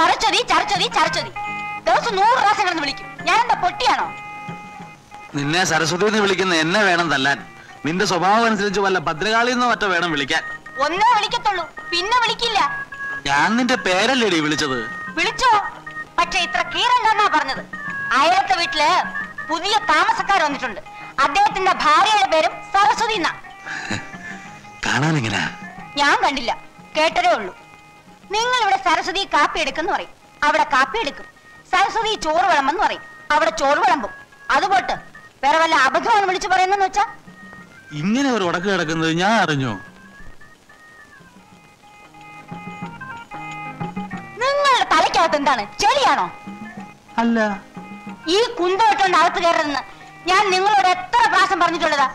ചരച്ചതി ചരച്ചതി ചരച്ചതി ദിവസം 100 പ്രാവശ്യം കടന്ന് വിളിക്കും. ഞാൻ എന്താ പൊട്ടിയാണോ? നിന്നെ സരസ്വതി എന്ന് വിളിക്കുന്ന എന്നെ വേണം തല്ലാൻ. നിന്റെ സ്വഭാവം അനുസരിച്ച് വല്ല ഭദ്രകാളി എന്നോ മറ്റോ വേണം വിളിക്കാൻ. ഒന്നേ വിളിക്കത്തുള്ളൂ, പിന്നെ വിളിക്കില്ല. ഞാൻ നിന്റെ പേരല്ലേടി വിളിച്ചത്? വിളിച്ചോ, പക്ഷെ ഇത്ര കീറണ്ടെന്നാ പറഞ്ഞത്. അയാളുടെ വീട്ടില് പുതിയ താമസക്കാർ വന്നിട്ടുണ്ട്. അദ്ദേഹത്തിന്റെ ഭാര്യയുടെ പേരും സരസ്വതി എന്നാ. കാണാൻ എങ്ങനെയാ? ഞാൻ കണ്ടില്ല, കേട്ടതേ ഉള്ളൂ. നിങ്ങൾ ഇവിടെ സരസ്വതി കാപ്പി എടുക്കുന്നു പറയും, അവിടെ കാപ്പി എടുക്കും. സരസ്വതി ചോറ് വിളമ്പെന്ന് പറയും, അവിടെ ചോറ് വിളമ്പും. അതുപോട്ട് വേറെ വല്ല അബദ്ധമാണ് വിളിച്ചു പറയുന്നെന്ന് വെച്ചാ. ഇങ്ങനെ ഒരു ഉടക്ക് കിടക്കുന്നത് ഞാൻ അറിഞ്ഞോ? നിങ്ങളുടെ തലയ്ക്കകത്ത് എന്താണ്, ചെളിയാണോ? അല്ല, ഈ കുന്തോട്ടുകൊണ്ട് അകത്ത് കയറരുതെന്ന് ഞാൻ നിങ്ങളോട് എത്ര പ്രാവശ്യം പറഞ്ഞിട്ടുള്ളതാ?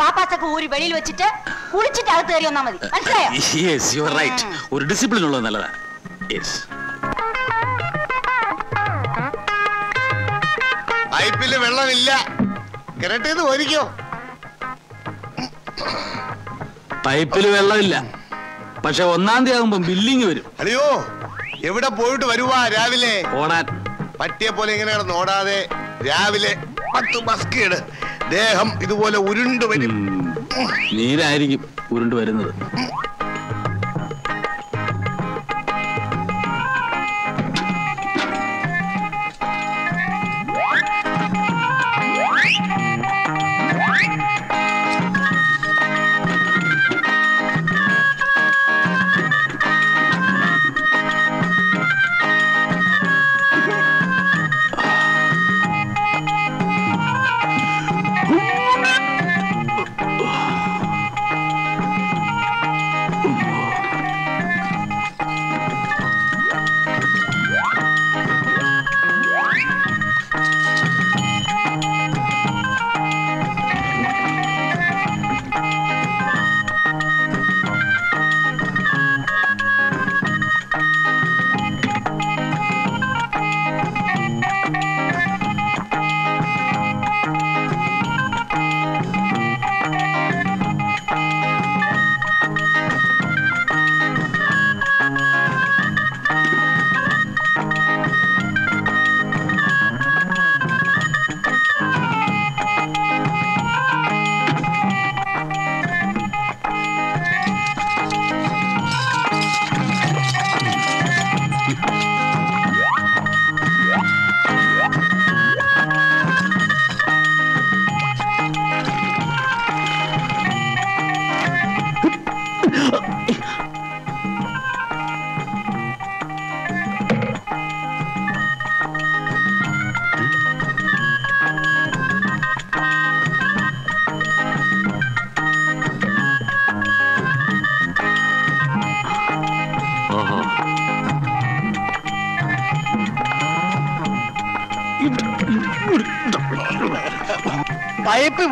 പാപ്പാസൊക്കെ ഊരി വെളിയിൽ വെച്ചിട്ട് കുളിച്ചിട്ട് അകത്ത് കയറി വന്നാ മതി, മനസ്സിലായോ? Yes, you are right. ഒരു ഡിസിപ്ലിൻ ഉള്ളത് നല്ലതാ. യെസ്, പൈപ്പിൽ വെള്ളമില്ല, കിണറ്റിന്ന് ഒരിക്കോ? പൈപ്പിൽ വെള്ളമില്ല, പക്ഷെ 1-ാം തീയതി ആകുമ്പോ ബില്ലിങ് വരും. അല്ലയോ, എവിടെ പോയിട്ട് വരുവാ? രാവിലെ ഓടാൻ പറ്റിയ പോലെ ഇങ്ങനെ കിടന്ന് ഓടാതെ രാവിലെ 10 മസ്കീട് ദേഹം ഇതുപോലെ ഉരുണ്ടു വരും. നീരായിരിക്കും ഉരുണ്ടു വരുന്നത്.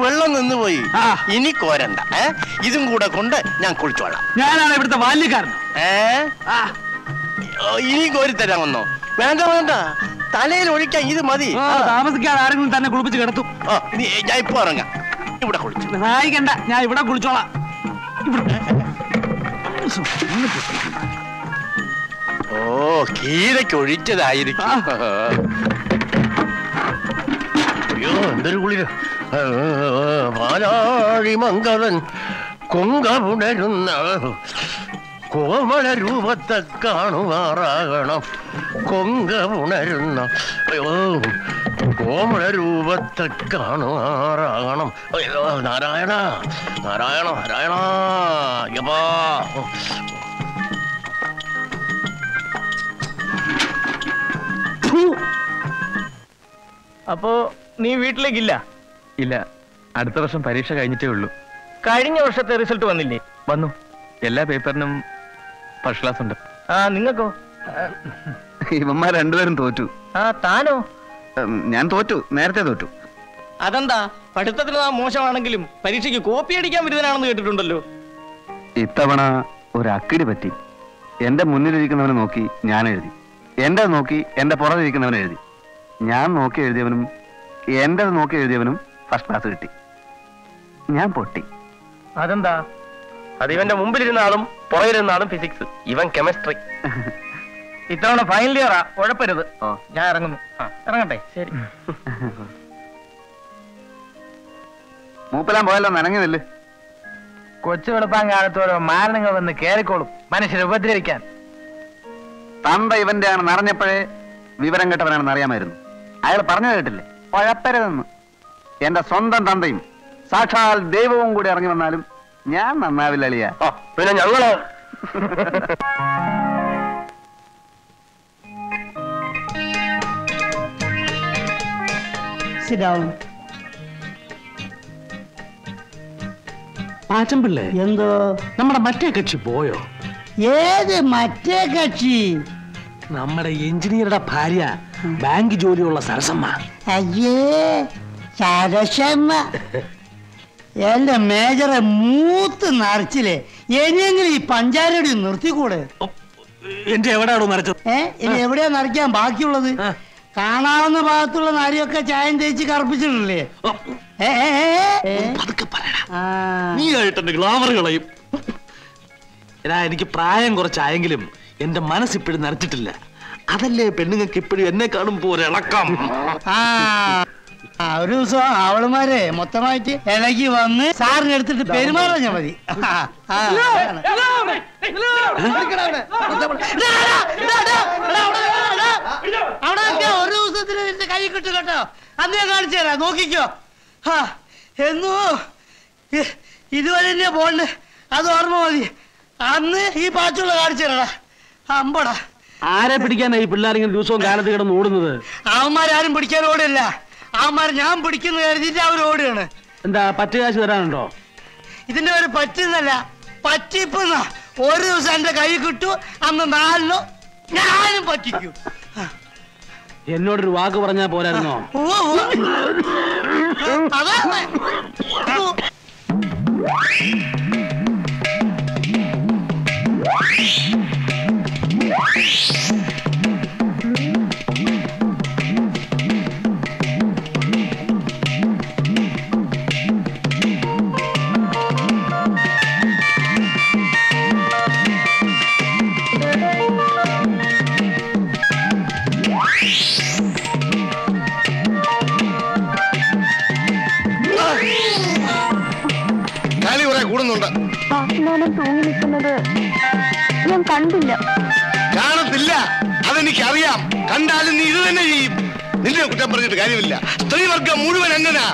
വെള്ളം നിന്ന് പോയി, ഇനി കോരണ്ട. ഇതും കൂടെ കൊണ്ട് ഞാൻ കുളിച്ചോളാം. ഞാനാണ് ഇവിടുത്തെ ബാല്യക്കാരൻ. ഇനി കോരിത്തരാൻ വന്നോ? വേണ്ട വേണ്ട, തലയിൽ ഒഴിക്കാൻ ഇത് മതി. താമസിക്കാതെ ആരെങ്കിലും തന്നെ കുളിപ്പിച്ച് കിടത്തും. ഞാൻ ഇപ്പൊ ഇറങ്ങാം, ഇവിടെ കുളിച്ചു. സഹായിക്കണ്ട, ഞാൻ ഇവിടെ കുളിച്ചോളാം. ഓ, കീരയ്ക്ക് ഒഴിച്ചതായിരിക്കും. അയ്യോ, എന്തൊരു കുളിരോ. മങ്കവൻ കൊങ്കപുണരുന്ന കോമള രൂപത്തെ കാണുമാറാകണം. കൊങ്കപുണരുന്ന കോമള രൂപത്തെ കാണുമാറാകണം. നാരായണ നാരായണ നാരായണ. യപ്പാ, അപ്പോ നീ വീട്ടിലേക്കില്ല? ഇല്ല, അടുത്ത വർഷം പരീക്ഷ കഴിഞ്ഞിട്ടേ ഉള്ളൂ. കഴിഞ്ഞ വർഷത്തെ റിസൾട്ട് വന്നില്ലേ? വന്നു. എല്ലാ പേപ്പറിനും ഫസ്റ്റ് ക്ലാസ് ഉണ്ട്. ആ, നിങ്ങൾക്കോ? ഇവന്മാർ രണ്ടുപേരും തോറ്റു. ആ, താനോ? ഞാൻ തോറ്റു, നേരത്തെ തോറ്റു. അതെന്താ, പഠിത്തത്തിൽ നാം മോശമാണെങ്കിലും പരീക്ഷയ്ക്ക് കോപ്പി അടിക്കാൻ വിരുദ്ധനാണെന്ന് കേട്ടിട്ടുണ്ടല്ലോ. ഇത്തവണ ഒരു അക്കിടി പറ്റി. എന്റെ മുന്നിലിരിക്കുന്നവനെ നോക്കി ഞാൻ എഴുതി, എന്റെ നോക്കി എന്റെ പുറത്തിരിക്കുന്നവനെ എഴുതി. ഞാൻ നോക്കി എഴുതിയവനും എന്റെ നോക്കി എഴുതിയവനും ഫസ്റ്റ് ക്ലാസ് കിട്ടി. ഞാൻ പൊട്ടി. അതെന്താ? അത് ഇവന്റെ മുമ്പിലിരുന്ന ആളും പുറകിലിരുന്ന ആളും ഫിസിക്സ്, ഇവൻ കെമിസ്ട്രി. ഇത്തവണ ഫൈനൽ ഇയറാ, ഉഴപ്പരുത്. ഞാൻ ഇറങ്ങുന്നു. ഇറങ്ങട്ടെ. ശരി. മൂപ്പലാൻ പോയല്ലോ, നനഞ്ഞതില്ല. കൊച്ചു വെളുപ്പാൻ കാലത്തോരോ മാരണങ്ങൾ വന്ന് കേറിക്കോളും മനുഷ്യരെ ഉപദ്രവിക്കാൻ. തന്ത ഇവന്റെ ആണ് നിറഞ്ഞപ്പോഴേ വിവരം കേട്ടവനാണെന്ന് അറിയാമായിരുന്നു. അയാൾ പറഞ്ഞു കേട്ടില്ലേ, ഉഴപ്പരുതെന്ന്. എന്റെ സ്വന്തം തന്തയും സാക്ഷാൽ ദൈവവും കൂടി ഇറങ്ങി വന്നാലും ഞാൻ നന്നാവില്ല അളിയ. പിന്നെ ഞങ്ങളോ? പാച്ചമ്പിള്ളേ, എന്തോ നമ്മുടെ മറ്റേ കക്ഷി പോയോ? ഏത് മറ്റേ കക്ഷി? നമ്മുടെ എഞ്ചിനീയറുടെ ഭാര്യ, ബാങ്ക് ജോലിയുള്ള സരസമ്മ. അയ്യേ സരസമ്മ, എന്റെ മേജറെ മൂത്ത് നിറച്ചില്ലേ. എങ്ങനെയെങ്കിലും ഈ പഞ്ചാരയുടെ നിർത്തിക്കൂടെ? എന്റെ എവിടെയാണോ നിറച്ചത്? ഇനി എവിടെയാ നിറയ്ക്കാൻ ബാക്കിയുള്ളത്? കാണാവുന്ന ഭാഗത്തുള്ള നാരിയൊക്കെ ചായം തേച്ച് കറുപ്പിച്ചിട്ടില്ലേ? എനിക്ക് പ്രായം കുറച്ചായെങ്കിലും എന്റെ മനസ്സിപ്പോഴും നനച്ചിട്ടില്ല. അതല്ലേ പെണ്ണുങ്ങൾക്ക് ഇപ്പോഴും എന്നെ കാണുമ്പോ ഇളക്കം. ഒരു ദിവസം അവളുമാരെ മൊത്തമായിട്ട് ഇളകി വന്ന് സാറിന് എടുത്തിട്ട് പെരുമാറാഞ്ഞാ മതി. അവിടെ ഒരു ദിവസത്തിന് നിന്റെ കൈ കിട്ടും കേട്ടോ. അന്ന് ഞാൻ കാണിച്ചു തരാം, നോക്കിക്കോ. എന്നോ ഇതുവരെ തന്നെ പോണ്ട്, അത് ഓർമ്മ മതി. അന്ന് ഈ പാച്ചുള്ള കാണിച്ചു തരാടാ. അമ്പടാ, ആരെ പിടിക്കാനായി പിള്ളേരെങ്കിലും ദിവസവും കാലത്ത് കിടന്ന് ഓടുന്നത്? അവന്മാരും പിടിക്കാൻ ഓടില്ല. അവന്മാർ ഞാൻ പിടിക്കുന്ന കരുതിട്ട് അവർ ഓടുകയാണ്. എന്താ പറ്റ് കാശ് തരാനുണ്ടോ? ഇതിന്റെ പേര് പറ്റുന്നല്ല, പറ്റിപ്പുന്ന. ഒരു ദിവസം എന്റെ കൈ കിട്ടു, അന്ന് നാലിനോ ഞാനും പറ്റിക്കൂ. എന്നോടൊരു വാക്ക് പറഞ്ഞാ പോരായിരുന്നോ? ഞാൻ കണ്ടില്ല. കാണത്തില്ല, അതെനിക്കറിയാം. കണ്ടാലും നീ ഇത് തന്നെ ചെയ്യും. നിന്നെ കുറ്റം പറഞ്ഞിട്ട് കാര്യമില്ല. സ്ത്രീവർഗം മുഴുവൻ എങ്ങനാ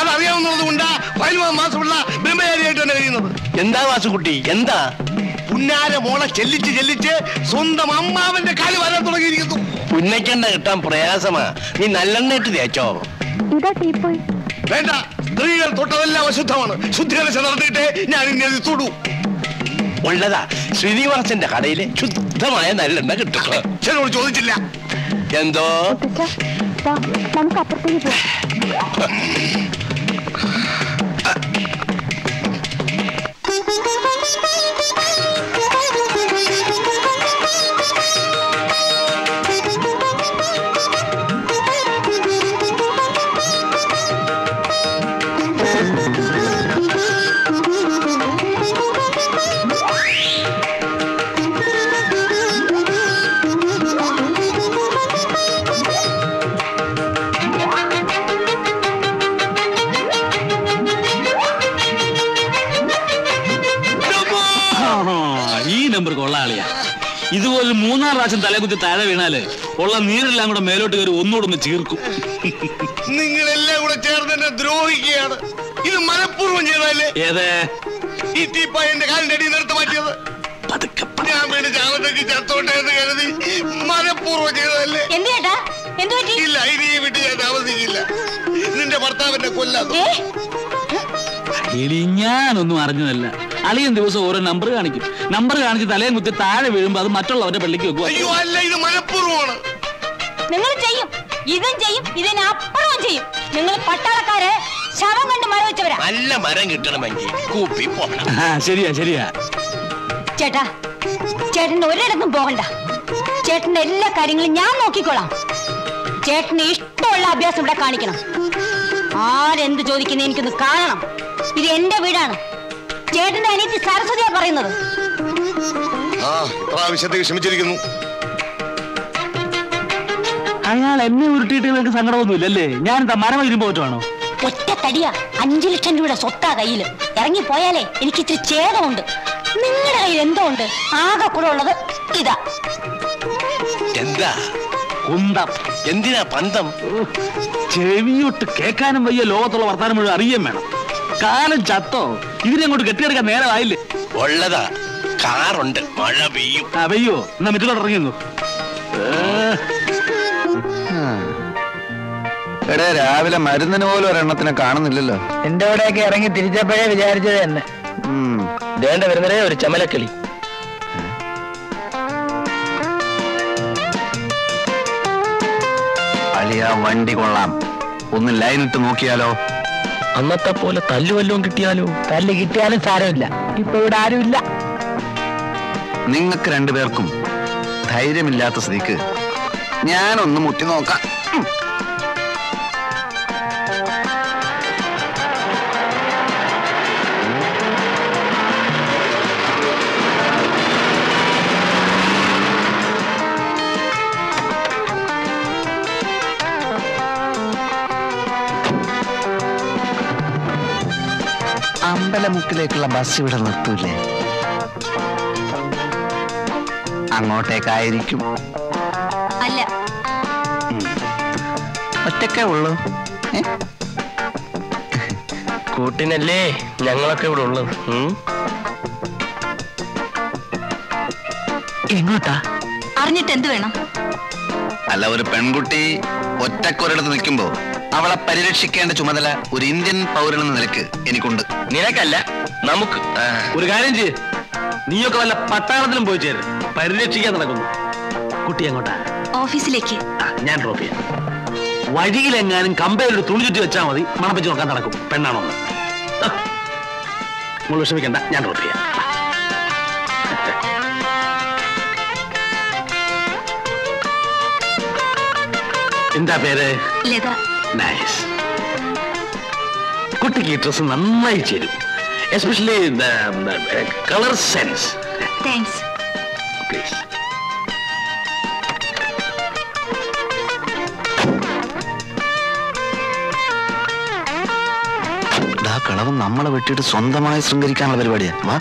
അതറിയാവുന്നത് കൊണ്ടാ മാസമുള്ള ബ്രഹ്മചാരിയായിട്ട് തന്നെ കഴിയുന്നത്. എന്താ വാസുകുട്ടി, എന്താ പുന്നാര മോളെ ചെല്ലിച്ച് ചെല്ലിച്ച് സ്വന്തം അമ്മാവന്റെ കാലി വരാൻ തുടങ്ങിയിരിക്കുന്നു. പുന്നയ്ക്കെണ്ണ കിട്ടാൻ പ്രയാസമാ. നീ നല്ലെണ്ണ ഇട്ട് തേച്ചോ? വേണ്ട, സ്ത്രീകൾ തൊട്ടതെല്ലാം അശുദ്ധമാണ്. ശുദ്ധികലശ നടത്തിയിട്ടേ ഞാൻ ഇനി അത് തൊടൂ. ഉള്ളതാ ശ്രീനിവാസന്റെ കടയിലെ ശുദ്ധമായ നല്ലെണ്ണ കിട്ടും. ചിലവോട് ചോദിച്ചില്ല. എന്തോ ഇതുപോലെ മൂന്നാം പ്രാവശ്യം തലകുത്തി താഴെ വീണാല് ഉള്ള നീരെല്ലാം കൂടെ മേലോട്ട് കയറി ഒന്നുകൂടെ ചീർക്കും. നിങ്ങളെല്ലാം കൂടെ ചേർന്ന് എന്നെ ദ്രോഹിക്കുകയാണ്. ഇത് മനഃപൂർവ്വം ചെയ്താലേ വീട്ടിൽ ഞാൻ താമസിക്കില്ല. നിന്റെ ഭർത്താവിന്റെ കൊല്ലാതെ ഇനി ഞാനൊന്നും അറിഞ്ഞതല്ല. അളിയൻ ദിവസം ഓരോ നമ്പർ കാണിക്കും. നമ്പർ കാണിച്ച് തലയും കുത്തി താഴെ വീഴുമ്പോ അത് മറ്റുള്ളവരുടെ പള്ളിക്ക് വെക്കും. നിങ്ങൾ ചെയ്യും, ഇതും ചെയ്യും, ഇതിനപ്പുറവും ചെയ്യും. നിങ്ങൾ പട്ടാളക്കാരെ ശവം കണ്ട് മരം വെച്ചവരാ. നല്ല മരം കിട്ടണമെങ്കിൽ കൂപ്പി പോകണം. ശരിയാ ശരിയാ. ചേട്ടാ, ചേട്ടന് ഒരിടത്തും പോകണ്ട. ചേട്ടന്റെ എല്ലാ കാര്യങ്ങളും ഞാൻ നോക്കിക്കോളാം. ചേട്ടന് ഇഷ്ടമുള്ള അഭ്യാസം ഇവിടെ കാണിക്കണം. ആരെന്ത് ചോദിക്കുന്ന എനിക്കൊന്ന് കാണണം. ഇത് എന്റെ വീടാണ്. ചേട്ടന്റെ അനിയത്തി സരസ്വതിയാ പറയുന്നത്. ആ പ്രാവശ്യത്തേക്ക് ക്ഷമിച്ചിരിക്കുന്നു. അയാളെന്നെ ഉരുട്ടിയിട്ട് നിങ്ങൾക്ക് സങ്കടമൊന്നുമില്ലല്ലേ? ഞാനെന്താ മരം ഇരുമ്പോറ്റാണോ? ഒറ്റ തടിയാ 5 ലക്ഷം രൂപയുടെ സ്വത്താ കയ്യിൽ. ഇറങ്ങിപ്പോയാലേ എനിക്ക് ഇത്തിരി ഛേദമുണ്ട്. നിങ്ങളുടെ കയ്യിൽ എന്തോ ഉണ്ട്. ആകെ കൂടെ ഉള്ളത് ഇതാ. എന്താ കുന്തം? എന്തിനാ പന്തം? ചെവിയൊട്ട് കേൾക്കാനും വയ്യ, ലോകത്തുള്ള വർത്താനം മുഴുവൻ അറിയാൻ വേണം. കാലം ചത്തോ? ഇതിനെങ്ങോട്ട് കെട്ടിയെടുക്കാൻ നേരമായില്ലേ? ഉള്ളതാ, കാറുണ്ട്, മഴ പെയ്യും. ആ പെയ്യോ? എന്നാ മിറ്റത്തോട്ട് ഇറങ്ങിയിരുന്നു. എടേ, രാവിലെ മരുന്നിന് പോലും ഒരെണ്ണത്തിനെ കാണുന്നില്ലല്ലോ. എന്റെ അവിടെയൊക്കെ ഇറങ്ങി തിരിച്ചപ്പോഴേ വിചാരിച്ചത് തന്നെ. വേണ്ട വരുന്നതേ ഒരു ചമലക്കിളി. അളിയാ, വണ്ടി കൊള്ളാം. ഒന്ന് ലൈനിട്ട് നോക്കിയാലോ? അന്നത്തെ പോലെ തല്ലുവല്ലോം കിട്ടിയാലോ? തല്ല് കിട്ടിയാലും സാരമില്ല, ഇപ്പൊ ഇവിടെ ആരുമില്ല. നിങ്ങൾക്ക് രണ്ടുപേർക്കും ധൈര്യമില്ലാത്ത സ്ഥിതിക്ക് ഞാനൊന്ന് മുട്ടി നോക്കാം. അമ്പലമുക്കിലേക്കുള്ള ബസ് ഇവിടെ നിർത്തൂല്ലേ? അങ്ങോട്ടേക്കായിരിക്കും. അല്ല, ഒറ്റക്കേ ഉള്ളൂ. കൂട്ടിനല്ലേ ഞങ്ങളൊക്കെ ഇവിടെ ഉള്ളു. എങ്ങോട്ടാ? അറിഞ്ഞിട്ട് എന്ത് വേണം? അല്ല, ഒരു പെൺകുട്ടി ഒറ്റക്കൊരിടത്ത് നിൽക്കുമ്പോ അവളെ പരിരക്ഷിക്കേണ്ട ചുമതല ഒരു ഇന്ത്യൻ പൗരനെന്ന നിലക്ക് എനിക്കുണ്ട്. നിനക്കല്ല, നമുക്ക്. ഒരു കാര്യം ചെയ്യ്, നീയൊക്കെ വല്ല പട്ടാളത്തിലും പോയി ചേരും. പരിരക്ഷിക്കാൻ നടക്കുന്നു. കുട്ടി എങ്ങോട്ടാ? ഓഫീസിലേക്ക്. ഞാൻ ഡ്രോപ്പ് ചെയ്യാം. വഴിയിലെങ്ങാനും കമ്പയിലൊരു തുണി ചുറ്റി വെച്ചാൽ മതി, മണപ്പിച്ച് നോക്കാൻ നടക്കും. പെണ്ണാണോ? നിങ്ങൾ വിഷമിക്കണ്ട, ഞാൻ ഡ്രോപ്പ് ചെയ്യാം. എന്താ പേര്? ലത. നൈസ്. കുട്ടിക്ക് ഡ്രസ് നന്നായി ചേരും, especially colour sense. Thanks. Please. ആ കളവ് നമ്മളെ വെട്ടിയിട്ട് സ്വന്തമായി ശൃംഗരിക്കാനുള്ള പരിപാടിയാ. വാ.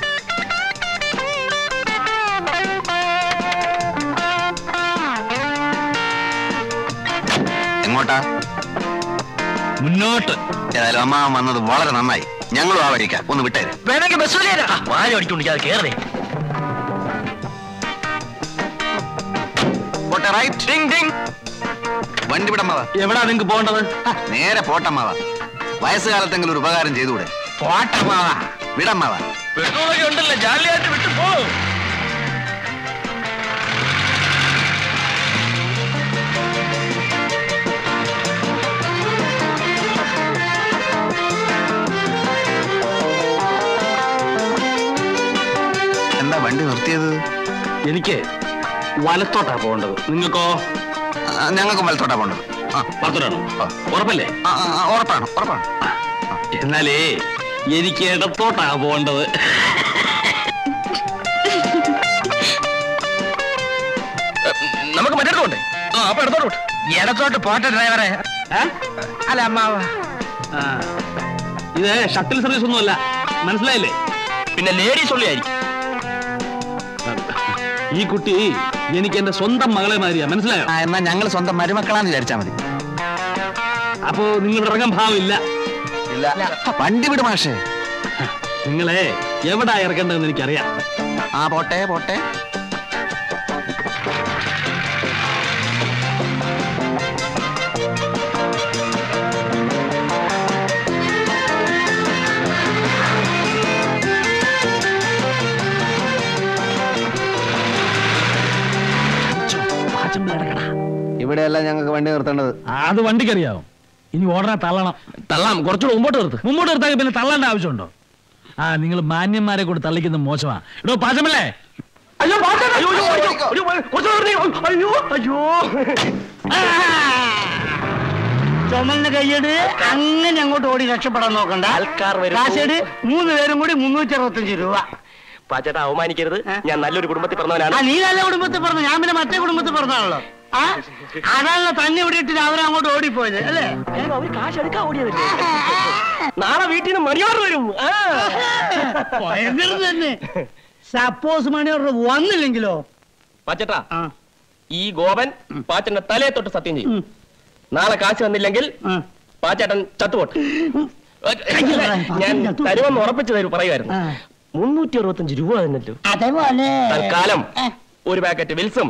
എങ്ങോട്ടാ? മുന്നോട്ട്. ഏതായാലും അമ്മ വന്നത് വളരെ നന്നായി. ഞങ്ങളും ആ വഴിക്കാം, ഒന്ന് വിട്ടേര്. വേണമെങ്കിൽ ബസ് വാഴ അടിക്കൊണ്ടിരിക്കാതെ കേറേ. വണ്ടി വിടമ്മ. എവിടാ നിങ്ങക്ക് പോകേണ്ടത്? നേരെ പോട്ടമ്മാവ. വയസ്സുകാലത്തെങ്കിലും ഒരു ഉപകാരം ചെയ്തൂടെ? പോട്ടമ്മാവ, വിടമ്മാവ. പെട്രോളൊക്കെ ഉണ്ടല്ലോ, ജാലിയായിട്ട് വിട്ടു പോകും. വണ്ടി നിർത്തിയത്? എനിക്ക് വലത്തോട്ടാ പോകേണ്ടത്. നിങ്ങൾക്കോ? ഞങ്ങൾക്കും വലത്തോട്ടാ പോകേണ്ടത്. വലത്തോട്ടാണോ? ഉറപ്പല്ലേ? ഉറപ്പാണ്, ഉറപ്പാണ്. എന്നാലേ എനിക്ക് ഇടത്തോട്ടാ പോകേണ്ടത്. നമുക്ക് മറ്റേടത്ത് പോട്ടെ. അപ്പൊ ഇടത്തോട്ട് പോട്ടെ. ഇടത്തോട്ട് പോട്ടെ ഡ്രൈവറെ. അല്ല അമ്മാവ, ഇത് ഷട്ടിൽ സർവീസ് ഒന്നുമല്ല, മനസ്സിലായില്ലേ? പിന്നെ ലേഡീസ് ഉള്ളിയായിരിക്കും. ഈ കുട്ടി എനിക്ക് എന്റെ സ്വന്തം മകളെ മാതിരിയാ, മനസ്സിലായോ? എന്നാ ഞങ്ങൾ സ്വന്തം മരുമക്കളാന്ന് വിചാരിച്ചാ മതി. അപ്പോ നിങ്ങൾ ഇറങ്ങാൻ ഭാവില്ല. വണ്ടി വിട് മാഷേ. നിങ്ങളെ എവിടാ ഇറക്കേണ്ടതെന്ന് എനിക്കറിയാം. ആ പോട്ടെ പോട്ടെ. ഇവിടെയല്ല ഞങ്ങൾക്ക് വണ്ടി നിർത്തേണ്ടത്. അത് വണ്ടിക്കറിയാവും. ഇനി ഓടനെ തള്ളണം. തള്ളാം, കുറച്ചുകൂടെ മുമ്പോട്ട് നിർത്ത്. മുമ്പോട്ട് നിർത്താൻ പിന്നെ തള്ളേണ്ട ആവശ്യമുണ്ടോ? ആ, നിങ്ങൾ മാന്യന്മാരെ കൂടെ തള്ളിക്കുന്ന മോശമാ. ഇടോ പാചമല്ലേ. ചുമന്ന് കയ്യടി. അങ്ങനെ അങ്ങോട്ട് ഓടി രക്ഷപ്പെടാൻ നോക്കണ്ട. കാശേട് 3 പേരും കൂടി 365 രൂപ. പാച്ചേട്ടാ, അവമാനിക്കരുത്. ഞാൻ നല്ലൊരു കുടുംബത്തിൽ പറഞ്ഞവനാണ്. നീ നല്ല കുടുംബത്തിൽ പറഞ്ഞു, ഞാൻ പിന്നെ മറ്റേ കുടുംബത്തിൽ പറഞ്ഞാണല്ലോ. നാളെ വീട്ടിൽ നിന്ന് മണി ഓർഡർ വരും. സപ്പോസ് മണി ഓർഡർ വന്നില്ലെങ്കിലോ? പാച്ചേട്ടാ, ഈ ഗോപൻ പാച്ചേട്ടന്റെ തലയെ തൊട്ട് സത്യം ചെയ്യും. നാളെ കാശ് വന്നില്ലെങ്കിൽ പാച്ചേട്ടൻ ചത്തുപോട്ടെ. ഞാൻ തരുമെന്ന് ഉറപ്പിച്ചു തരും പറയുമായിരുന്നു. 365 രൂപ തന്നല്ലോ. തൽക്കാലം ഒരു പാക്കറ്റ് വിൽസും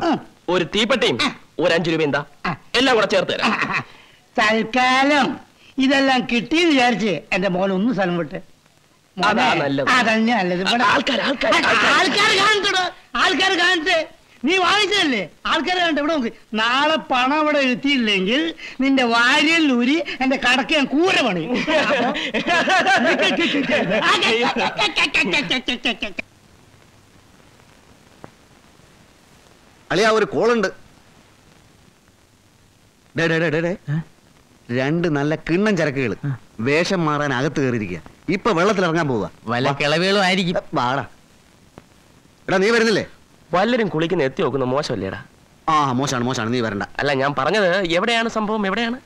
ഒരു തീപ്പെട്ടിയും ഒരു 5 രൂപ എന്താ എല്ലാം കൂടെ ചേർത്ത് തരാം. തൽക്കാലം ഇതെല്ലാം കിട്ടിയെന്ന് വിചാരിച്ച് എന്റെ മോനൊന്നും സ്ഥലം വിട്ട്. ആൾക്കാർ കാണട്ടെ, നീ വാങ്ങിച്ചതല്ലേ, ആൾക്കാർ കാണട്ടെ. ഇവിടെ നോക്ക്, നാളെ പണം അവിടെ എത്തിയില്ലെങ്കിൽ നിന്റെ വാരിയല്ലൂരി എന്റെ കടക്ക് ഞാൻ കൂര പണി. അളിയാ, ഒരു കോളുണ്ട്. രണ്ട് നല്ല കിണ്ണം ചരക്കുകൾ വേഷം മാറാൻ അകത്ത് കയറിയിരിക്കുക. ഇപ്പൊ വെള്ളത്തിലിറങ്ങാൻ പോവുക. വല്ല കിളവേളും ആയിരിക്കും. എടാ, നീ വരുന്നില്ലേ? വല്ലരും കുളിക്കുന്ന എത്തി നോക്കുന്ന മോശമല്ലേടാ? ആ, മോശമാണ് മോശമാണ്, നീ വരണ്ട. അല്ല, ഞാൻ പറഞ്ഞത് എവിടെയാണ് സംഭവം, എവിടെയാണ്?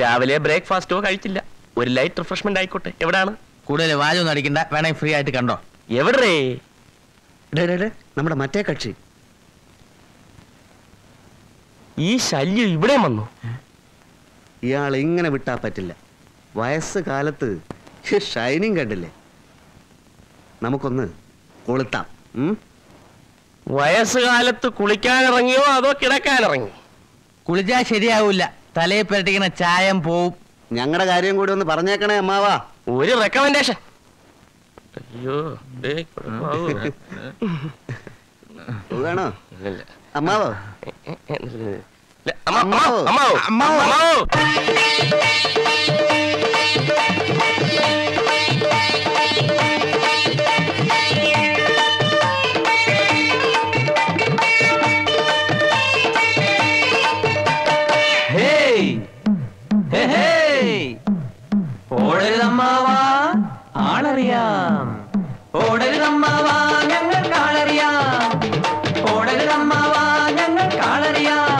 രാവിലെ ബ്രേക്ക്ഫാസ്റ്റോ കഴിച്ചില്ല, ഒരു ലൈറ്റ് റിഫ്രഷ്മെന്റ് ആയിക്കോട്ടെ. എവിടെയാണ്? കൂടുതൽ വാചകം അടിക്കണ്ട, വേണമെങ്കിൽ ഫ്രീ ആയിട്ട് കണ്ടോ. എവിടെ? നമ്മുടെ മറ്റേ കക്ഷി ഈ ശല്യം ഇവിടെ വന്നു. ഇയാൾ ഇങ്ങനെ വിട്ടാ പറ്റില്ല. വയസ്സ് കാലത്ത് ഷൈനിങ് കണ്ടില്ലേ? നമുക്കൊന്ന് കൊളുത്താം. വയസ്സുകാലത്ത് കുളിക്കാനിറങ്ങിയോ അതോ കിടക്കാനിറങ്ങി? കുളിച്ചാൽ ശരിയാവൂല, തലയിൽ പെരട്ടിക്കുന്ന ചായം പോവും. ഞങ്ങളുടെ കാര്യം കൂടി ഒന്ന് പറഞ്ഞേക്കണേ അമ്മാവാ, ഒരു റെക്കമെൻഡേഷൻ. അയ്യോ, വേണോ അമ്മാവോ? അമ്മാവോ അമ്മാവോ അമ്മാവോ ആളറിയാം. ഓടരുതമ്മാവാ, ഞങ്ങൾക്ക് ആളറിയാം. ഓടരുതമ്മാവാ, ഞങ്ങൾക്ക് ആളറിയാം.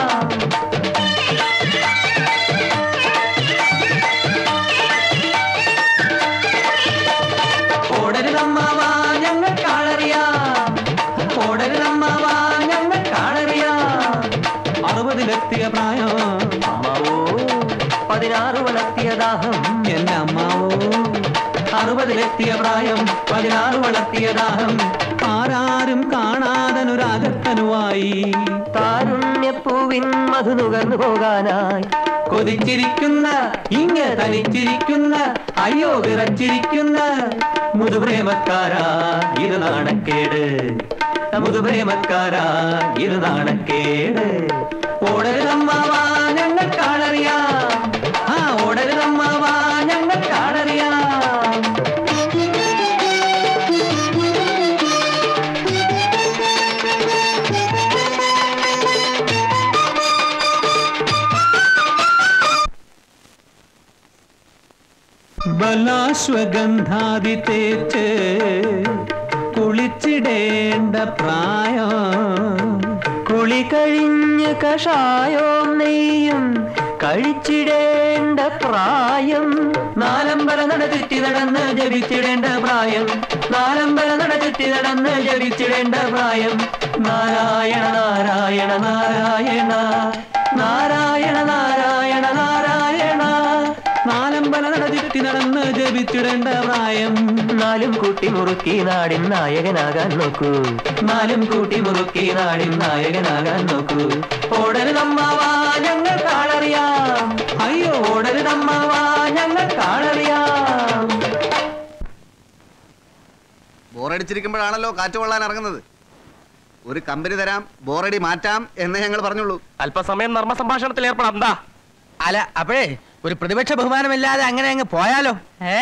ഓടരുതമ്മാവാ, ഞങ്ങൾക്ക് ആളറിയാം. ഓടരുതമ്മാവാ, ഞങ്ങൾക്ക് ആളറിയാം. 60 പ്രായം അമ്മാവോ, 16 വളർത്തിയ ദാഹം എന്റെ അമ്മാവോ. 60 പ്രായം, 16 വളർത്തിയ ദാഹം. ആരാരും കാണാതനുരാഗത്തനുവായി താരുണ്യപ്പൂവിൻ മധുനുകർന്നു പോകാനായി കൊതിച്ചിരിക്കുന്ന, ഇങ്ങ തനിച്ചിരിക്കുന്ന, അയ്യോ വിറച്ചിരിക്കുന്ന മുതുപ്രേമക്കാരാ ഇത് നാണക്കേട്, മുതുപ്രേമക്കാരാ ഇത് നാണക്കേട്. ഓടരുതമ്മാവാ, ഞങ്ങൾക്കാളറിയാം. ആ, ഓടരുതമ്മാവാ, ഞങ്ങൾക്കാളറിയാം. ബലാശ്വഗന്ധാദിത്തേച്ച് കുളിച്ചിടേണ്ട പ്രായം, കുളി കഴിഞ്ഞ് കഷായവും നെയ്യും കഴിച്ചിടേണ്ട പ്രായം, നാലമ്പല നടത്തി നടന്ന് ജപിച്ചിടേണ്ട പ്രായം, നാലമ്പല നടത്തി നടന്ന് ജപിച്ചിടേണ്ട പ്രായം. നാരായണ നാരായണ നാരായണ നാരായണ നാരായണ നാരായണ, നാലമ്പല നടത്തി നടന്ന് ജപിച്ചിടേണ്ട പ്രായം. നാലും കൂട്ടി മുറുക്കി നാടിൻ നായകനാകാൻ നോക്കൂ, നാലും കൂട്ടി മുറുക്കി നാടിൻ നായകനാകാൻ നോക്കൂ. ഓടരുതമ്മാവാ, ഞങ്ങൾക്കാളറിയാം. അയ്യോ, ഓടരുതമ്മാവാ, ഞങ്ങൾക്കാളറിയാം. ബോറടിച്ചിരിക്കുമ്പോഴാണല്ലോ കാറ്റ് കൊള്ളാൻ ഇറങ്ങുന്നത്. ഒരു കമ്പനി തരാം, ബോറടി മാറ്റാം എന്ന് ഞങ്ങൾ പറഞ്ഞുള്ളൂ. അല്പസമയം നർമ്മസംഭാഷണത്തിൽ ഏർപ്പെടാം. എന്താ അല, അപ്പോഴേ ഒരു പ്രതിപക്ഷ ബഹുമാനമില്ലാതെ അങ്ങനെ അങ്ങ് പോയാലോ? ഏ,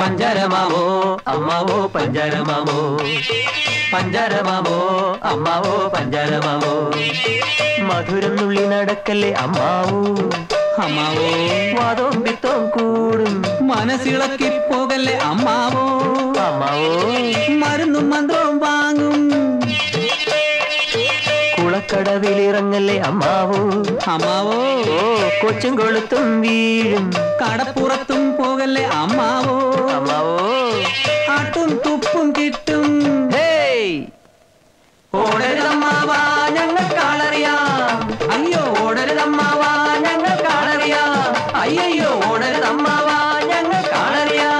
പഞ്ചരമാവോ അമ്മാവോ, പഞ്ചരമാവോ, പഞ്ചരമാവോ അമ്മാവോ, പഞ്ചരമാവോ. മധുരം നുള്ളി നടക്കല്ലേ അമ്മാവോ, അമ്മാവോ വാതോമ്പിത്തോ കൂടും മനസ്സിളക്കി പോകല്ലേ അമ്മാവോ അമ്മാവോ മരുന്നും മന്ത്രവും വാങ്ങും കുളക്കടവിലിറങ്ങല്ലേ അമ്മാവോ അമ്മാവോ കൊച്ചും കൊളുത്തും വീഴും കടപ്പുറത്തും പോകല്ലേ അമ്മാവോ അമ്മാവോ ആട്ടും തുപ്പും കിട്ടും ഓടരുതമ്മാവാ ഞങ്ങൾക്കാളറിയാം അയ്യോ ഓടരുതമ്മാവാ ഞങ്ങൾക്കാളറിയാം അയ്യോ ഓടരുതമ്മാവാ ഞങ്ങൾക്കാളറിയാം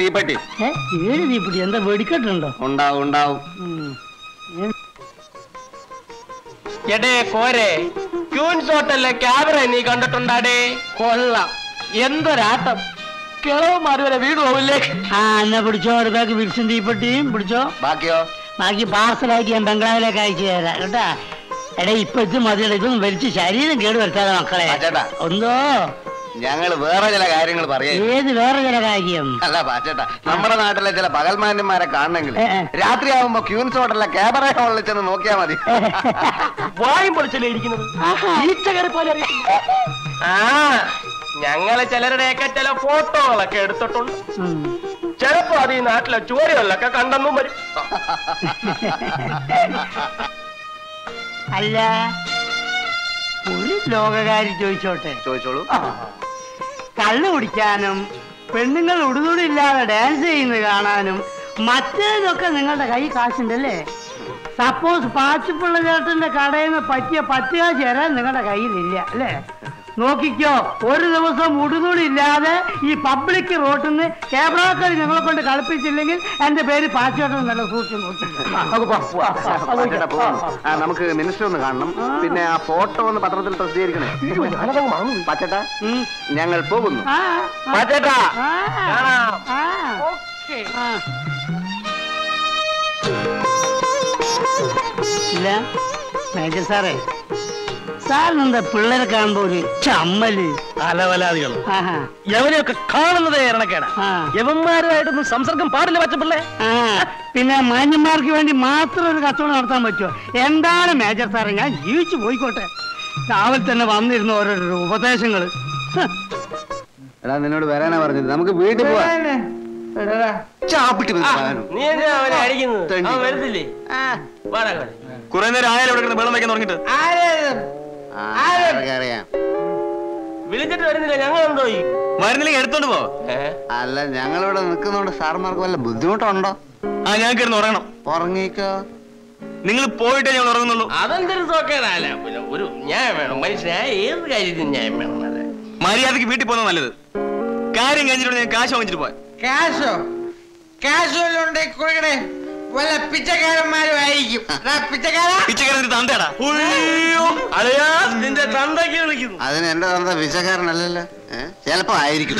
തീപ്പെട്ടി എന്താ വെടിക്കെട്ടുണ്ടോ ഉണ്ടാവും ഉണ്ടാവും കോരെ ക്യൂൻസ് ഹോട്ടലിലെ ക്യാമറ നീ കണ്ടിട്ടുണ്ടാടേ കൊള്ളാം എന്തൊരാട്ടം കിളവുമാര് വരെ വീട് പോവില്ലേ ആ എന്നാ പിടിച്ചോ ഒരു ബാക്കി വിൽസും തീപ്പെട്ടിയും പിടിച്ചോ ബാക്കിയോ ബാക്കി പാർസലാക്കി ഞാൻ ബംഗ്ലാവിലേക്ക് അയച്ചു തരാം കേട്ടാ എടാ ഇപ്പൊ ഇത് മതിയുടെ ഇതൊന്നും വലിച്ച് ശരീരം കേട് വരുത്താതെ മക്കളെ ഒന്നോ ഞങ്ങൾ വേറെ ചില കാര്യങ്ങൾ പറയാം ഏത് വേറെ ചില കാര്യം അല്ല പാച്ചേട്ടാ നമ്മുടെ നാട്ടിലെ ചില പകൽമാന്യന്മാരെ കാണണമെങ്കിൽ രാത്രി ആവുമ്പോ ക്യൂൻസ് ഹോട്ടലിലെ ക്യാമറ ഹോളിൽ ചെന്ന് നോക്കിയാ മതി വായും പൊളിച്ചല്ലേ ഇരിക്കുന്നത് ആ ഞങ്ങള് ചിലരുടെയൊക്കെ ചില ഫോട്ടോകളൊക്കെ എടുത്തിട്ടുണ്ട് ചിലപ്പോ അത് ഈ നാട്ടിലെ ചുവരുകളിലൊക്കെ കണ്ടെന്നും വരും അല്ല ഒരു ലോകകാര്യം ചോദിച്ചോട്ടെ ചോദിച്ചോളൂ കള്ളു കുടിക്കാനും പെണ്ണുങ്ങൾ ഉടുതുടില്ലാതെ ഡാൻസ് ചെയ്യുന്നത് കാണാനും മറ്റേതൊക്കെ നിങ്ങളുടെ കൈ കാശുണ്ടല്ലേ? സപ്പോസ് പാച്ചിപ്പുള്ള ചേട്ടൻ്റെ കടയിൽ നിന്ന് പറ്റിയ പത്തുകാശ് തരാൻ നിങ്ങളുടെ കയ്യിലില്ല അല്ലേ? നോക്കിക്കോ, ഒരു ദിവസം ഉടുതുടില്ലാതെ ഈ പബ്ലിക് റോട്ടിൽ നിന്ന് ക്യാമറക്കാർ ഞങ്ങളെ കൊണ്ട് കളിപ്പിച്ചില്ലെങ്കിൽ എന്റെ പേര് പാച്ചോട്ടം നല്ല സൂക്ഷിച്ചു. നമുക്ക് മിനിസ്റ്റർ ഒന്ന് കാണണം, പിന്നെ ആ ഫോട്ടോ ഒന്ന് പത്രത്തിൽ പ്രസിദ്ധീകരിക്കണേ. പാച്ചേട്ടാ ഞങ്ങൾ പോകുന്നു. പാച്ചേട്ടാ ഇല്ല മേജർ സാറേ, സാറിനെന്താ പിള്ളേരെ കാണുമ്പോ ഒരു ചമ്മല് അലവലാദികൾ യവനെയൊക്കെ കാണുന്നത് ഇരണക്കേടാ. യവന്മാരുമായിട്ടൊന്നും സംസർഗം പാടില്ല പച്ചപ്പിള്ളേ. പിന്നെ മാന്യന്മാർക്ക് വേണ്ടി മാത്രം ഒരു കച്ചവടം നടത്താൻ പറ്റുമോ? എന്താണ് മേജർ സാറേ, ഞാൻ ജീവിച്ചു പോയിക്കോട്ടെ. രാവിലെ തന്നെ വന്നിരുന്ന ഓരോരോ ഉപദേശങ്ങള്. എടാ നിന്നോട് വരാനാ പറഞ്ഞത്, നമുക്ക് വീട്ടിൽ പോവാൻ. കുറെ നേരം ആയാലും ഇവിടെ വെള്ളം വയ്ക്കാൻ തുടങ്ങിട്ട് വിളിച്ചിട്ട് വരുന്നില്ല. ഞങ്ങൾ വരുന്നില്ലെങ്കിൽ എടുത്തോണ്ട് പോ. അല്ല ഞങ്ങളിവിടെ നിൽക്കുന്നോണ്ട് സാർമാർക്ക് വല്ല ബുദ്ധിമുട്ടുണ്ടോ? ആ ഞങ്ങൾക്ക് ഇരുന്ന് ഉറങ്ങണം. ഉറങ്ങിക്കോ, നിങ്ങൾ പോയിട്ടേ ഞങ്ങൾ ഉറങ്ങുന്നുള്ളൂ. അതെന്തൊരു തോക്കേടാല. ഒരു ന്യായം വേണം മനുഷ്യനായ ഏത് കാര്യത്തിനും ന്യായം വേണം. മര്യാദക്ക് വീട്ടിൽ പോകുന്ന നല്ലത്. കാര്യം കഴിഞ്ഞിട്ട് ഞാൻ കാശ് വാങ്ങിച്ചിട്ട് പോവാൻ. കാശോ? കാശോ കൊടുക്കണേ. വല്ല പിച്ചക്കാരന്മാരും ആയിരിക്കും. അതിന് എന്റെ തന്ത പിച്ചക്കാരനല്ലല്ലോ, ചിലപ്പോ ആയിരിക്കും.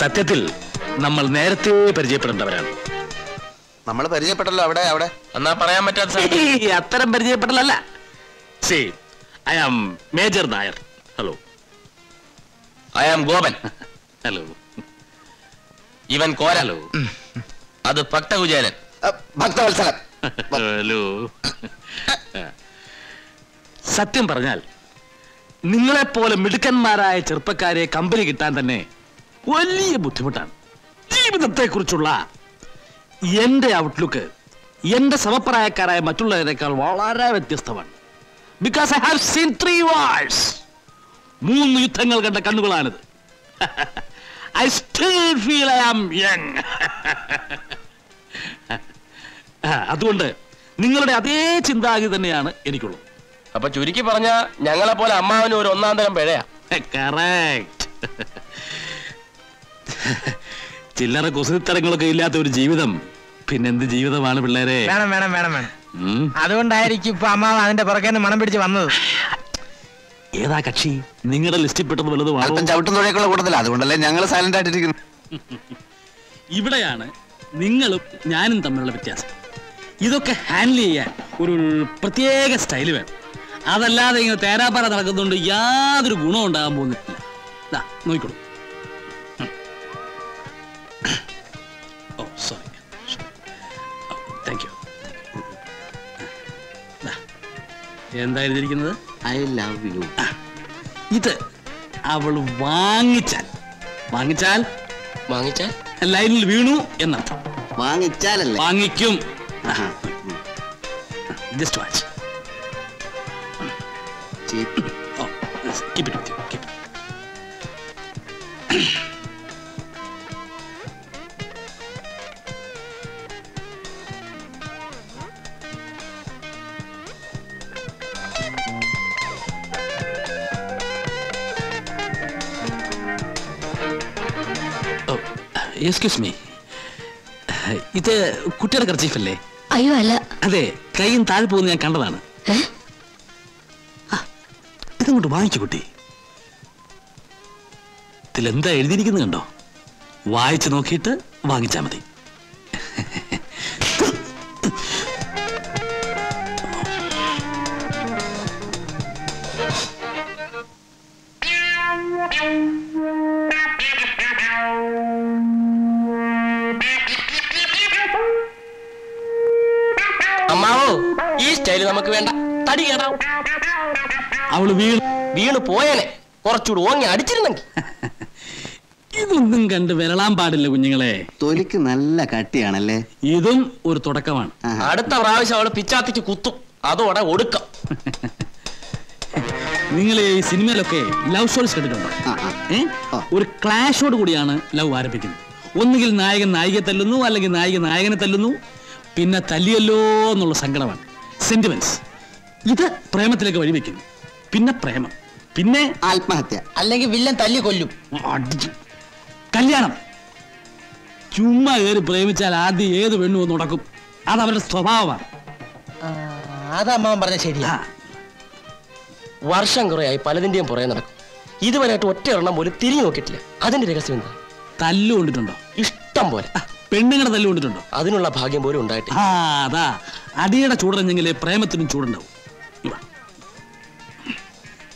സത്യത്തിൽ നമ്മൾ നേരത്തെ പരിചയപ്പെടേണ്ടവരാണ്. നമ്മൾ പരിചയപ്പെട്ടല്ലോ അവിടെ അവിടെ എന്നാ പറയാൻ പറ്റാത്ത അത്തരം പരിചയപ്പെടലല്ല. See I am major Nair. Hello. I am Gopan. Hello. ഇവൻ കോരലോ അത് ഭക്തകുചേരൻ ഭക്തവത്സലൻ. ഹലോ. സത്യം പറഞ്ഞാൽ നിങ്ങളെപ്പോലെ മിടുക്കന്മാരായ ചെറുപ്പക്കാരെ കമ്പനി കിട്ടാൻ തന്നെ വലിയ ബുദ്ധിമുട്ടാണ്. ജീവിതത്തെ കുറിച്ചുള്ള എന്റെ ഔട്ട്ലുക്ക് എന്റെ സമപ്രായക്കാരായ മറ്റുള്ളവരെക്കാൾ വളരെ വ്യത്യസ്തമാണ്. Because I have seen 3 wars. 3 യുദ്ധങ്ങൾ കണ്ട കണ്ണുകളാണിത്. I still feel I am young. അതുകൊണ്ട് നിങ്ങളുടെ അതേ ചിന്താഗതി തന്നെയാണ് എനിക്കുള്ളത്. അപ്പൊ ചുരുക്കി പറഞ്ഞ ഞങ്ങളെ പോലെ അമ്മാവന് ഒരു ഒന്നാം തരം പിഴയാ. കറക്റ്റ്. ചില്ലറ കുസൃത്തരങ്ങളൊക്കെ ഇല്ലാത്ത ഒരു ജീവിതം പിന്നെന്ത് ജീവിതമാണ് പിള്ളേരെ. വേണം വേണം വേണം വേണം. അതുകൊണ്ടായിരിക്കും ഇപ്പൊ അമ്മാവ് അതിന്റെ പുറകേന്ന് മണം പിടിച്ച് വന്നത്. ഏതാ കക്ഷി നിങ്ങളുടെ ലിസ്റ്റിൽ പെട്ടത് വല്ലതും? ചവിട്ടുന്നവരേക്കുള്ള കൂടുതൽ. അതുകൊണ്ടല്ലേ ഞങ്ങൾ സൈലന്റ് ആയിട്ടിരിക്കുന്നു. ഇവിടെയാണ് നിങ്ങളും ഞാനും തമ്മിലുള്ള വ്യത്യാസം. ഇതൊക്കെ ഹാൻഡിൽ ചെയ്യാൻ ഒരു പ്രത്യേക സ്റ്റൈൽ വേണം. അതല്ലാതെ ഇങ്ങനെ തേരാപ്പാറ നടക്കുന്നുണ്ട് യാതൊരു ഗുണം ഉണ്ടാകാൻ പോകുന്നില്ല. നോക്കിക്കോളൂ. Oh sorry. Thank you. എന്താ എഴുതിയിരിക്കുന്നത്? I love you. ഇത് അവൾ വാങ്ങിച്ചാൽ വാങ്ങിച്ചാൽ വാങ്ങിച്ചാൽ ലൈനിൽ വീണു എന്നർത്ഥം. വാങ്ങിച്ചാലല്ലേ വാങ്ങിക്കും. Just watch. എക്സ്ക്യൂസ് മീ, ഇത് കുട്ടിയുടെ കർച്ചീഫല്ലേ? അയ്യോ അല്ല. അതെ, കൈയും താഴെ പോകുന്ന ഞാൻ കണ്ടതാണ്. ഇതങ്ങോട്ട് വാങ്ങിച്ചു കുട്ടി. ഇതിലെന്താ എഴുതിയിരിക്കുന്നത് കണ്ടോ? വായിച്ചു നോക്കിയിട്ട് വാങ്ങിച്ചാൽ മതി. ഇതൊന്നും കണ്ട് വിരളാൻ പാടില്ല കുഞ്ഞുങ്ങളെ. തൊലിക്ക് നല്ല കട്ടിയാണല്ലേ. ഇതും ഒരു തുടക്കമാണ്. അടുത്ത പ്രാവശ്യം അവള് പിച്ചാത്തിക്ക് കുത്തും. അതോടെ ഒടുക്കം. നിങ്ങൾ ഈ സിനിമയിലൊക്കെ ലവ് സ്റ്റോറീസ് കണ്ടിട്ടുണ്ടോ? ഒരു ക്ലാഷോട് കൂടിയാണ് ലവ് ആരംഭിക്കുന്നത്. ഒന്നുകിൽ നായകൻ നായികയെ തല്ലുന്നു, അല്ലെങ്കിൽ നായിക നായകനെ തല്ലുന്നു. പിന്നെ തല്ലിയല്ലോ എന്നുള്ള സങ്കടമാണ്, സെന്റിമെന്റ്സ്. ഇത് പ്രേമത്തിലേക്ക് വഴിവെക്കുന്നു. പിന്നെ പ്രേമം, പിന്നെ ആത്മഹത്യ, അല്ലെങ്കിൽ വില്ലൻ തല്ലി കൊല്ലും, കല്യാണം. ചുമ്മാ കയറി പ്രേമിച്ചാൽ ആദ്യം ഏത് പെണ്ണു ഒന്ന് ഉടക്കും. അത് അവരുടെ സ്വഭാവമാണ്. അത് അമ്മാവൻ പറഞ്ഞ ശരിയാ. വർഷം കുറയായി പലതിന്റെയും പുറകെ നടക്കും. ഇതുവരെയായിട്ട് ഒറ്റ എണ്ണം പോലും തിരിഞ്ഞു നോക്കിയിട്ടില്ല. അതിന്റെ രഹസ്യം എന്താ? തല്ലു കൊണ്ടിട്ടുണ്ടോ? ഇഷ്ടം പോലെ. പെണ്ണുങ്ങളെ തല്ലു കൊണ്ടിട്ടുണ്ടോ? അതിനുള്ള ഭാഗ്യം പോലും ഉണ്ടായിട്ടില്ല. അതാ അടിയുടെ ചൂടറിഞ്ഞെങ്കിലേ പ്രേമത്തിനും ചൂടുണ്ടാവും.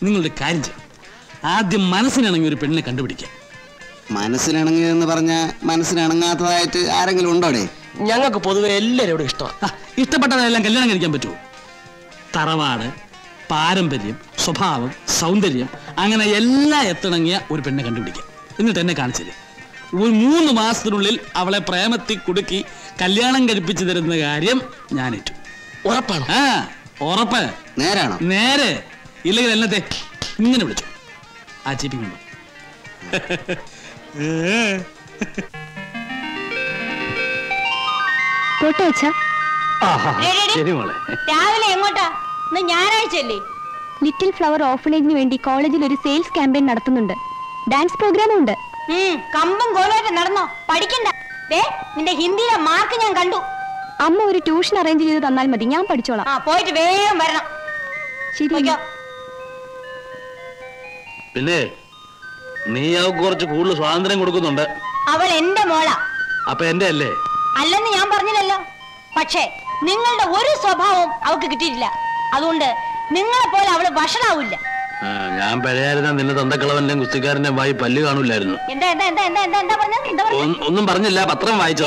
നിങ്ങളുടെ കാര്യം ചെയ്യും. ആദ്യം മനസ്സിനിണങ്ങിയ ഒരു പെണ്ണിനെ കണ്ടുപിടിക്കാം. മനസ്സിനിണങ്ങിയതെന്ന് പറഞ്ഞാൽ മനസ്സിനിണങ്ങാത്തതായിട്ട് ആരെങ്കിലും ഉണ്ടോടെ? ഞങ്ങൾക്ക് പൊതുവെ എല്ലാവരോടും ഇഷ്ടമാണ്. ഇഷ്ടപ്പെട്ടതെല്ലാം കല്യാണം കഴിക്കാൻ പറ്റുമോ? തറവാട്, പാരമ്പര്യം, സ്വഭാവം, സൗന്ദര്യം, അങ്ങനെ എല്ലാം എത്തിണങ്ങിയ ഒരു പെണ്ണെ കണ്ടുപിടിക്കാം. എന്നിട്ട് എന്നെ കാണിച്ചില്ലേ. ഒരു 3 മാസത്തിനുള്ളിൽ അവളെ പ്രേമത്തിൽ കുടുക്കി കല്യാണം കഴിപ്പിച്ചു തരുന്ന കാര്യം ഞാനേറ്റു. ഉറപ്പാണ്? ആ ഉറപ്പ്. നേരാണോ? നേരെ. ഇല്ലെങ്കിൽ എന്നത്തെ ഇങ്ങനെ വിളിച്ചു ആ ചീപ്പിങ്ങുണ്ടോ? രാവിലെ എങ്ങോട്ടാ? ഞായറാഴ്ചയല്ലേ? ലിറ്റിൽ ഫ്ലവർ ഓർഫനേജിന് വേണ്ടി കോളേജിൽ ഒരു സെയിൽസ് ക്യാമ്പയിൻ നടത്തുന്നുണ്ട്. ഡാൻസ് പ്രോഗ്രാമും ഉണ്ട്. കമ്പും കോലുമായിട്ട് നടന്നോ? പഠിക്കണ്ട. നിന്റെ ഹിന്ദിയിലെ മാർക്ക് ഞാൻ കണ്ടു. അമ്മ ഒരു ട്യൂഷൻ അറേഞ്ച് ചെയ്ത് തന്നാൽ മതി, ഞാൻ പഠിച്ചോളാം. പോയിട്ട് വേഗം വരണം. പിന്നെ नीचे स्वातंत्र पक्षे स्वभाव पत्रम वाईच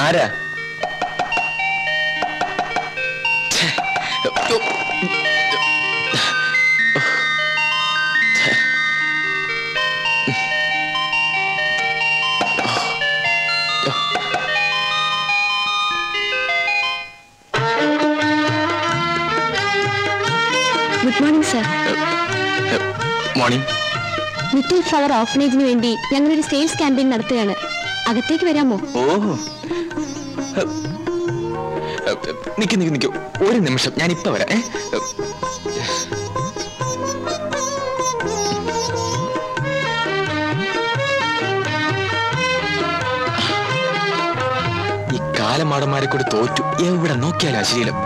आरा little flower orphanage sales campaign अगते वरामो निमिषम या कालमाड़े तोचु एवं नोकियाल अशीलम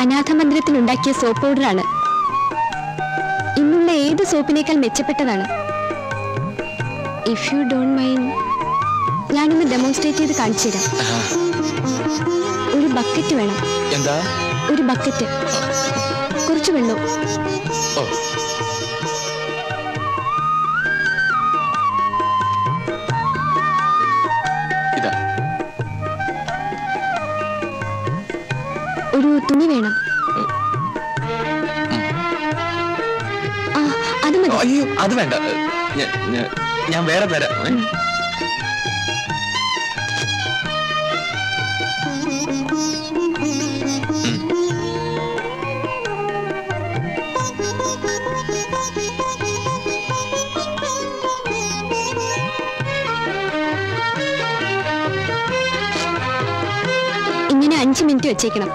अनाथ मंदिर सोप पौडर इन ऐसी सोपिने मेचपेटान इफ यू डोंट माइंड या डेमोंस्ट्रेट और बकेट वे और बकेट कुछ तुणी वेण इन्हें 5 मिनट वेच्चेक्कണം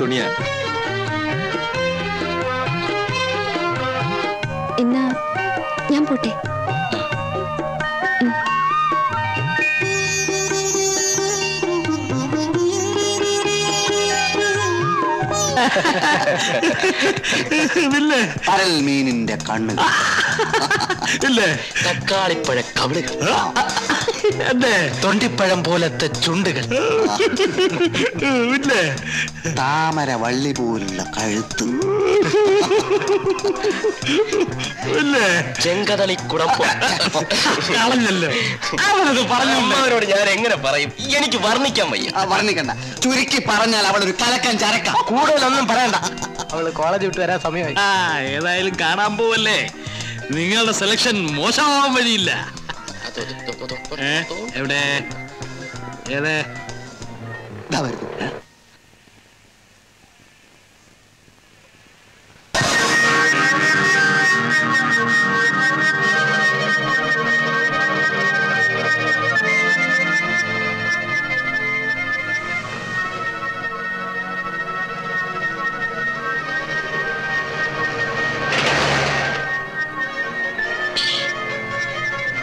തുണിയാ എന്നാ ഞാൻ പോട്ടെ ഇല്ലേ അരൽ മീനിന്റെ കണ്ണ് ഇല്ലേ തക്കാളിപ്പഴ കവളുകൾ തൊണ്ടിപ്പഴം പോലത്തെ ചുണ്ടുകൾ ഇല്ലേ താമര വള്ളി പോലുള്ള കഴുത്ത് ചെങ്കതളി കുടപ്പ് അവനോട് ഞാൻ എങ്ങനെ പറയും? എനിക്ക് വർണ്ണിക്കാൻ വയ്യ. വർണ്ണിക്കണ്ട, ചുരുക്കി പറഞ്ഞാൽ അവൾ ഒരു കലക്കൻ ചരക്ക. കൂടുതലൊന്നും പറയണ്ട. അവൾ കോളേജ് വിട്ട് വരാൻ സമയമായി. ഏതായാലും കാണാൻ പോവല്ലേ? നിങ്ങളുടെ സെലക്ഷൻ മോശമാവാൻ വഴിയില്ല. എവിടെ ഏതേ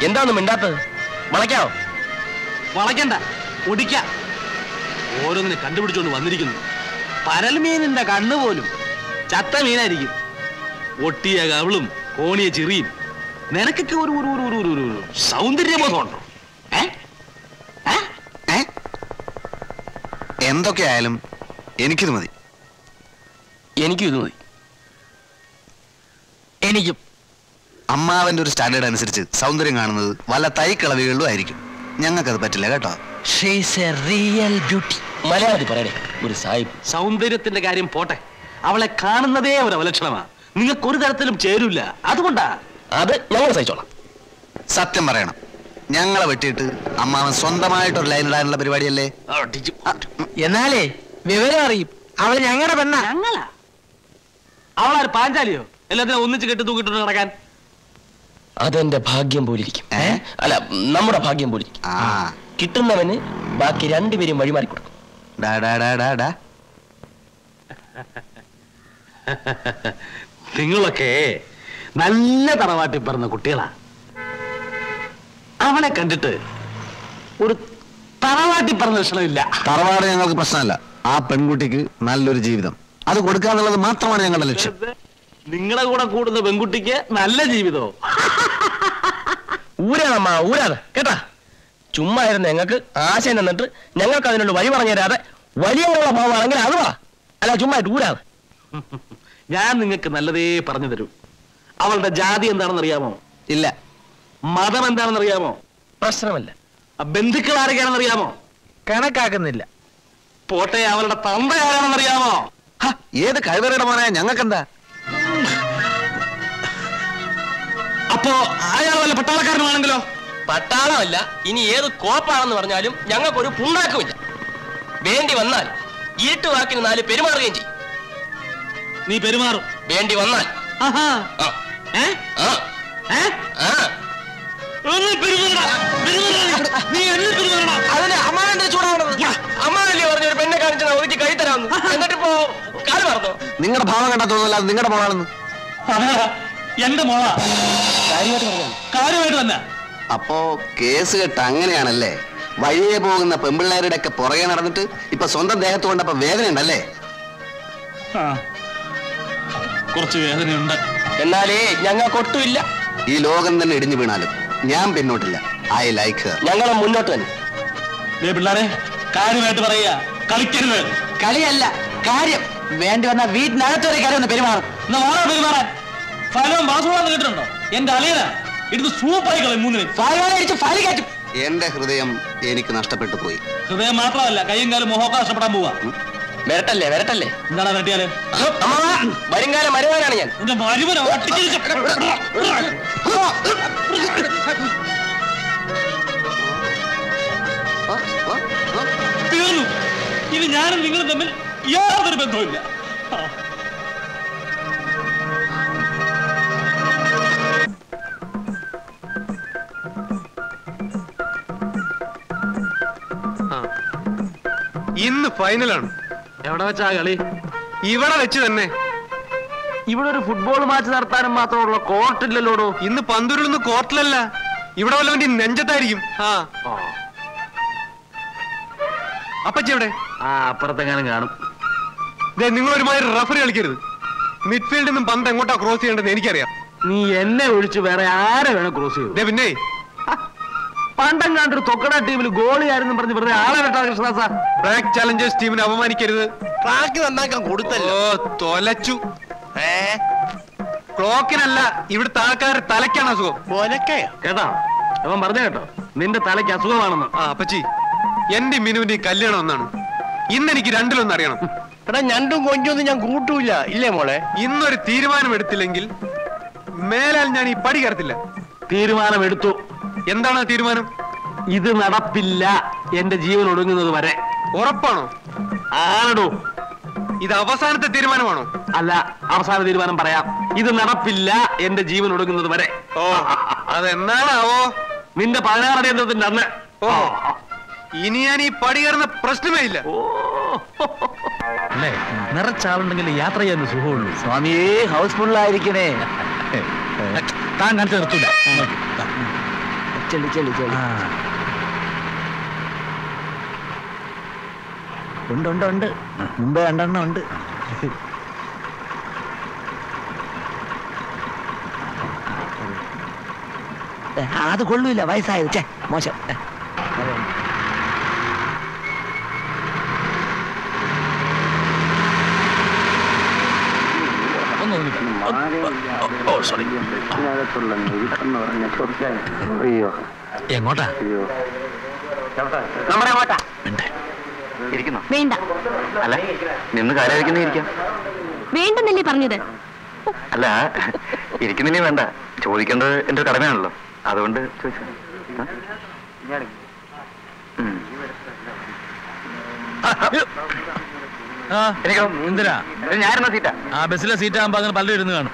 परलमीनि कण्पोल चत मीन ओटिया कवि कोणिया चीं निन सौंदर्यबोधम एंतुम मे अम्मावന്റെ ഒരു സ്റ്റാൻഡേർഡ് അനുസരിച്ച് സൗന്ദര്യം കാണുന്നത് വല്ല തൈ കളവികളിലും ആയിരിക്കും. ഞങ്ങൾക്ക് അത് പറ്റില്ല കേട്ടോ. She is a real beauty. മലയാളി പറയണേ ഒരു സാഹിബ്. സൗന്ദര്യത്തിന്റെ കാര്യം പോട്ടെ. അവളെ കാണുന്നതേ ഒരു അവലക്ഷണമാണ്. നിങ്ങൾക്ക് ഒരു തരത്തിലും ചേരില്ല. അതുകൊണ്ടാ അത് ഞങ്ങൾ സഹിച്ചോളാം. സത്യം പറയണം. ഞങ്ങളെ വെട്ടിയിട്ട് അമ്മാവൻ സ്വന്തമായിട്ട് ഒരു ലൈൻ ഇടാനുള്ള പരിപാടിയല്ലേ? എന്നാലേ വിവരം അറിയും. അവൾ ഞങ്ങളുടെ പെണ്ണാ. ഞങ്ങളാ. അവൾ ആര് പാഞ്ചാലിയോ? എല്ലാത്തിനും ഒന്നിച്ച് കെട്ടി തൂക്കിട്ടുണ്ട് നടക്കാൻ. अदे भाग्यम अल नम्बे भाग्यम कवन बाकी रुपे वह निवाटी पर कुछ कवाटी पर तरवाड़ प्रश्न आ पेकुटी की नीवित अदान लक्ष्य निूड़ कूड़ा पेकुटी की नीवितो ഊരാനമ്മ ഊരാതെ കേട്ടാ ചുമ്മാ ഇരുന്ന് ഞങ്ങൾക്ക് ആശയം തന്നിട്ട് ഞങ്ങൾക്ക് അതിനുള്ള വഴി പറഞ്ഞു തരാതെ വലിയങ്ങളെ ഭാവമാണെങ്കിൽ അതുവാ അല്ല ചുമ്മാ ഊരാതെ ഞാൻ നിങ്ങൾക്ക് നല്ലതേ പറഞ്ഞു തരും അവളുടെ ജാതി എന്താണെന്ന് അറിയാമോ ഇല്ല മതം എന്താണെന്ന് അറിയാമോ പ്രശ്നമല്ല ബന്ധുക്കൾ ആരെയാണെന്ന് അറിയാമോ കണക്കാക്കുന്നില്ല പോട്ടെ അവളുടെ തന്ത ആരാണെന്ന് അറിയാമോ ഏത് കൈവരയുടെ മോനെ ഞങ്ങൾക്ക് എന്താ അപ്പോ അയാൾ വല്ല പട്ടാളക്കാരനാണെങ്കിലോ പട്ടാളമല്ല ഇനി ഏത് കോപ്പാണെന്ന് പറഞ്ഞാലും ഞങ്ങൾക്കൊരു പുണ്ണാക്കുമില്ല വേണ്ടി വന്നാൽ ഇരുട്ട് വാക്കിന് നാല് പെരുമാറുകയും ചെയ്യും നീ പെരുമാറും വേണ്ടി വന്നാൽ പെണ്ണെ കാണിച്ചാൽ ഒതുക്കി കൈ തരാമെന്ന് എന്നിട്ടിപ്പോ കാല് മറന്നോ നിങ്ങളുടെ ഭാവം കണ്ടാ തോന്നില്ല അത് നിങ്ങളുടെ മോളാണെന്ന് എന്റെ മോളാ കാര്യമായിട്ട് തന്നെ അപ്പോ കേസ് കേട്ട് അങ്ങനെയാണല്ലേ വഴിയെ പോകുന്ന പെമ്പിള്ളേരുടെ ഒക്കെ പുറകെ നടന്നിട്ട് ഇപ്പൊ സ്വന്തം ദേഹത്ത് കൊണ്ടപ്പോ വേദനയുണ്ടല്ലേ കുറച്ച് വേദനയുണ്ട് എന്നാലേ ഞങ്ങൾക്കൊട്ടുമില്ല ഈ ലോകം തന്നെ ഇടിഞ്ഞു വീണാലും ഞാൻ പിന്നോട്ടില്ല ഐ ലൈക്ക് ഹർ ഞങ്ങൾ മുന്നോട്ട് തന്നെ ദേ പിള്ളാരെ കാര്യമായിട്ട് പറയാ കളിക്കരുത് കളിയല്ല കാര്യം വേണ്ടി വന്ന വീടിനകത്ത് വരെ കയറി ഒന്ന് പെരുമാറും എന്നാ ഓരോ പെരുമാറാൻ ഹൃദയം എനിക്ക് നഷ്ടപ്പെട്ടു പോയി ഹൃദയം മാത്രമല്ല കൈയും കാലും മോഹൊക്കെ നഷ്ടപ്പെടാൻ പോവാ വരട്ടല്ലേ വരട്ടല്ലേ എന്താണ് വരട്ടിയാല് വരുംകാലം മരുവാനാണ് ഞാൻ തീർന്നു ഇനി ഞാനും നിങ്ങളും തമ്മിൽ യാതൊരു ബന്ധവുമില്ല ഇന്ന് ഫൈനലാണ് എവിടെ വെച്ചാ കളി ഇവിടെ വെച്ച് തന്നെ ഇവിടെ ഒരു ഫുട്ബോൾ മാച്ച് നടത്താനും മാത്രമുള്ള കോർട്ടില്ലല്ലോ ഇന്ന് പന്തൂരിലൊന്നും കോർട്ടിലല്ല ഇവിടെ വല്ലവന്റെ നെഞ്ചത്തായിരിക്കും ആ അപ്പച്ചി എവിടെ ആ അപ്പുറത്തെങ്ങാനും കാണും ദേ നിങ്ങൾ ഒരുമാതിരി റഫറി കളിക്കരുത് മിഡ്ഫീൽഡിൽ നിന്നും പന്ത് എങ്ങോട്ടാ ക്രോസ് ചെയ്യേണ്ടതെന്ന് എനിക്കറിയാം നീ എന്നെ ഒഴിച്ച് വേറെ ആരെ വേണം ക്രോസ് ചെയ്യൂ ദേ പിന്നെ പണ്ടങ്ങാണ്ടൊരു തൊക്കട ടീമിൽ ഗോളിയായിരുന്നു പറഞ്ഞു വെറുതെ ആളെ വെട്ടാ കൃഷ്ണദാസ ബ്രാക്ക് ചാലഞ്ചേഴ്സ് ടീമിനെ അപമാനിക്കരുത് ട്രാക്ക് നന്നാക്കാൻ കൊടുത്തല്ലോ ഓ തൊലച്ചു ക്ലോക്കിനല്ല ഇവിടുത്തെ ആൾക്കാരുടെ തലയ്ക്കാണ് അസുഖം കേട്ടോ അവൻ പറഞ്ഞ കേട്ടോ നിന്റെ തലയ്ക്ക് അസുഖമാണെന്ന് ആ അപ്പച്ചി എന്റെ മിനുവിന്റെ കല്യാണം ഒന്നാണ് ഇന്നെനിക്ക് രണ്ടിലൊന്നും അറിയണം എടാ ഞണ്ടും കൊഞ്ചൊന്നും ഞാൻ കൂട്ടൂല ഇല്ലേ മോളെ ഇന്നൊരു തീരുമാനം എടുത്തില്ലെങ്കിൽ മേലാൽ ഞാൻ ഈ പടി കയറത്തില്ല തീരുമാനം എടുത്തു എന്താണ് തീരുമാനം ഇത് നടപ്പില്ല എന്റെ ജീവൻ ഒടുങ്ങുന്നത് വരെ ഉറപ്പാണോ ആണോ ഇത് അവസാനത്തെ തീരുമാനമാണോ അല്ല അവസാന തീരുമാനം പറയാം ഇത് നടപ്പില്ല എന്റെ ജീവൻ ഒടുങ്ങുന്നത് വരെ ഓ അതെന്നാണാവോ നിന്റെ 16 യന്ത്രത്തിന്റെ അന്ന് ഓ ഇനി ഞാൻ ഈ പടി കയറുന്ന പ്രശ്നമേ ഇല്ല അല്ലേ നിറച്ചാളുണ്ടെങ്കിൽ യാത്ര ചെയ്യുന്ന സുഖമുള്ളൂ സ്വാമിയേ ഹൗസ്ഫുള്ളായിരിക്കണേ താൻ കണ്ടു നിർത്തില്ല चलो चलो चलो ഉണ്ട് മുമ്പേ രണ്ടെണ്ണം ഉണ്ട് അത് കൊള്ളൂല വയസ്സായത് ചേ മോശം എങ്ങോട്ടാ നമ്മുടെ എങ്ങോട്ടാ വേണ്ട അല്ല നിന്ന് കാര്യമായിരിക്കുന്ന ഇരിക്കാം വേണ്ടെന്നല്ലേ പറഞ്ഞത് അല്ല ഇരിക്കുന്നില്ലേ വേണ്ട ചോദിക്കേണ്ടത് എന്റെ കടമയാണല്ലോ അതുകൊണ്ട് ചോദിച്ചു ഞാനെന്നാ സീറ്റാ ആ ബസ്സിലെ സീറ്റ് ആകുമ്പോ അങ്ങനെ പലരും ഇരുന്ന് കാണും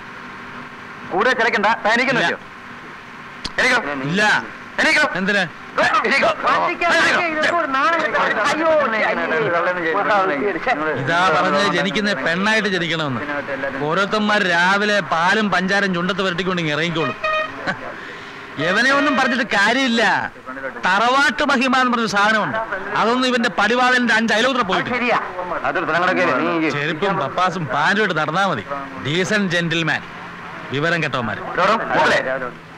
കൂടെ കിടക്കണ്ട എനിക്കൊന്നും ഇല്ല എന്തിനാ ഇതാ പറഞ്ഞത് ജനിക്കുന്ന പെണ്ണായിട്ട് ജനിക്കണമെന്ന് ഓരോരുത്തന്മാർ രാവിലെ പാലും പഞ്ചാരം ചുണ്ടത്ത് വരട്ടിക്കൊണ്ടെങ്കിൽ ഇറങ്ങിക്കോളും ഇവനെ ഒന്നും പറഞ്ഞിട്ട് കാര്യമില്ല തറവാട്ട് മഹിമ എന്ന് പറഞ്ഞ സാധനമുണ്ട് അതൊന്നും ഇവന്റെ പടിവാളന്റെ 5 അയലോത്ര പോയിട്ട് ചെരുപ്പും പപ്പാസും പാൻറ്റും ഇട്ട് നടന്നാ മതി ഡീസന്റ് ജെന്റിൽമാൻ വിവരം കെട്ടവന്മാര്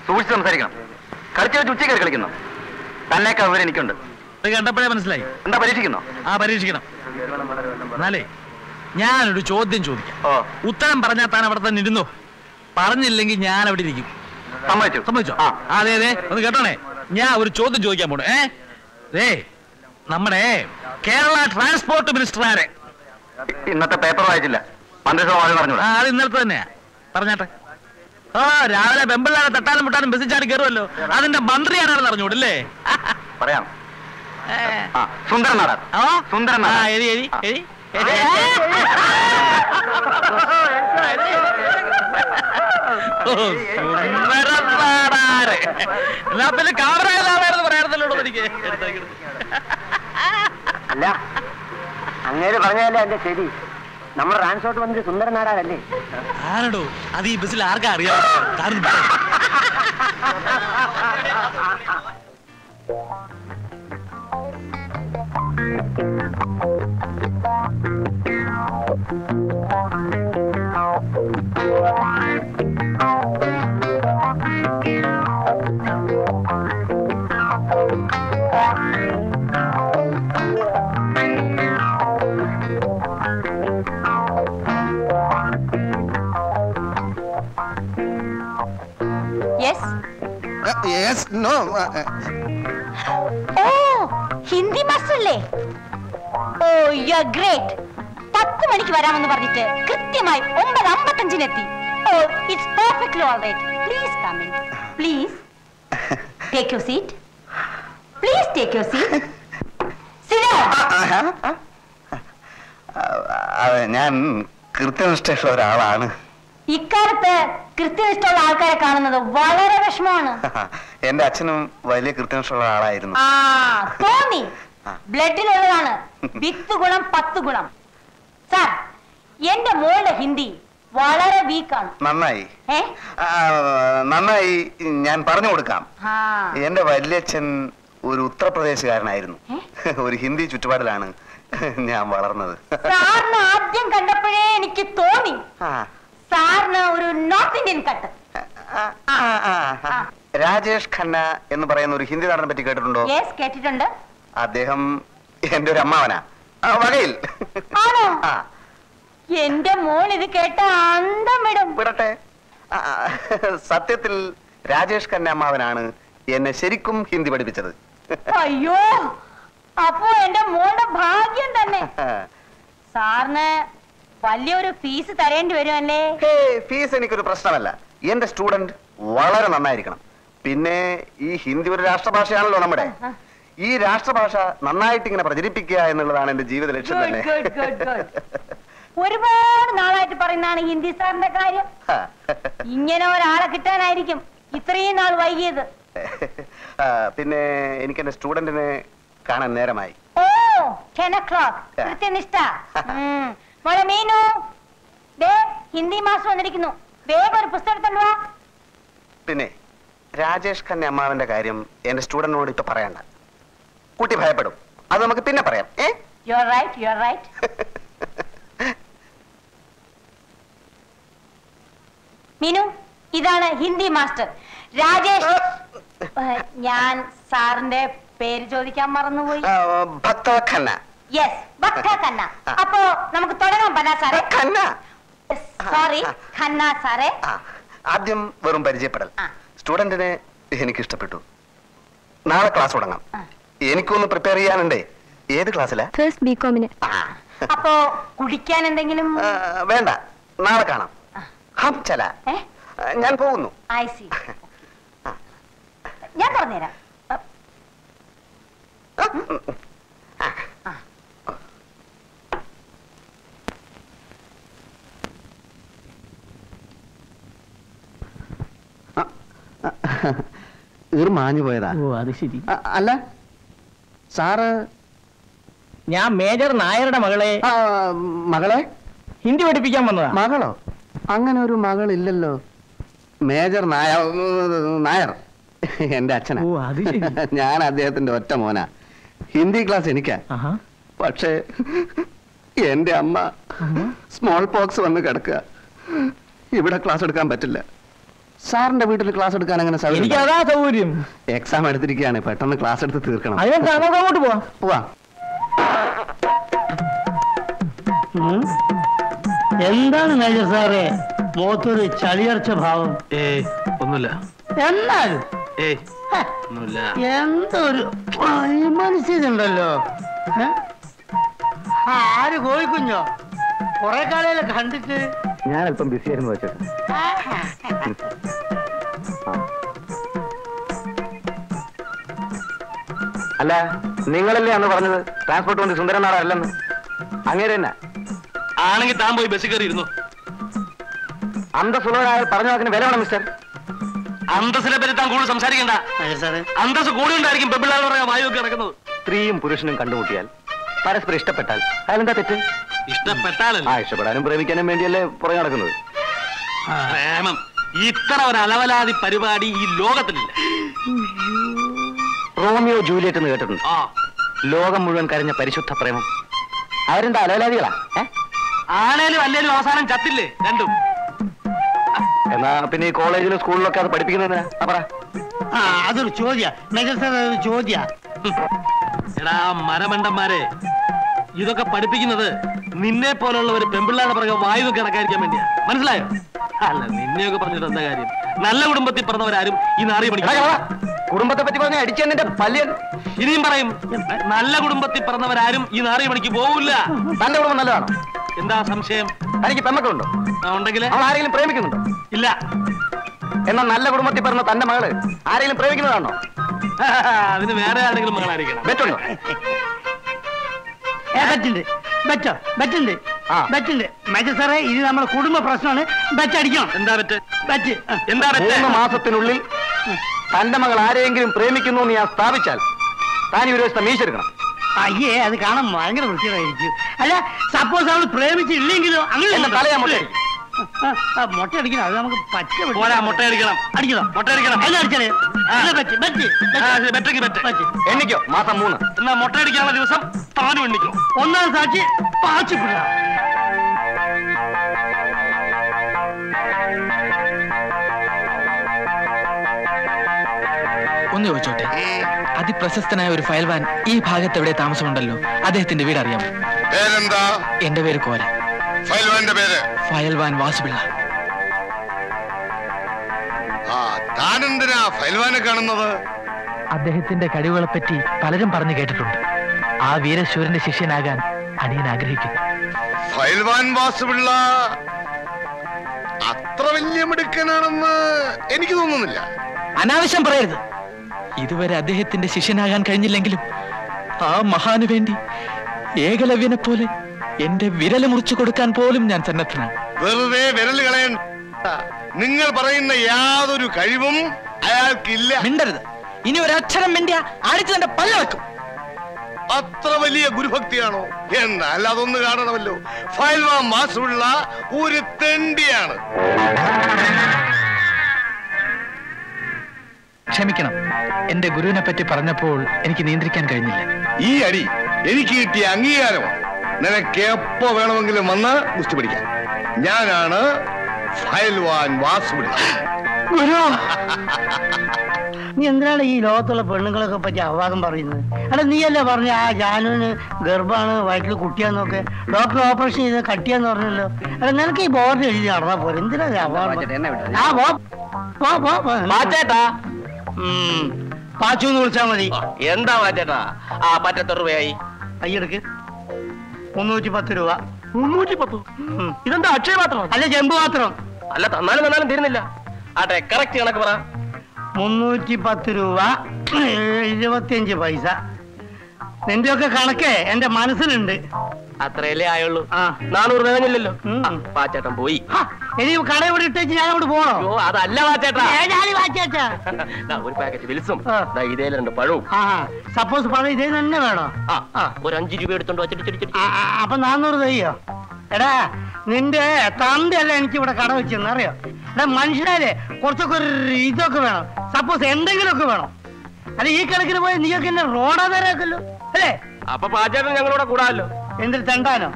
സൂക്ഷിച്ച് സംസാരിക്കണം കളിച്ചു വെച്ച് ഉച്ചയ്ക്ക് കളിക്കുന്നു തന്നേക്കാൾ വിവരം എനിക്കുണ്ട് അത് കണ്ടപ്പോഴേ മനസ്സിലായി എന്താ പരീക്ഷിക്കുന്നോ ആ പരീക്ഷിക്കണം എന്നാലേ ഞാനൊരു ചോദ്യം ചോദിക്കാം ഉത്തരം പറഞ്ഞാൽ താൻ അവിടെ തന്നെ ഇരുന്നോ പറഞ്ഞില്ലെങ്കിൽ ഞാൻ അവിടെ ഇരിക്കും സമ്മതിച്ചോ അതെ അതെ ഒന്ന് കേട്ടോണേ ഞാൻ ഒരു ചോദ്യം ചോദിക്കാൻ പോണു നമ്മുടെ കേരള ട്രാൻസ്പോർട്ട് മിനിസ്റ്റർ ആരെ ഇന്നത്തെ പേപ്പർ വായിച്ചില്ല അത് ഇന്നലത്തെ തന്നെയാ പറഞ്ഞാട്ടെ ഓ രാവിലെ വെമ്പിള്ളാരെ തട്ടാനും മുട്ടാനും ബസ് ചാടി കയറുമല്ലോ അതിന്റെ മന്ത്രി ആരാണെന്ന് അറിഞ്ഞൂടല്ലേ പറയാം സുന്ദരനാടാ സുന്ദരനാടാ എരി എരി എരി സുന്ദരനാടാരെ എന്നാ പിന്നെ കാമരാജാവായിരുന്നു പറയാറുണ്ടല്ലോ എനിക്ക് അല്ല അങ്ങേര് പറഞ്ഞതല്ലേ എന്റെ ശരി നമ്മുടെ ട്രാൻസ്പോർട്ട് മന്ത്രി സുന്ദരനാടാരല്ലേ ആരടോ അത് ഈ ബസ്സിൽ ആർക്കാ അറിയാം Yes, no. Oh, Hindi busle. Oh, you're great. 10 മണിക്ക് വരാമെന്ന് പറഞ്ഞിട്ട് കൃത്യമായി 9:55 എത്തി. Oh, it's perfectly all right. Please come in. Please. Take your seat. Please take your seat. Sit down. ഞാൻ കൃത്യനിഷ്ഠയുള്ള ഒരാളാണ്. ഇക്കാലത്ത് കൃത്യനിഷ്ഠയുള്ള ആൾക്കാരെ കാണുന്നത് വളരെ വിഷമമാണ് എന്റെ അച്ഛനും വലിയ കൃത്യനിഷ്ഠയുള്ള ആളായിരുന്നു തോന്നി ബ്ലഡിലുള്ളതാണ് വിത്ത് ഗുണം 10 ഗുണം സാർ എന്റെ മോളുടെ ഹിന്ദി വളരെ വീക്കാണ് നന്നായി ഞാൻ പറഞ്ഞു കൊടുക്കാം എന്റെ വല്യച്ഛൻ ഒരു ഉത്തർപ്രദേശുകാരനായിരുന്നു ഒരു ഹിന്ദി ചുറ്റുപാടിലാണ് ഞാൻ വളർന്നത് സാറിന് ആദ്യം കണ്ടപ്പോഴേ എനിക്ക് തോന്നി ഒരു north Indian cut Rajesh Khanna എന്ന് പറയുന്ന ഒരു ഹിന്ദി നടനെ പറ്റി കേട്ടിട്ടുണ്ടോ കേട്ടിട്ടുണ്ട് അദ്ദേഹം എന്റെ ഒരു അമ്മാവനാ വകയിൽ എന്റെ മോൾ ഇത് കേട്ട അന്തം വിടും വിടട്ടെ സത്യത്തിൽ രാജേഷ് ഖന്ന അമ്മാവനാണ് എന്നെ ശരിക്കും ഹിന്ദി പഠിപ്പിച്ചത് അയ്യോ അപ്പോ എന്റെ മോളുടെ ഭാഗ്യം തന്നെ സാറിന് വലിയൊരു ഫീസ് തരേണ്ടി വരുമല്ലേ ഫീസ് എനിക്കൊരു പ്രശ്നമല്ല എന്റെ സ്റ്റുഡന്റ് വളരെ നന്നായിരിക്കണം പിന്നെ ഈ ഹിന്ദി ഒരു രാഷ്ട്രഭാഷയാണല്ലോ നമ്മുടെ ഈ രാഷ്ട്രഭാഷ നന്നായിട്ട് ഇങ്ങനെ പ്രചരിപ്പിക്കുക എന്നുള്ളതാണ് എന്റെ ജീവിത ലക്ഷ്യം തന്നെ ഒരുപാട് നാളായിട്ട് പറയുന്നതാണ് ഹിന്ദി സാറിന്റെ കാര്യം ഇങ്ങനെ ഒരാളെ കിട്ടാനായിരിക്കും ഇത്രയും നാൾ വൈകിയത് പിന്നെ എനിക്ക് എന്റെ സ്റ്റുഡന്റിനെ കാണാൻ നേരമായി ഓ 10 o'clock കൃത്യനിഷ്ഠ മോളെ മീനു ഹിന്ദി മാസം വന്നിരിക്കുന്നു വേഗം ഒരു പുസ്തകം എടുത്തോ പിന്നെ രാജേഷ് ഖന്ന അമ്മാവന്റെ കാര്യം എന്റെ സ്റ്റുഡന്റിനോട് ഇപ്പോ പറയണ്ട. കുട്ടി ഭയപ്പെടും. അത് നമുക്ക് പിന്നെ പറയാം. ഏ? You are right, you are right. Meenu, ഇതാണ് ഹിന്ദി മാസ്റ്റർ രാജേഷ്. ഞാൻ സാറിന്റെ പേര് ചോദിക്കാൻ മറന്നുപോയി. ഭക്ത ഖന്ന. യെസ്, ഭക്ത ഖന്ന. അപ്പോ നമുക്ക് തുടങ്ങാം ബനാ സാറേ. ഖന്ന. സോറി, ഖന്ന സാറേ. ആദ്യം വെറും പരിചയപ്പെടൽ. സ്റ്റുഡന്റിനെ എനിക്കിഷ്ടപ്പെട്ടു. നാളെ ക്ലാസ് തുടങ്ങാം. എനിക്കൊന്ന് പ്രിപ്പയർ ചെയ്യാനുണ്ട്. ഏത് ക്ലാസ്സിലാ? ഫസ്റ്റ് ബികോമിന്. അപ്പോ കുടിക്കാൻ എന്തെങ്കിലും വേണ്ട, നാളെ കാണാം. ഹം ചല, ഞാൻ പോകുന്നു. ഐ സി, ഞാൻ പറഞ്ഞുതരാം. മാഞ്ഞു പോയതാ. ഓ, അത് ശരി. അല്ല സാറ്, ഞാൻ മേജർ നായരുടെ മകളെ മകളെ ഹിന്ദി പഠിപ്പിക്കാൻ വന്നതാ. മകളോ? അങ്ങനെ ഒരു മകളില്ലല്ലോ. മേജർ നായർ എന്റെ അച്ഛനാ. ഞാൻ അദ്ദേഹത്തിന്റെ ഒറ്റ മോനാ. ഹിന്ദി ക്ലാസ് എനിക്കാ. പക്ഷേ എന്റെ അമ്മ സ്മോൾ പോക്സ് വന്ന് കിടക്കുക. ഇവിടെ ക്ലാസ് എടുക്കാൻ പറ്റില്ല. സാറിന്റെ വീട്ടിൽ ക്ലാസ് എടുക്കാൻ അങ്ങനെ സൗകര്യം? എക്സാം എടുത്തിരിക്കുകയാണ്, പെട്ടെന്ന് ക്ലാസ് എടുത്ത് തീർക്കണം. അങ്ങോട്ട് പോവാം, പോവാ. എന്താണ് മേജർ സാറേ മുഖത്തൊരു ചളിയർച്ച ഭാവം? ഒന്നുമില്ല. എന്നാലും എന്തൊരു മനുഷ്യരുണ്ടല്ലോ. ആര് കോഴിക്കുഞ്ഞോ? കൊറേ കാലം കണ്ടിട്ട്. ഞാൻ അല്പം ബിസി ആയിരുന്നു വെച്ചേട്ടാ. അല്ല, നിങ്ങളല്ലേ അന്ന് പറഞ്ഞത് ട്രാൻസ്പോർട്ട് മന്ത്രി സുന്ദരനാടല്ലെന്ന്? അങ്ങേര് തന്നെ ആണെങ്കിൽ താൻ പോയി ബസ് കയറിയിരുന്നു. അന്തസ്സുള്ളവരായ പറഞ്ഞ വാക്കിന് വില വേണം മിസ്റ്റർ. അന്തസ്സിനെ പറ്റി താൻ കൂടുതൽ സംസാരിക്കണ്ട. അന്തസ് കൂടിയുണ്ടായിരിക്കും പെമ്പിള്ളാന്ന് പറയാൻ വായുവൊക്കെ നടക്കുന്നത്. സ്ത്രീയും പുരുഷനും കണ്ടുമുട്ടിയാൽ പരസ്പരം ഇഷ്ടപ്പെട്ടാൽ അയാളെന്താ തെറ്റ്? ഇഷ്ടപ്പെട്ടാലും ഇഷ്ടപ്പെടാനും പ്രേമിക്കാനും വേണ്ടിയല്ലേ പുറകെ നടക്കുന്നത്. പ്രേമം ഇത്ര ഒരു അലവലാതി പരിപാടി ഈ ലോകത്തിലില്ല. റോമിയോ ജൂലിയറ്റ് എന്ന് കേട്ടിട്ടുണ്ട്? ലോകം മുഴുവൻ കരഞ്ഞ പരിശുദ്ധ പ്രേമം. അവരെന്താ അലവലാതികളാ? ആണേലും അല്ലേലും അവസാനം ചത്തില്ലേ രണ്ടും? എന്നാ പിന്നെ ഈ കോളേജിലും സ്കൂളിലൊക്കെ അത് പഠിപ്പിക്കുന്നതിനാ? അതൊരു ചോദ്യ ചോദ്യ. എടാ മരമണ്ടന്മാരെ, ഇതൊക്കെ പഠിപ്പിക്കുന്നത് നിന്നെ പോലുള്ള ഒരു പെമ്പിള്ളാടെ പുറകെ വായു കണക്കായിരിക്കാൻ വേണ്ടിയാ. മനസ്സിലായോ? അല്ല, നിന്നെയൊക്കെ പറഞ്ഞിട്ട് എന്താ കാര്യം? നല്ല കുടുംബത്തിൽ പറഞ്ഞവരാരും ഈ നാറി പഠിക്കും. കുടുംബത്തെ പറ്റി പറഞ്ഞ അടിച്ചെന്നെ പല്ലിയൻ. ഇനിയും പറയും നല്ല കുടുംബത്തിൽ പറഞ്ഞവരാരും ഈ നാറി പണിക്ക് പോവില്ല. തന്റെ കുടുംബം നല്ലതാണോ? എന്താ സംശയം? എനിക്ക് പെമ്മക്കളുണ്ടോ? ഉണ്ടെങ്കിൽ അവൾ ആരെങ്കിലും പ്രേമിക്കുന്നുണ്ടോ? ഇല്ല. എന്നാൽ നല്ല കുടുംബത്തിൽ പറഞ്ഞ തന്റെ മകള് ആരെങ്കിലും പ്രേമിക്കുന്നതാണോ? അതിന് വേറെ ആരെങ്കിലും മകളായിരിക്കണം. ബെറ്റുണ്ടോ? ഇത് നമ്മുടെ കുടുംബ പ്രശ്നമാണ്. മാസത്തിനുള്ളിൽ തന്റെ മകൾ ആരെയെങ്കിലും പ്രേമിക്കുന്നു എന്ന് ഞാൻ സ്ഥാപിച്ചാൽ താൻ ഒരു ദിവസം മീശെടുക്കണം. അയ്യേ, അത് കാണാൻ ഭയങ്കര വൃത്തിയായിരിക്കും. അല്ല, സപ്പോസ് അവൾ പ്രേമിച്ചില്ലെങ്കിലോ? അങ്ങനെ തലയാ മുട്ടയടിക്കണം. അത് നമുക്ക് എണ്ണിക്കോ? മാസം 3. എന്നാ മുട്ടയടിക്കാനുള്ള ദിവസം താനും എണ്ണിക്കോ. ഒന്നാം സാക്ഷി പാച്ചിപ്പുഴ. ഒന്ന് ചോദിച്ചോട്ടെ, അതിപ്രശസ്തനായ ഒരു ഫയൽവാൻ ഈ ഭാഗത്ത് എവിടെ താമസമുണ്ടല്ലോ, അദ്ദേഹത്തിന്റെ വീട് അറിയാമോ? എന്റെ പേര് കോര. ഫയൽവാൻ വാസുപിള്ള. അദ്ദേഹത്തിന്റെ കഴിവുകളെ പറ്റി പലരും പറഞ്ഞു കേട്ടിട്ടുണ്ട്. ആ വീരശൂരന്റെ ശിഷ്യനാകാൻ അനിയൻ ആഗ്രഹിക്കുന്നു. ഫയൽവാൻ വാസുപിള്ള അത്ര വലിയ മിടുക്കനാണെന്ന് എനിക്ക് തോന്നുന്നില്ല. അനാവശ്യം പറയരുത്. ഇതുവരെ അദ്ദേഹത്തിന്റെ ശിഷ്യനാകാൻ കഴിഞ്ഞില്ലെങ്കിലും ആ മഹാനു വേണ്ടി ഏകലവ്യനെ പോലെ എന്റെ വിരൽ മുറിച്ചു കൊടുക്കാൻ പോലും ഞാൻ സന്നദ്ധനാണ്. വെറുതെ വിരൽ കളയണ്ട. നിങ്ങൾ പറയുന്ന യാതൊരു കഴിവും അയാൾക്കില്ല. മിണ്ടരുത്. ഇനി ഒരക്ഷരം മിണ്ടിയ അടിച്ചു തന്റെ പല്ല് വെക്കും. അത്ര വലിയ ഗുരുഭക്തിയാണോ? എന്നാൽ അതൊന്ന് കാണണമല്ലോ. ഫയൽവാൻ വാസുപിള്ള ഒരു തെണ്ടിയാണ്. ക്ഷമിക്കണം എന്റെ ഗുരുവിനെ പറ്റി പറഞ്ഞപ്പോൾ എനിക്ക് നിയന്ത്രിക്കാൻ കഴിഞ്ഞില്ല. ഈ അടി എനിക്ക് കിട്ടിയ അംഗീകാരം. നിനക്ക് എപ്പോ വേണമെങ്കിലും വന്ന് ഗുസ്തി പിടിക്കാം. ഞാനാണ് ഫയൽവാൻ വാസുവിള. ഗുരു, നീ എന്തിനാണ് ഈ ലോകത്തുള്ള പെണ്ണുങ്ങളൊക്കെ പറ്റി അപവാദം പറയുന്നത്? അല്ല, നീയല്ലേ പറഞ്ഞ ആ ജാനുവിന് ഗർഭാണ്, വയറ്റിൽ കുട്ടിയാന്നൊക്കെ ഡോക്ടർ ഓപ്പറേഷൻ ചെയ്ത് കട്ടിയാന്ന് പറഞ്ഞല്ലോ. അല്ല, നിനക്ക് ഈ ബോർഡ് എഴുതി നടന്നാ പോലെ. എന്തിനാ പാച്ചു എന്ന് വിളിച്ചാ മതി. എന്താ മാറ്റേട്ടാ? ആ പറ്റത്തൊരു രൂപയായി. അയ്യെടുക്ക്. 310 രൂപ. 310? ഇതെന്താ അക്ഷയ പാത്രം? അല്ല, ചെമ്പ് പാത്രം. അല്ല, തന്നാലും തീരുന്നില്ല. ആട്ടെ, കറക്റ്റ് കണക്ക് പറ. 310 രൂപ 75 പൈസ. നിന്റെ ഒക്കെ കണക്ക് എന്റെ മനസ്സിലുണ്ട്. അത്രയല്ലേ ആയുള്ളൂ. 400 തികഞ്ഞില്ലല്ലോ. പാച്ചേട്ടൻ പോയി. ഇനി കട ഇവിടെ ഇട്ടേച്ച് ഞാൻ അവിടെ പോകണോ? അതല്ല വാച്ചേട്ടാ, ഒരു പാക്കറ്റ് വിൽസും ഇതേ രണ്ട് പഴവും. സപ്പോസ് പഴം ഇതേ തന്നെ വേണോ? ഒരു 5 രൂപ എടുത്തോണ്ട് വച്ചിട്ട്. അപ്പൊ 400 തയ്യോ? എടാ, നിന്റെ തന്തയല്ല എനിക്ക് ഇവിടെ കട വെച്ചെന്ന് അറിയോ? എടാ, മനുഷ്യനല്ലേ കുറച്ചൊക്കെ ഒരു ഇതൊക്കെ വേണം. സപ്പോസ് എന്തെങ്കിലുമൊക്കെ വേണം. അല്ല, ഈ കണക്കിന് പോയി നീയൊക്കെ എന്നെ റോഡാ നേരാക്കല്ലോ അല്ലേ? അപ്പൊ പാചകം ഞങ്ങളോടെ കൂടാല്ലോ. എന്തിൽ തണ്ടാനോ?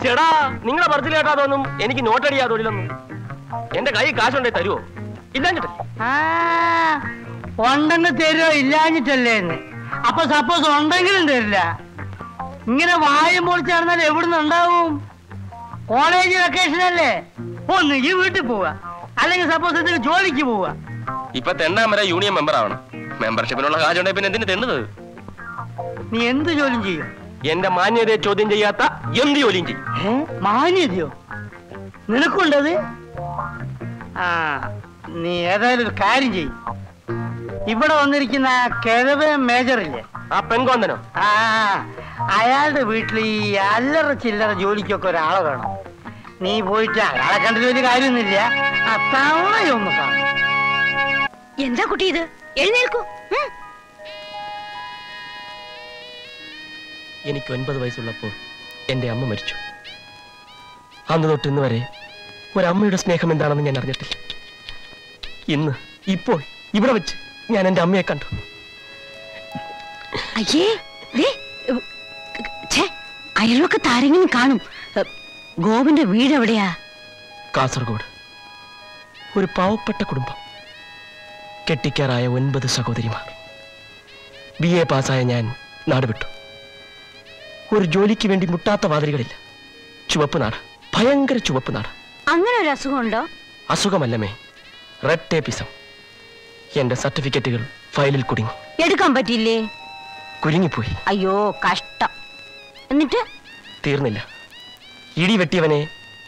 ചേടാ, നിങ്ങളെ പറച്ചിൽ കേട്ടാതൊന്നും എനിക്ക് നോട്ടടിയാ തൊഴിലൊന്നും. എന്റെ കൈ കാശുണ്ടേ തരുവോ? ഇല്ലാഞ്ഞിട്ട് ഉണ്ടെന്ന് തരുവോ? ഇല്ലാഞ്ഞിട്ടല്ലേ. അപ്പൊ സപ്പോസ് ഉണ്ടെങ്കിലും തരില്ല. ഇങ്ങനെ വായും പൊളിച്ച് നടന്നാൽ എവിടുന്ന് ഉണ്ടാവും? കോളേജ് വെക്കേഷൻ അല്ലേ, ഒന്ന് ഈ വീട്ടിൽ പോവുക, അല്ലെങ്കിൽ സപ്പോസ് എന്തെങ്കിലും ജോലിക്ക് പോവുക. ഇപ്പൊ തെണ്ടാൻ വരെ യൂണിയൻ മെമ്പർ ആവണം. മെമ്പർഷിപ്പിനുള്ള കാശുണ്ടെ പിന്നെ എന്തിനു തെണ്ടുന്നത്? നീ എന്ത് ജോലിയും ചെയ്യും. എന്റെ മാന്യതയെ ചോദ്യം ചെയ്യാത്ത എന്ത് ജോലിയും ചെയ്യും. മാന്യതയോ നിനക്കുണ്ടത്? ആ, നീ ഏതായാലും ഒരു കാര്യം ചെയ്യും. ഇവിടെ വന്നിരിക്കുന്ന ആ കിഴവ് മേജറില്ലേ, ആ പെൺകോന്തനോ? ആ, അയാളുടെ വീട്ടിൽ ഈ അല്ലറ ചില്ലറ ജോലിക്കൊക്കെ ഒരാളെ വേണം. നീ പോയിട്ട് അയാളെ കണ്ടിട്ട് വലിയ കാര്യമൊന്നുമില്ല, ആ തവണയൊന്നും കാണും. എന്താ കുട്ടി ഇത്? എഴുന്നേൽക്കൂ. എനിക്ക് 9 വയസ്സുള്ളപ്പോൾ എൻ്റെ അമ്മ മരിച്ചു. അന്ന് തൊട്ട് ഇന്ന് വരെ ഒരമ്മയുടെ സ്നേഹം എന്താണെന്ന് ഞാൻ അറിഞ്ഞിട്ടില്ല. ഇന്ന് ഇപ്പോൾ ഇവിടെ വെച്ച് ഞാൻ എൻ്റെ അമ്മയെ കണ്ടു. അയ്യേ, അയലൊക്കെ താരെങ്കിലും കാണും. ഗോവിന്റെ വീട് എവിടെയാ? കാസർഗോഡ്. ഒരു പാവപ്പെട്ട കുടുംബം, കെട്ടിക്കാറായ 9 സഹോദരിമാർ. BA പാസ്സായ ഞാൻ നാടുവിട്ടു. ഒരു ജോലിക്ക് വേണ്ടി മുട്ടാത്ത വാതിലുകളില്ല. ചുവപ്പ് നാട്, ഭയങ്കര ചുവപ്പ് നാട്. അങ്ങനെ ഒരു അസുഖമുണ്ടോ? അസുഖമല്ലമേ, റെഡ് ടേപ്പിസം. എന്റെ സർട്ടിഫിക്കറ്റുകൾ ഫയലിൽ കുടുങ്ങി. എടുക്കാൻ പറ്റില്ലേ? കുരുങ്ങിപ്പോയി. അയ്യോ കഷ്ടം. എന്നിട്ട് തീർന്നില്ല. ഇടി വെട്ടിയവനെ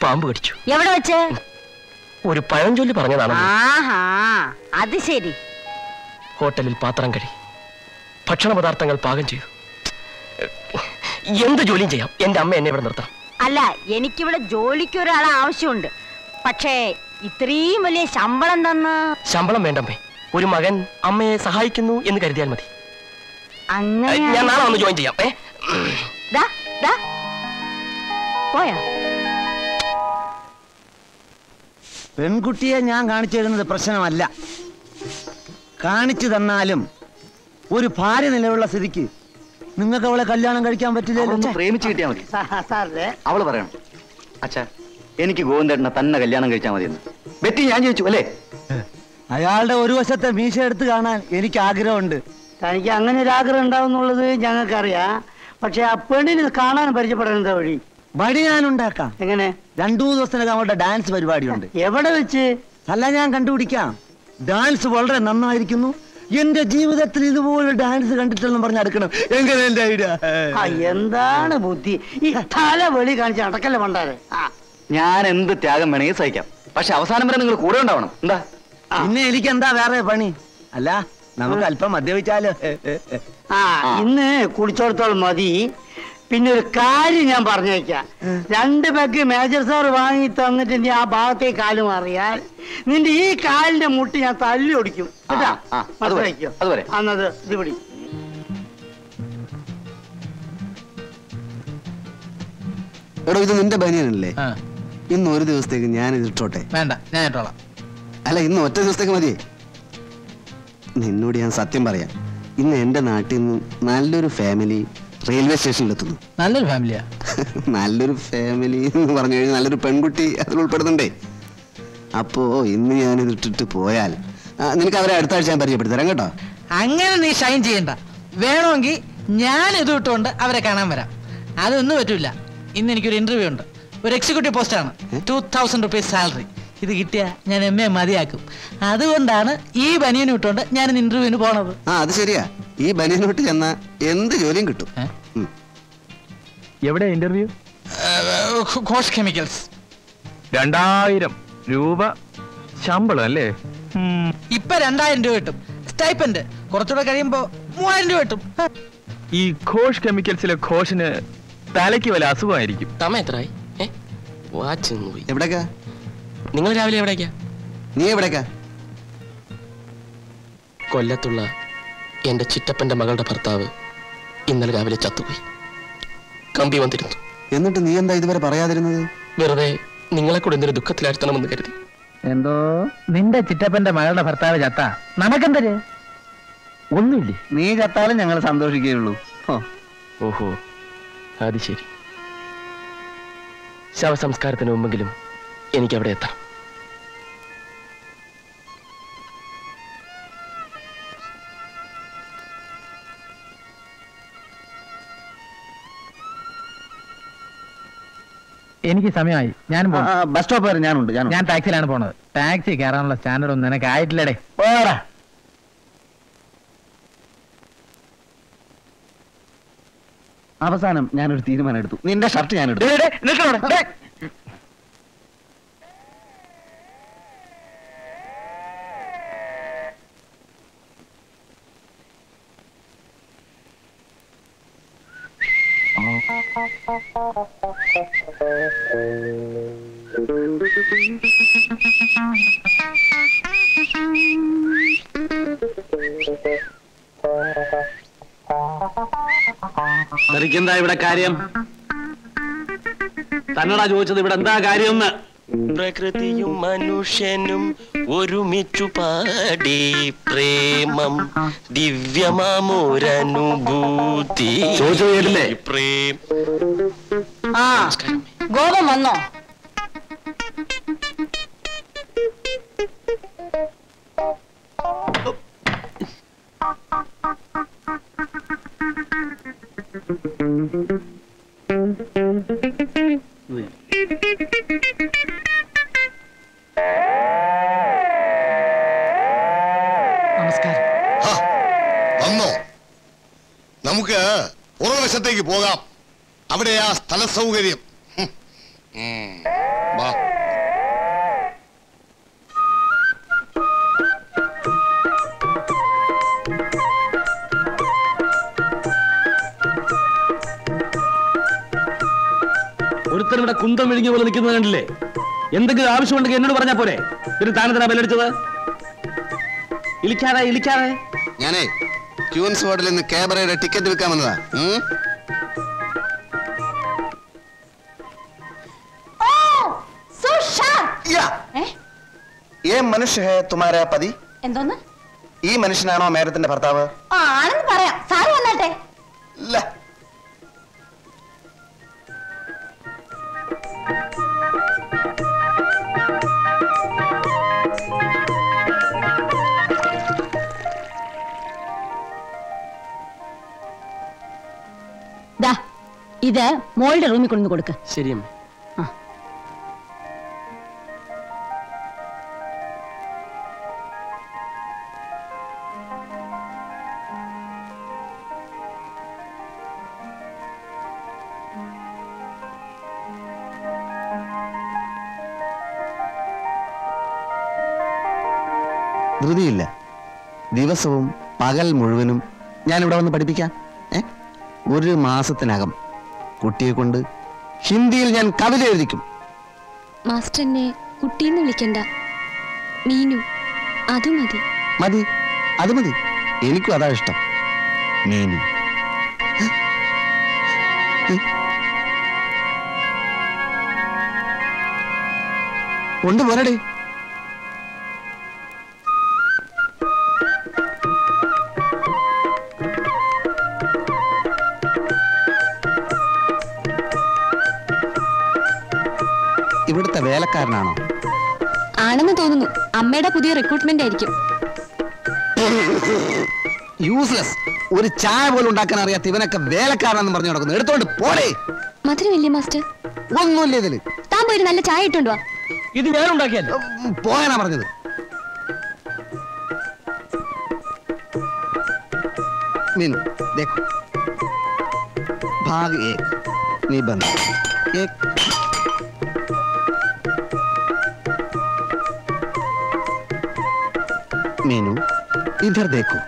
പാമ്പ് കടിച്ചു. എവിടെ വെച്ച്? ഒരു പഴഞ്ചൊല്ലി പറഞ്ഞതാണ്. അത് ശരി. ഹോട്ടലിൽ പാത്രം കഴി, ഭക്ഷണ പദാർത്ഥങ്ങൾ പാകം ചെയ്തു. എന്ത് ജോലിയും ചെയ്യാം. എന്റെ അമ്മ എന്നെ ഇവിടെ നിർത്താം. അല്ല, എനിക്കിവിടെ ജോലിക്ക് ഒരാളെ ആവശ്യമുണ്ട്. പക്ഷേ ഇത്രയും വലിയ ശമ്പളം തന്ന? ശമ്പളം വേണ്ടമ്മേ, ഒരു മകൻ അമ്മയെ സഹായിക്കുന്നു എന്ന് കരുതിയാൽ മതി. ഞാൻ നാളെ ഒന്ന് ജോയിൻ ചെയ്യാം. പെൺകുട്ടിയെ ഞാൻ കാണിച്ചു തരുന്നത് പ്രശ്നമല്ല. കാണിച്ചു തന്നാലും ഒരു ഭാര്യ നിലവിലുള്ള സ്ഥിതിക്ക് നിങ്ങൾക്ക് അവളെ കല്യാണം കഴിക്കാൻ പറ്റില്ല. പ്രേമിച്ചു കിട്ടിയാൽ മതി. അവള് പറയണം, അച്ഛാ എനിക്ക് ഗോവിന്ദേട്ടനെ തന്നെ കല്യാണം കഴിച്ചാൽ മതിയെന്ന്. ബെറ്റി ഞാൻ ചോദിച്ചു അല്ലേ? അയാളുടെ ഒരു വശത്തെ മീശ എടുത്ത് കാണാൻ എനിക്ക് ആഗ്രഹമുണ്ട്. തനിക്ക് അങ്ങനെ ഒരു ആഗ്രഹം ഉണ്ടാവുന്നുള്ളത് ഞങ്ങൾക്കറിയാം. പക്ഷെ ആ പെണ്ണിന് കാണാൻ പരിചയപ്പെടുന്ന വഴി വഴി ഞാൻ ഉണ്ടാക്കാം. എങ്ങനെ? 2 ദിവസത്തിനൊക്കെ അവരുടെ ഡാൻസ് പരിപാടിയുണ്ട്. എവിടെ വെച്ച്? അല്ല, ഞാൻ കണ്ടുപിടിക്കാം. ഡാൻസ് വളരെ നന്നായിരിക്കുന്നു. എന്റെ ജീവിതത്തിൽ ഇതുപോലെ ഡാൻസ് കണ്ടിട്ടെന്ന് പറഞ്ഞ് അടുക്കണം. എങ്ങനെ? എന്താണ് ബുദ്ധി? ഈ തല വെളി കാണിച്ച് അടക്കല്ലേ പണ്ടാരെ. ഞാൻ എന്ത് ത്യാഗം വേണമെങ്കിൽ സഹിക്കാം, പക്ഷെ അവസാനം വരെ നിങ്ങൾ കൂടെ ഉണ്ടാവണം. എന്താ പിന്നെ എനിക്ക് എന്താ വേറെ പണി? അല്ല, നമുക്ക് അല്പം മദ്യപിച്ചാലോ? ആ, ഇന്ന് കുടിച്ചോടത്തോളം മതി. പിന്നെ ഒരു കാര്യം ഞാൻ പറഞ്ഞേക്കാം. 2 പെഗ് മേജർ സാർ വാങ്ങി തന്നിട്ട് നീ ആ ഭാഗത്തെ കാല് മാറിയാൽ നിന്റെ ഈ കാലിന്റെ മുട്ടി ഞാൻ തല്ലി ഒടിക്കും. അന്നത് ഇത് പിടി. എടോ, ഇത് നിന്റെ ബനിയനല്ലേ? ഇന്ന് ഒരു ദിവസത്തേക്ക് ഞാൻ ഇത് ഇട്ടോട്ടെ. വേണ്ട, ഞാൻ ഇട്ടോളാം. അല്ല, ഇന്ന് ഒറ്റ ദിവസത്തേക്ക് മതി. നിന്നോട് ഞാൻ സത്യം പറയാം, ഇന്ന് എൻ്റെ നാട്ടിൽ നിന്ന് നല്ലൊരു ഫാമിലി റെയിൽവേ സ്റ്റേഷനിലെത്തുന്നു. നല്ലൊരു ഫാമിലിയാ? നല്ലൊരു ഫാമിലി എന്ന് പറഞ്ഞു കഴിഞ്ഞാൽ നല്ലൊരു പെൺകുട്ടി അതിൽ ഉൾപ്പെടുന്നുണ്ടേ. അപ്പോൾ ഇന്ന് ഞാനിതിട്ടിട്ട് പോയാൽ നിനക്ക് അവരെ അടുത്ത ആഴ്ച ഞാൻ പരിചയപ്പെടുത്തരാം കേട്ടോ. അങ്ങനെ നീ ഷൈൻ ചെയ്യണ്ട, വേണമെങ്കിൽ ഞാൻ ഇത് ഇട്ടുകൊണ്ട് അവരെ കാണാൻ വരാം. അതൊന്നും പറ്റില്ല, ഇന്ന് എനിക്കൊരു ഇൻ്റർവ്യൂ ഉണ്ട്, ഒരു എക്സിക്യൂട്ടീവ് പോസ്റ്റാണ്, 2000 റുപ്പീസ് സാലറി. ഇത് കിട്ടിയാൽ ഞാൻ എം എ മതിയാക്കും. അതുകൊണ്ടാണ് ഈ ബനിയൻ ഇട്ടുകൊണ്ട് ഞാൻ ഇന്റർവ്യൂവിന് പോണത്. ആ അത് ശരിയാ, ഈ ബനിയൻ ഇട്ട് ചെന്നാൽ എന്ത് ജോലിയും കിട്ടും. എവിടെ ഇന്റർവ്യൂ? ഘോഷ് കെമിക്കൽസ്. 2000 രൂപ ശമ്പളം അല്ലേ? ഇപ്പൊ 2000 രൂപ കിട്ടും സ്റ്റൈപ്പൻഡ്, കുറച്ചുകൂടെ കഴിയുമ്പോ 3000 രൂപ കിട്ടും. ഈ ഘോഷ് കെമിക്കൽസിലെ ഘോഷിന് തലയ്ക്ക് വല്ല അസുഖമായിരിക്കും. നിങ്ങൾ രാവിലെ എവിടേക്കാ? നീ എവിടേക്കാ? കൊല്ലത്തുള്ള എന്റെ ചിറ്റപ്പന്റെ മകളുടെ ഭർത്താവ് ഇന്നലെ രാവിലെ ചത്തുപോയി, കമ്പി വന്നിരുന്നു. എന്നിട്ട് നീ എന്താ ഇതുവരെ പറയാതിരുന്നത്? വെറുതെ നിങ്ങളെ കൂടെ എന്തൊരു ദുഃഖത്തിലായിരുത്തണമെന്ന് കരുതി. എന്തോ നിന്റെ ചിറ്റപ്പന്റെ മകളുടെ ഭർത്താവ് ചത്ത നമുക്കെന്തര്? ഒന്നുമില്ലേ, നീ ചത്താലും ഞങ്ങൾ സന്തോഷിക്കുകയുള്ളൂ. ഓഹോ അത് ശരി. ശവസംസ്കാരത്തിന് മുമ്പെങ്കിലും എനിക്കവിടെ എത്താം. എനിക്ക് സമയമായി, ഞാൻ ബസ് സ്റ്റോപ്പ് വരെ ഞാനുണ്ട്. ഞാൻ ടാക്സിയിലാണ് പോണത്. ടാക്സി കയറാനുള്ള സ്റ്റാൻഡേർഡ് ഒന്നും നിനക്ക് ആയിട്ടില്ലടേ. ഓടാ അവസാനം ഞാനൊരു തീരുമാനം എടുത്തു, നിന്റെ ഷർട്ട് ഞാൻ എടുത്തു. എന്താ ഇവിടെ കാര്യം? തന്നടാ ചോദിച്ചത് ഇവിടെ എന്താ കാര്യം? പ്രകൃതിയും മനുഷ്യനും ഒരുമിച്ചു പാടി പ്രേമം ദിവ്യമാമോരനുഭൂതി. ഗോപം വന്നോ? പോകാം, അവിടെ ആ സ്ഥല സൗകര്യം. ഒരുത്തരവിടെ കുന്തം വിഴുങ്ങിയ പോലെ നിൽക്കുന്നത് കണ്ടില്ലേ? എന്തെങ്കിലും ആവശ്യമുണ്ടെങ്കിൽ എന്നോട് പറഞ്ഞാ പോരെ. പിന്നെ താനെന്തിനാ ബെല്ലടിച്ചത്? ഇളിക്കാതെ ഇളിക്കാതെ. ഞാനേ ക്യൂൻസ് വാർഡിൽ നിന്ന് ക്യാബറയുടെ ടിക്കറ്റ് വിൽക്കാൻ വന്നതാ. ये मनुष्य है तुम्हारा पति? എന്തോന്ന്? ഈ മനുഷ്യനാണോ മേഡത്തിന്റെ ഭർത്താവ്? ആണെന്ന് പറയാം, സാറ് വന്നാട്ടെ. ദാ ഇത് മോളുടെ റൂമിൽ കൊണ്ടു കൊടുക്ക്. ശരിയമ്മ. ധൃതിയില്ല, ദിവസവും പകൽ മുഴുവനും ഞാനിവിടെ വന്ന് പഠിപ്പിക്കാം. ഒരു മാസത്തിനകം കുട്ടിയെ കൊണ്ട് ഹിന്ദിയിൽ ഞാൻ കവിത എഴുതിക്കും. മാസ്റ്റർ എന്നെ കുട്ടിയെന്ന് വിളിക്കണ്ട, മീനു. അത് മതി. മതി, അത് മതി. എനിക്കും അതാ ഇഷ്ടം, മീനു. കൊണ്ടുപോരടേ. സാധാരണക്കാരനാണോ? ആണെന്ന് തോന്നുന്നു. അമ്മയുടെ പുതിയ റിക്രൂട്ട്മെന്റ് ആയിരിക്കും. യൂസ്ലെസ്. ഒരു ചായ പോലും ഉണ്ടാക്കാൻ അറിയാത്ത ഇവനൊക്കെ വേലക്കാരനാണെന്ന് പറഞ്ഞു നടക്കുന്നു. എടുത്തോണ്ട് പോടേ. മധുരമില്ലേ മാസ്റ്റർ? ഒന്നുമില്ല ഇതിൽ. താൻ പോയി നല്ല ചായ ഇട്ടുണ്ടോ? ഇത് ഞാൻ ഉണ്ടാക്കിയല്ലോ. പോകാനാ പറഞ്ഞത്. मीनू देखो भाग एक निबंध एक मीनू इधर देखो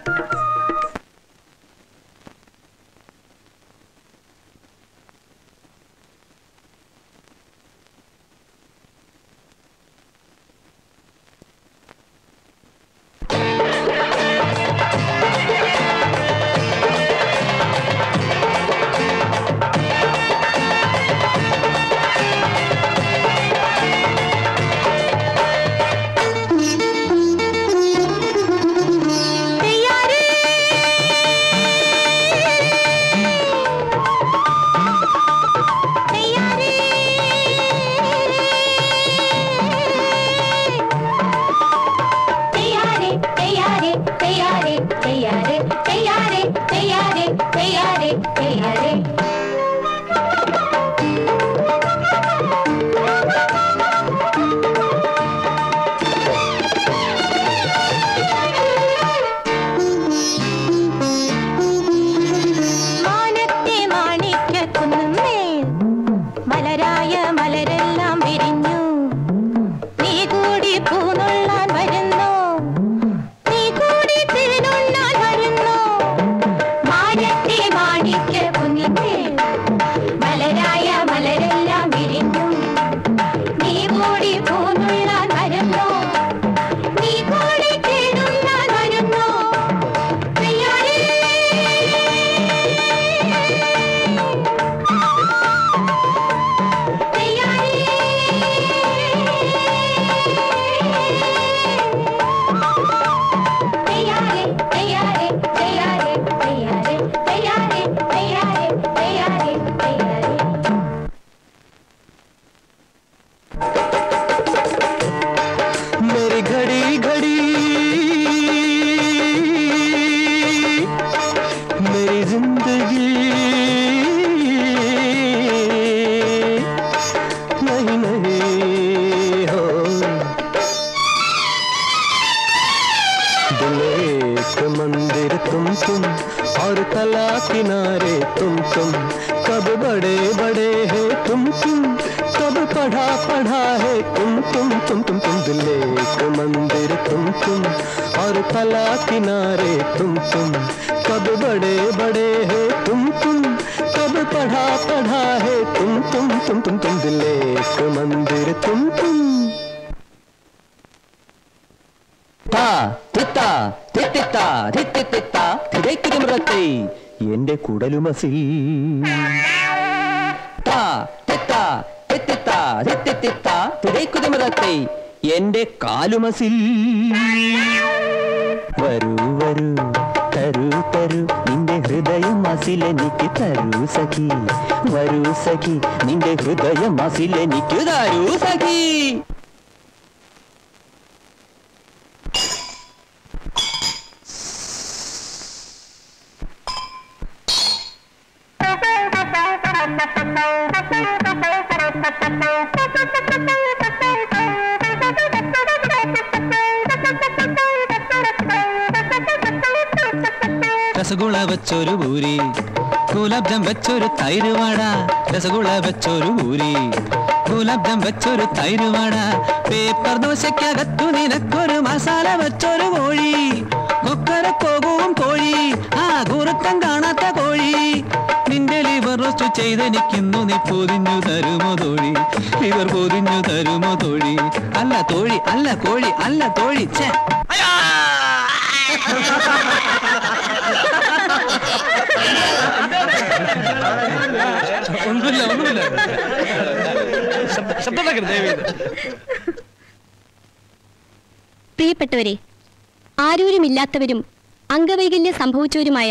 സംഭവിച്ചവരുമായ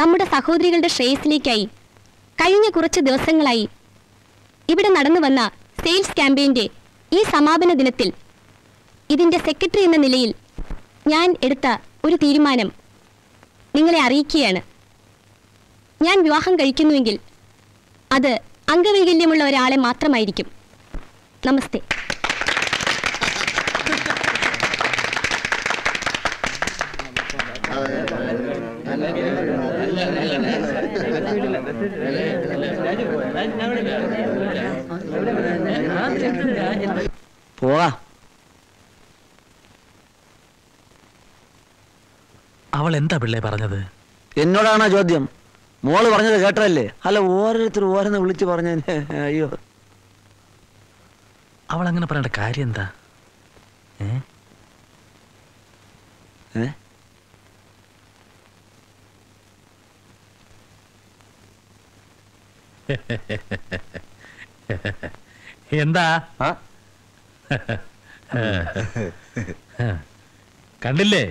നമ്മുടെ സഹോദരികളുടെ ശ്രേയസിലേക്കായി കഴിഞ്ഞ കുറച്ച് ദിവസങ്ങളായി ഇവിടെ നടന്നു വന്ന സെയിൽസ് ക്യാമ്പയിന്റെ ഈ സമാപന ദിനത്തിൽ ഇതിന്റെ സെക്രട്ടറി എന്ന നിലയിൽ ഞാൻ എടുത്ത ഒരു തീരുമാനം നിങ്ങളെ അറിയിക്കുകയാണ്. ഞാൻ വിവാഹം കഴിക്കുന്നുവെങ്കിൽ അത് അംഗവൈകല്യമുള്ള ഒരാളെ മാത്രമായിരിക്കും. നമസ്തേ. പോവാ. അവൾ എന്താ പിള്ളേ പറഞ്ഞത്? എന്നോടാണോ ചോദ്യം? മോള് പറഞ്ഞത് കേട്ടതല്ലേ? അല്ല, ഓരോരുത്തർ ഓരോന്ന് വിളിച്ചു പറഞ്ഞ. അയ്യോ, അവൾ അങ്ങനെ പറയേണ്ട കാര്യം എന്താ? എന്താ കണ്ടില്ലേ?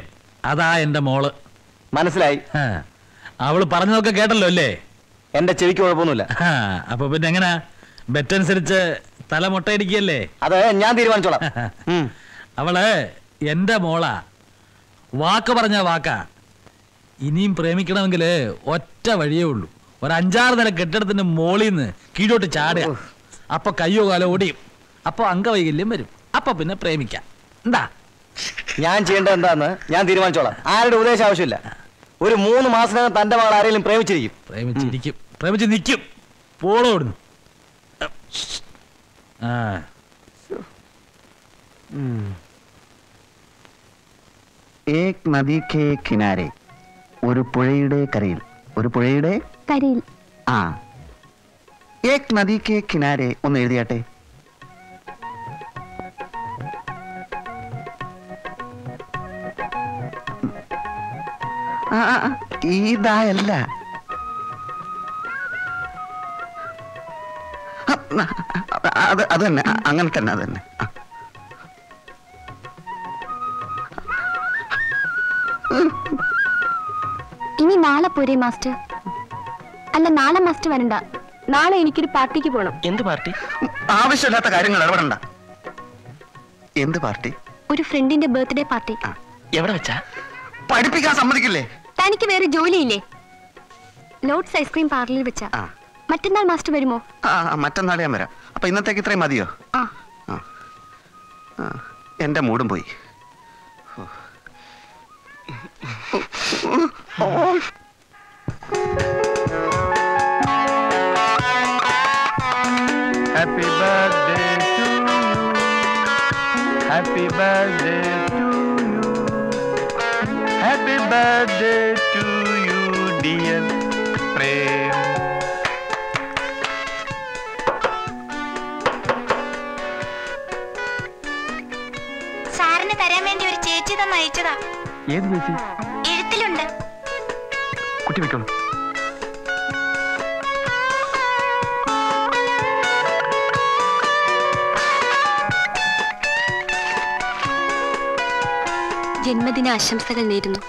അതാ എന്റെ മോള്. മനസ്സിലായി. അവള് പറഞ്ഞതൊക്കെ കേട്ടല്ലോ അല്ലേ? എന്റെ ചെവിക്ക് കുഴപ്പമൊന്നുമില്ല. അപ്പൊ പിന്നെ എങ്ങനെ? ബെറ്റനുസരിച്ച് തല മുട്ടയടിക്കല്ലേ? അത് ഞാൻ തീരുമാനിച്ചോളാം. അവള് എന്റെ മോളാ, വാക്ക് പറഞ്ഞ വാക്കാ. ഇനിയും പ്രേമിക്കണമെങ്കിൽ ഒറ്റ വഴിയേ ഉള്ളൂ, ഒരഞ്ചാറ് നില കെട്ടിടത്തിന്റെ മോളിന്ന് കീഴോട്ട് ചാടുക. അപ്പൊ കയ്യോ കാലോ ഓടിയും, അപ്പൊ അംഗവൈകല്യം വരും, അപ്പൊ പിന്നെ പ്രേമിക്കാം. എന്താ ഞാൻ ചെയ്യേണ്ടത്? എന്താന്ന് ഞാൻ തീരുമാനിച്ചോളാം. ആരുടെ ഉപദേശം ആവശ്യമില്ല. ഒരു 3 മാസത്തിനകം തന്റെ മകൾ ആരെങ്കിലും പ്രേമിച്ച് നിൽക്കും. പോളോടുന്നു. ഏക് നദി കേ കിനാരെ, ഒരു പുഴയുടെ കരയിൽ. ആ, ഏക് നദി കേ കിനാരെ ഒന്ന് എഴുതിയാട്ടെ. ഇതായല്ല, അത് തന്നെ, അങ്ങനെ തന്നെ, അത് തന്നെ. ഇനി നാളെ പോരെ മാസ്റ്റർ? അല്ല, നാളെ മാസ്റ്റർ വരണ്ട. നാളെ എനിക്കൊരു പാർട്ടിക്ക് പോകണം. എന്ത് പാർട്ടി? ആവശ്യമില്ലാത്ത കാര്യങ്ങൾ ഇടപെടണ്ട. എന്ത് പാർട്ടി? ഒരു ഫ്രണ്ടിന്റെ ബർത്ത്ഡേ പാർട്ടി. എവിടെ വെച്ചാ? പഠിപ്പിക്കാൻ സമ്മതിക്കില്ലേ? തനിക്ക് വേറെ ജോലിയില്ലേ? ലോഡ്സ് ഐസ്ക്രീം പാർലറിൽ വെച്ചാ. മറ്റന്നാൾ മാസ്റ്റർ വരുമോ? മറ്റന്നാൾ ഞാൻ വരാം. അപ്പൊ ഇന്നത്തേക്ക് ഇത്രയും മതിയോ? എന്റെ മൂടും പോയി. Happy birthday to you, happy birthday to you, happy birthday to you dear Prem. ജന്മദിന ആശംസകൾ നേരുന്നു.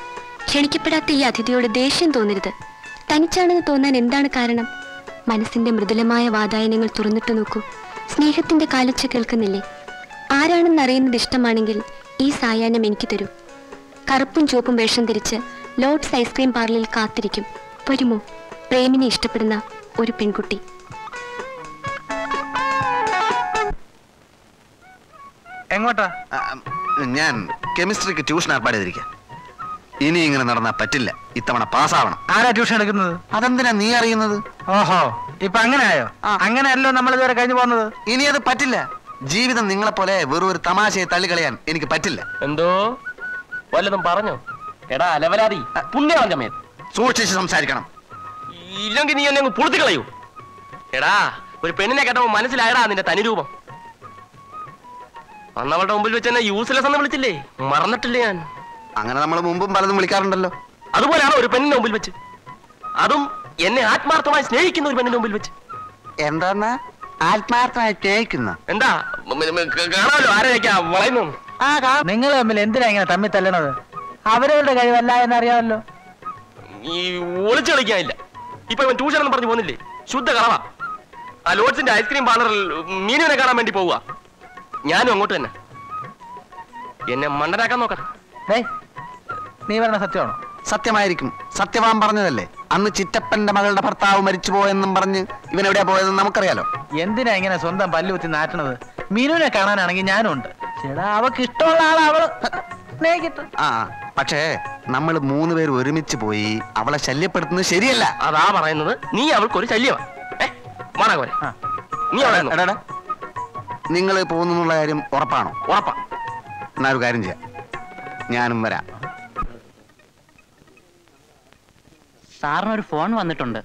ക്ഷണിക്കപ്പെടാത്ത ഈ അതിഥിയോട് ദേഷ്യം തോന്നരുത്. തനിച്ചാണെന്ന് തോന്നാൻ എന്താണ് കാരണം? മനസ്സിന്റെ മൃദുലമായ വാതായനങ്ങൾ തുറന്നിട്ട് നോക്കൂ. സ്നേഹത്തിന്റെ കാലൊച്ച കേൾക്കുന്നില്ലേ? ആരാണെന്ന് അറിയുന്നത് ഇഷ്ടമാണെങ്കിൽ ഈ സായാഹ്നം എനിക്ക് തരൂ. കറുപ്പും ചുവപ്പും വേഷം ധരിച്ച് ലോഡ്സ് ഐസ്ക്രീം പാർലറിൽ കാത്തിരിക്കും. വരുമോ? പ്രേമിനെ ഇഷ്ടപ്പെടുന്ന ഒരു പെൺകുട്ടി. എങ്ങോട്ടാ? ഞാൻ കെമിസ്ട്രിക്ക് ട്യൂഷൻ ഏർപ്പാട് ചെയ്തിരിക്കാം. ഇനി ഇങ്ങനെ നടന്നാ പറ്റില്ല, ഇത്തവണ പാസ്സാവണം. ആരാ ട്യൂഷൻ എടുക്കുന്നത്? അതെന്തിനാ നീ അറിയുന്നത്? ഓഹോ, ഇപ്പൊ അങ്ങനെയായോ? അങ്ങനെയല്ലോ നമ്മൾ ഇതുവരെ കഴിഞ്ഞു പോകുന്നത്. ഇനി അത് പറ്റില്ല. ജീവിതം നിങ്ങളെ പോലെ വെറും ഒരു തമാശയെ തള്ളിക്കളയാൻ എനിക്ക് പറ്റില്ല. എന്തോ വല്ലതും പറഞ്ഞോ? എടാ അലവലാതി, പുണ്യവാഞ്ചമേ, സൂക്ഷിച്ച് സംസാരിക്കണം, ഇല്ലെങ്കിൽ നീ എന്നെ പുറത്തു കളയൂ. എടാ, ഒരു പെണ്ണിനെ കേട്ടപ്പോ മനസ്സിലായടാ നിന്റെ തനിരൂപം. അന്നവളുടെ മുമ്പിൽ വെച്ച് എന്നെ യൂസ്ലെസ് എന്ന് വിളിച്ചില്ലേ? മറന്നിട്ടില്ല ഞാൻ. അങ്ങനെ നമ്മൾ മുമ്പും പലതും വിളിക്കാറുണ്ടല്ലോ. അതുപോലെയാണോ ഒരു പെണ്ണിന്റെ മുമ്പിൽ വെച്ച്? അതും എന്നെ ആത്മാർത്ഥമായി സ്നേഹിക്കുന്ന ഒരു പെണ്ണിന്റെ മുമ്പിൽ വെച്ച്. എന്താ ആത്മാർത്ഥമായി സ്നേഹിക്കുന്ന? എന്താ കാണാമല്ലോ ആരെയൊക്കെ വളയുന്നു. നിങ്ങൾ തമ്മിൽ എന്തിനാ ഇങ്ങനെ തമ്മിൽ തല്ലണത്? അവരവരുടെ കഴിവല്ല എന്നറിയാമല്ലോ. ഈ ഒളിച്ചു കളിക്കാനില്ല. ഇപ്പൊ ഇവൻ ട്യൂഷൻ എന്ന് പറഞ്ഞു പോകുന്നില്ലേ? ശുദ്ധ കളവാ. ആ ലോഡ്സിന്റെ ഐസ്ക്രീം പാർലറിൽ മീനുവിനെ കാണാൻ വേണ്ടി പോവുക. मंडराക്കാൻ നോക്കാം. നീ പറഞ്ഞ സത്യമാണോ? സത്യമായിരിക്കും. സത്യവാൻ പറഞ്ഞതല്ലേ അന്ന് ചിറ്റപ്പന്റെ മകളുടെ ഭർത്താവ് മരിച്ചുപോയെന്നും പറഞ്ഞ് ഇവനെവിടെയാ പോയതെന്ന് നമുക്കറിയാലോ. എന്തിനാ ഇങ്ങനെ സ്വന്തം പല്ലുകുത്തി നാറ്റണത്? മീനുവിനെ കാണാനാണെങ്കിൽ ഞാനുണ്ട്. ചേടാ, അവക്ക് ഇഷ്ടമുള്ള ആളാ അവള്. ആ പക്ഷേ നമ്മൾ മൂന്ന് പേര് ഒരുമിച്ച് പോയി അവളെ ശല്യപ്പെടുത്തുന്നത് ശരിയല്ല. അതാ പറയുന്നത്, നീ അവൾക്കൊരു ശല്യമാ. നിങ്ങൾ പോകുന്നുള്ള കാര്യം ഉറപ്പാണോ? ഉറപ്പാ. എന്നാ ഒരു കാര്യം ചെയ്യാം, ഞാനും വരാം. സാറിനൊരു ഫോൺ വന്നിട്ടുണ്ട്.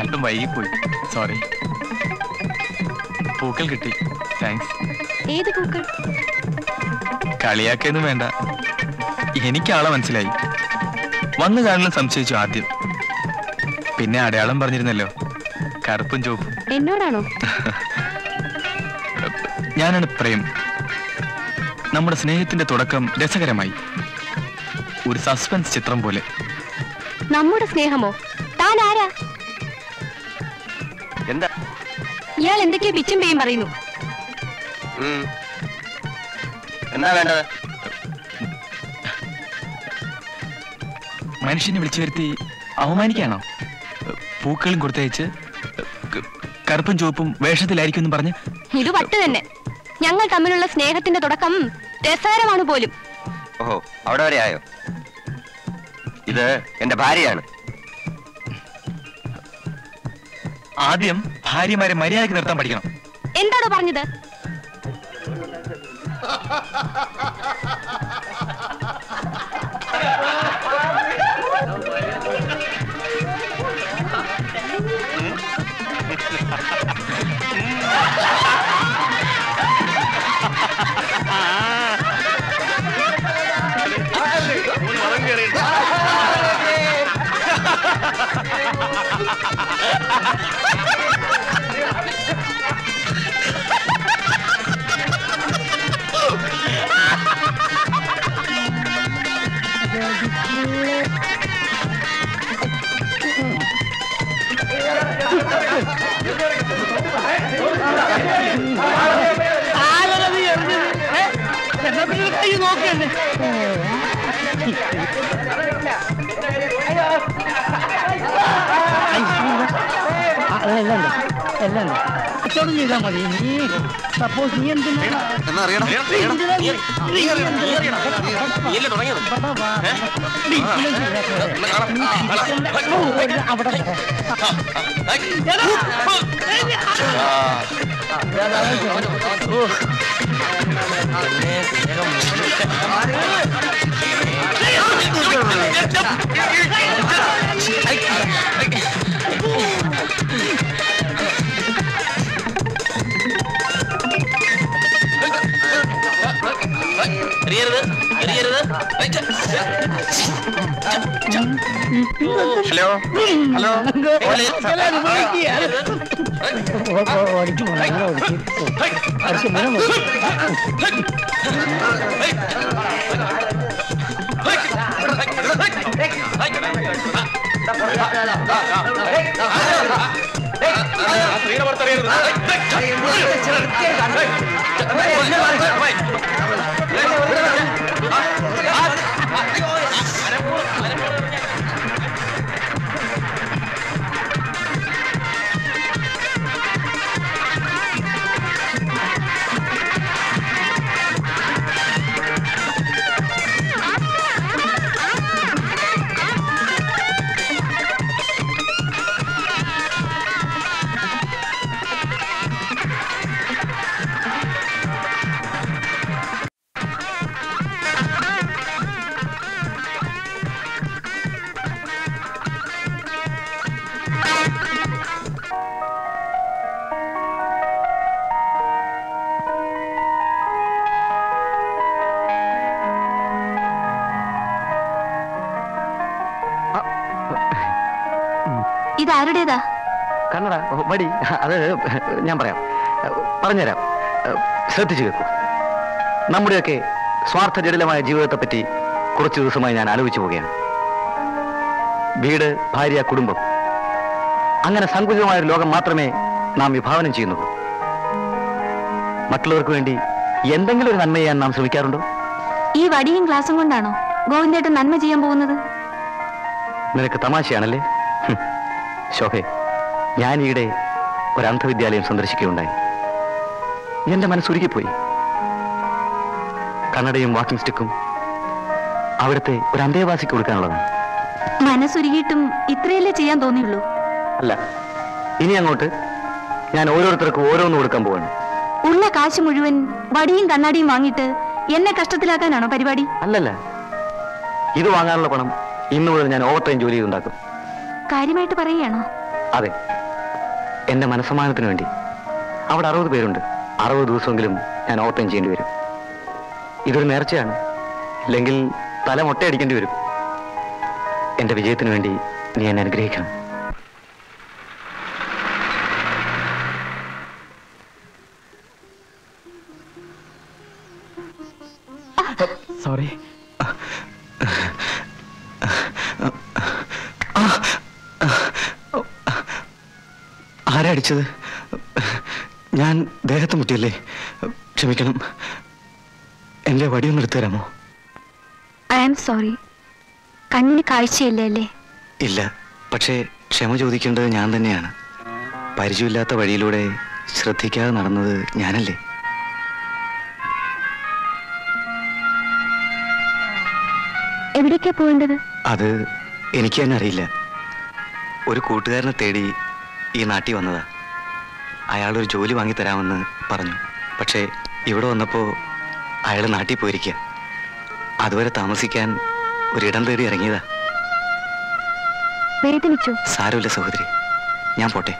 അല്പം വൈകിപ്പോയി, സോറി. പൂക്കൾ കിട്ടി, താങ്ക്സ്. ഏത് പൂക്കൾ? കളിയാക്കൊന്നും വേണ്ട, എനിക്ക് ആളെ മനസ്സിലായി. വന്നു കാണാൻ സംശയിച്ചു ആദ്യം, പിന്നെ അടയാളം പറഞ്ഞിരുന്നല്ലോ, കറുപ്പും ചുവപ്പും. എന്നോടാണോ? ഞാനാണ് പ്രേം. നമ്മുടെ സ്നേഹത്തിന്റെ തുടക്കം രസകരമായി, ഒരു സസ്പെൻസ് ചിത്രം പോലെ. നമ്മുടെ സ്നേഹമോ? താൻ ആരാ? എന്താ ഇയാൾ എന്തൊക്കെയാ പിച്ചും പേയും പറയുന്നു? എന്താ വേണ്ടത്? മനുഷ്യനെ വിളിച്ചു വരുത്തി അവമാനിക്കാണോ? പൂക്കളും കൊടുത്തയച്ച് കറുപ്പും ചുവപ്പും വേഷത്തിലായിരിക്കും എന്ന് പറഞ്ഞ്. ഇത് പട്ട് തന്നെ. ഞങ്ങൾ തമ്മിലുള്ള സ്നേഹത്തിന്റെ തുടക്കം രസകരമാണ് പോലും. ഓഹോ, അവിടെ വരെ ആയോ? ഇത് എന്റെ ഭാര്യയാണ്. ആദ്യം ഭാര്യമാരെ മര്യാദയ്ക്ക് നിർത്താൻ പഠിക്കണം. എന്താണോ പറഞ്ഞത്? Hello hello, ആരുടേതാ? കന്നഡ മടി, അത് ഞാൻ പറയാം, പറഞ്ഞുതരാം, ശ്രദ്ധിച്ചു കേൾക്കൂ. നമ്മുടെയൊക്കെ സ്വാർത്ഥ ജടിലമായ ജീവിതത്തെപ്പറ്റി കുറച്ചു ദിവസമായി ഞാൻ ആലോചിച്ചു പോവുകയാണ്. വീട്, ഭാര്യ, കുടുംബം, അങ്ങനെ സങ്കുചിതമായ ഒരു ലോകം മാത്രമേ നാം വിഭാവനം ചെയ്യുന്നുള്ളൂ. മറ്റുള്ളവർക്ക് വേണ്ടി എന്തെങ്കിലും ഒരു നന്മ ചെയ്യാൻ നാം ശ്രമിക്കാറുണ്ടോ? ഈ വടിയും ഗ്ലാസും കൊണ്ടാണോ ഗോവിന്ദേട്ടൻ നന്മ ചെയ്യാൻ പോകുന്നത്? നിനക്ക് തമാശയാണല്ലേ ശോഭേ. ഞാൻ ഈയിടെ ഒരു അന്ധവിദ്യാലയം സന്ദർശിക്കുകയുണ്ടായി. എന്റെ മനസ്സുരുകിപ്പോയി. കണ്ണടയും വാക്കിംഗ് സ്റ്റിക്കും അവിടുത്തെ ഒരു അന്തേവാസിക്ക് കൊടുക്കാനുള്ളതാണ്. മനസ്സുരുകിയിട്ടും ഇത്രയല്ലേ ചെയ്യാൻ തോന്നിയുള്ളൂ? അല്ല, ഇനി അങ്ങോട്ട് ഞാൻ ഓരോരുത്തർക്കും ഓരോന്ന് കൊടുക്കാൻ പോവാണ്. ഉള്ള കാശ് മുഴുവൻ വടിയും കണ്ണാടിയും വാങ്ങിയിട്ട് എന്നെ കഷ്ടത്തിലാക്കാനാണോ പരിപാടി? അല്ലല്ല, ഇത് വാങ്ങാനുള്ള പണം ഇന്ന് മുതൽ ഞാൻ ഓവർ ടൈം ജോലി ചെയ്തുണ്ടാക്കും. കാര്യമായിട്ട് പറയുകയാണോ? അതെ, എന്റെ മനസ്സമാനത്തിന് വേണ്ടി. അവിടെ 60 പേരുണ്ട്. 60 ദിവസമെങ്കിലും ഞാൻ ഓവർ ടൈം ചെയ്യേണ്ടി വരും. ഇതൊരു നേർച്ചയാണ്, അല്ലെങ്കിൽ തല മൊട്ടയടിക്കേണ്ടി വരും. എന്റെ വിജയത്തിന് വേണ്ടി നീ എന്നെ അനുഗ്രഹിക്കണം. സോറി. ആരടിച്ചത്? ഞാൻ ദേഹത്ത് മുട്ടിയല്ലേ, ക്ഷമിക്കണം. എന്റെ വടിയൊന്നും എടുത്തു തരാമോ? I am sorry. കണ്ണിന് കാഴ്ചയില്ല അല്ലേ? ഇല്ല, പക്ഷേ ക്ഷമ ചോദിക്കേണ്ടത് ഞാൻ തന്നെയാണ്. പരിചയമില്ലാത്ത വഴിയിലൂടെ ശ്രദ്ധിക്കാതെ നടന്നത് ഞാനല്ലേ? എവിടേക്കാ പോകേണ്ടത്? അത് എനിക്ക് തന്നെ അറിയില്ല. ഒരു കൂട്ടുകാരനെ തേടി ഈ നാട്ടിൽ വന്നതാ. അയാളൊരു ജോലി വാങ്ങിത്തരാമെന്ന് പറഞ്ഞു. പക്ഷേ ഇവിടെ വന്നപ്പോൾ അയാൾ നാട്ടിൽ പോയിരിക്കുക. അതുവരെ താമസിക്കാൻ ഒരിടം തേടി ഇറങ്ങിയതാ. വേദനിച്ചു? സാരമില്ല സഹോദരി, ഞാൻ പോട്ടെ.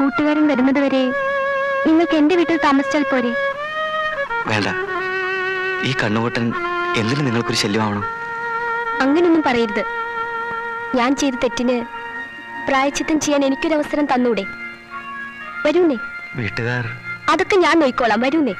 കൂട്ടുകാരൻ വരുന്നത് വരെ നിങ്ങൾക്ക് എൻ്റെ വീട്ടിൽ താമസിച്ചാൽ പോരെ? വേണ്ട, ഈ കണ്ണുപൊട്ടൻ എന്തിനു നിങ്ങൾക്കൊരു ശല്യമാവണം? അങ്ങനൊന്നും പറയരുത്. ഞാൻ ചെയ്ത തെറ്റിന് പ്രായച്ചിത്തം ചെയ്യാൻ എനിക്കൊരവസരം തന്നൂടെ? വരൂന്നേ. വീട്ടുകാർ അതൊക്കെ ഞാൻ നോയിക്കോളാം. വരൂന്നേ.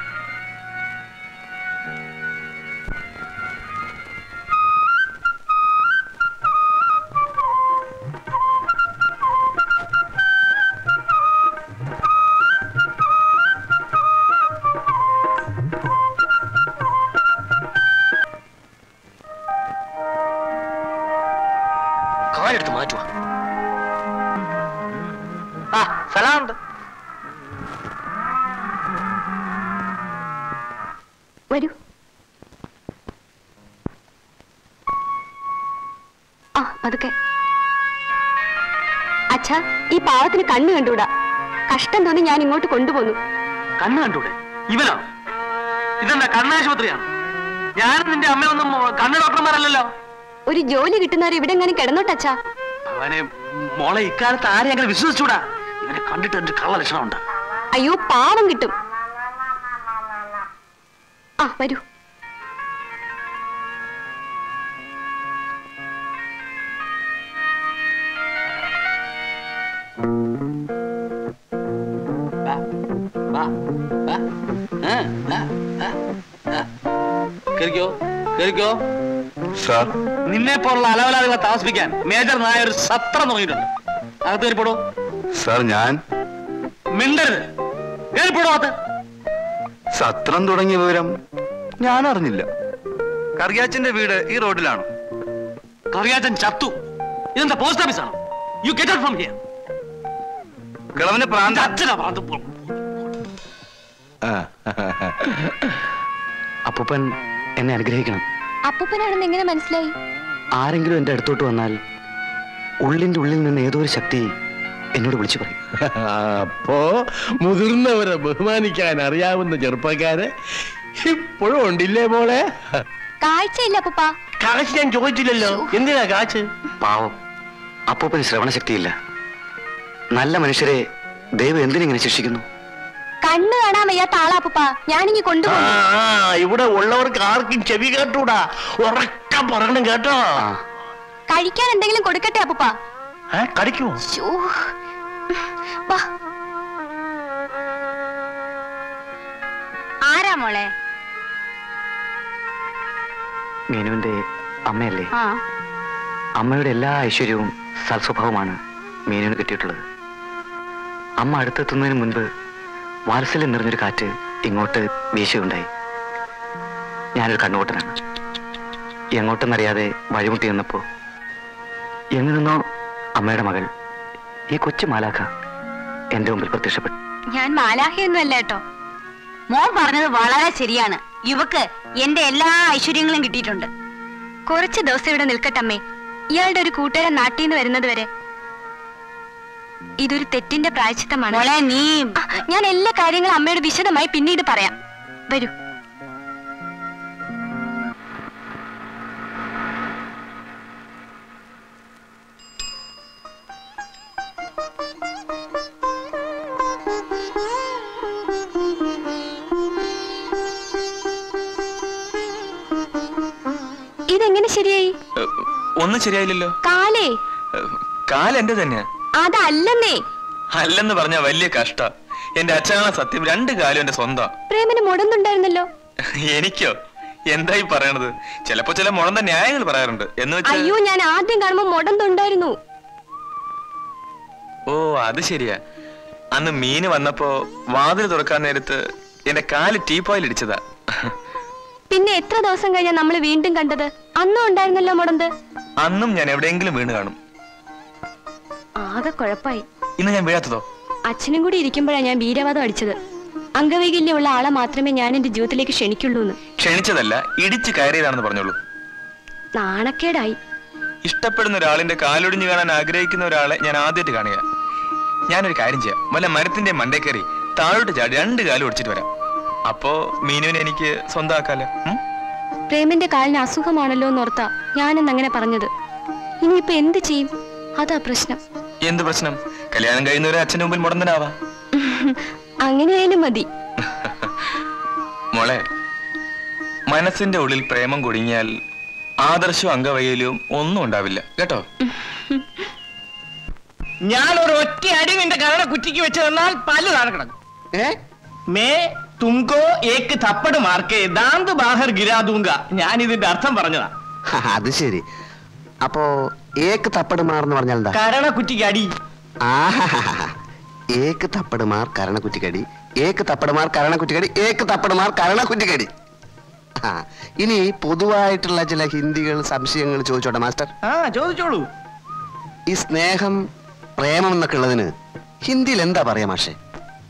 കണ്ണ് കണ്ടൂടാ, കഷ്ടം തോന്നി ഞാൻ ഇങ്ങോട്ട് കൊണ്ടുപോന്നു. കണ്ണ് കണ്ടൂടെ? ഇവനോ? ഇതെന്താ കണ്ണാശുപത്രിയാണ്? ഞാൻ നിന്റെ അമ്മയൊന്നും കണ്ണ് ഡോക്ടർമാരല്ലോ. ഒരു ജോലി കിട്ടുന്നവർ ഇവിടെ എങ്ങനെ കിടന്നോട്ടച്ചാ? അവനെ മോളെ ഇക്കാലത്ത് ആരെയെങ്കിലും വിശ്വസിച്ചൂടാ. ഇവനെ കണ്ടിട്ട് എന്റെ കള്ള ലക്ഷണമുണ്ട്. അയ്യോ പാവം കിട്ടും. ആ വരൂ. നിന്നെ പോലുള്ള അലവലാദികളെ താമസിപ്പിക്കാൻ മേജർ നായർ ഒരു സത്രം തുടങ്ങിയിട്ടുണ്ട്. അകത്ത് കയറിപ്പോടോ. സാർ ഞാൻ മിണ്ടരുത്. കയറിപ്പോടോ അത്. സത്രം തുടങ്ങിയ വിവരം ഞാൻ അറിഞ്ഞില്ല. കറിയാച്ചന്റെ വീട് ഈ റോഡിലാണ്. കറിയാച്ചൻ ചത്തു. ഇതെന്താ പോസ്റ്റ് ഓഫീസ് ആണോ? You get out from here. കിളവന്റെ പ്രാന്തം. അപ്പൂപ്പൻ എന്നെ അനുഗ്രഹിക്കണം. അപ്പൂപ്പനാണെന്ന് എങ്ങനെ മനസ്സിലായി? ആരെങ്കിലും എന്റെ അടുത്തോട്ട് വന്നാൽ ഉള്ളിന്റെ ഉള്ളിൽ നിന്ന് ഏതോ ഒരു ശക്തി എന്നോട് വിളിച്ചു പറയും. അപ്പോ മുതിർന്നവരെ ബഹുമാനിക്കാൻ അറിയാവുന്ന ചെറുപ്പക്കാരെ ഇപ്പോഴും ഉണ്ടില്ലേ മോളെ? കാഴ്ചയില്ല അപ്പൂപ്പ. കാഴ്ച ഞാൻ ചോദിച്ചില്ലല്ലോ, എന്തിനാ കാഴ്ച? പാവം അപ്പൂപ്പന് ശ്രവണശക്തിയില്ല. നല്ല മനുഷ്യരെ ദൈവം എന്തിനെങ്ങനെ ശിക്ഷിക്കുന്നു? കണ്ണ് കാണാൻ വയ്യാത്ത ആളാപ്പ ഞാനിങ്ങി കൊണ്ടുപോകും. ഇവിടെ ഉള്ളവർക്ക് ആർക്കും ചെവി കേട്ടൂടാ, ഉറക്കം പറയണം കേട്ടോ. കഴിക്കാൻ എന്തെങ്കിലും കൊടുക്കട്ടെ അപ്പൂപ്പ? कड़क्यों आरा मोळे മീനുവിന്റെ അമ്മയല്ലേ? അമ്മയുടെ എല്ലാ ഐശ്വര്യവും സൽസ്വഭാവമാണ് മീനുവിന് കിട്ടിയിട്ടുള്ളത്. അമ്മ അടുത്തെത്തുന്നതിന് മുൻപ് വാത്സല്യം നിറഞ്ഞൊരു കാറ്റ് ഇങ്ങോട്ട് വീശുകയുണ്ടായി. ഞാനൊരു കണ്ണുകൂട്ടനാണ്. എങ്ങോട്ടെന്നറിയാതെ വഴിമുട്ടി നിന്നപ്പോൾ എങ്ങു നിന്നോ അമ്മയുടെ മകൾ ഈ കൊച്ചു മാലാഖ എന്റെ മുമ്പിൽ പ്രത്യക്ഷപ്പെട്ടു. ഞാൻ മാലാഖയൊന്നുമല്ല കേട്ടോ. മോൻ പറഞ്ഞത് വളരെ ശരിയാണ്. യുവക്ക് എന്റെ എല്ലാ ഐശ്വര്യങ്ങളും കിട്ടിയിട്ടുണ്ട്. കുറച്ച് ദിവസം ഇവിടെ നിൽക്കട്ടമ്മേ. ഇയാളുടെ ഒരു കൂട്ടുകാരൻ നാട്ടിൽ നിന്ന് വരുന്നത് വരെ ഇതൊരു തെറ്റിന്റെ പ്രായശ്ചിത്തമാണ്. ഞാൻ എല്ലാ കാര്യങ്ങളും അമ്മയോട് വിശദമായി പിന്നീട് പറയാം. വരൂ. ഒന്നും ശരിയായില്ലല്ലോ. കാല് എന്റെ തന്നെയാ. അല്ലെന്ന് പറഞ്ഞ വലിയ കഷ്ട. എന്റെ അച്ഛനാണ് സത്യം. രണ്ട് കാലും എന്റെ സ്വന്തം. പ്രേമന് മുടന്നുണ്ടായിരുന്നല്ലോ. എനിക്കോ? എന്തായി പറയണത്? ചിലപ്പോ ചില മുടന്ത ന്യായങ്ങൾ പറയാറുണ്ട്. അയ്യോ, ഞാൻ ആദ്യം കാണുമ്പോ മുടന്നുണ്ടായിരുന്നു. ഓ, അത് ശരിയാ. അന്ന് മീന് വന്നപ്പോ വാതിൽ തുറക്കാൻ നേരത്ത് എന്റെ കാല് ടീപ്പോയിൽ ഇടിച്ചതാ. പിന്നെ എത്ര ദിവസം കഴിഞ്ഞാ നമ്മള് വീണ്ടും കണ്ടത്? അന്നും ഉണ്ടായിരുന്നല്ലോ മുടന്ത്. അന്നും ഞാൻ എവിടെയെങ്കിലും വീണ് കാണും. ആകെ കുഴപ്പായി. ഇന്ന് ഞാൻ വീഴാത്തതോ? അച്ഛനും കൂടി ഇരിക്കുമ്പോഴാ ഞാൻ വീരവാദം അടിച്ചത്. അംഗവൈകല്യമുള്ള ആളെ മാത്രമേ ഞാൻ എന്റെ ജീവിതത്തിലേക്ക് ക്ഷണിക്കുള്ളൂന്ന്. ക്ഷണിച്ചതല്ല, ഇടിച്ചു കയറിയതാണെന്ന് പറഞ്ഞോളൂ. നാണക്കേടായി. ഇഷ്ടപ്പെടുന്ന ഒരാളിന്റെ കാലൊടിഞ്ഞു കാണാൻ ആഗ്രഹിക്കുന്ന ഒരാളെ ഞാൻ ആദ്യമായിട്ട് കാണുക. ഞാനൊരു കാര്യം ചെയ്യാം. വല്ല മരത്തിന്റെ മണ്ടേ കയറി താഴോട്ട് ചാടി രണ്ട് കാലം ഒടിച്ചിട്ട് വരാം. അപ്പോ മീനുവിനെ എനിക്ക് സ്വന്തമാക്കാലോ. പ്രേമന്റെ കാലിന് അസുഖമാണല്ലോ എന്നോർത്താ ഞാനെന്ന് അങ്ങനെ പറഞ്ഞത്. ഇനിയിപ്പോ എന്ത് ചെയ്യും? അതാ പ്രശ്നം. എന്ത് പ്രശ്നം? കല്യാണം കഴിയുന്നവരെ അച്ഛന്റെ മുമ്പിൽ മുടന്തനാവാ. അങ്ങനെയായാലും മതി മോളെ. മനസ്സിന്റെ ഉള്ളിൽ പ്രേമം കുടുങ്ങിയാൽ ആദർശവും അംഗവൈകല്യവും ഒന്നും ഉണ്ടാവില്ല കേട്ടോ. ഞാൻ ഒരു ഒറ്റ അടി നിന്റെ കരട കുറ്റിക്ക് വെച്ച് തന്നാൽ പല്ല് താഴെ കിടക്കും. തുംകോ ഏക്ക് തപ്പട് മാർക്കേ ദാന്ത് ബാഹർ ഗിരാ ദൂങ്ക. ഞാൻ ഇതിന്റെ അർത്ഥം പറഞ്ഞതാ. അത് ശരി. അപ്പോ ഏക്ക് തപ്പട് മാർന്ന് പറഞ്ഞാൽ എന്താ? കരണ കുറ്റിക്കടി. ഏക്ക് തപ്പട് മാർ കരണ കുറ്റിക്കടി. ഏക്ക് തപ്പട് മാർ കരണ കുറ്റിക്കടി. ഏക്ക് തപ്പട് മാർ കരണ കുറ്റിക്കടി. ഇനി പൊതുവായിട്ടുള്ള ചില ഹിന്ദികൾ സംശയങ്ങൾ ചോദിച്ചോട്ടെ മാസ്റ്റർ? ചോദിച്ചോളൂ. ഈ സ്നേഹം പ്രേമം എന്നൊക്കെ ഉള്ളതിന് ഹിന്ദിയിൽ എന്താ പറയാ മാഷേ?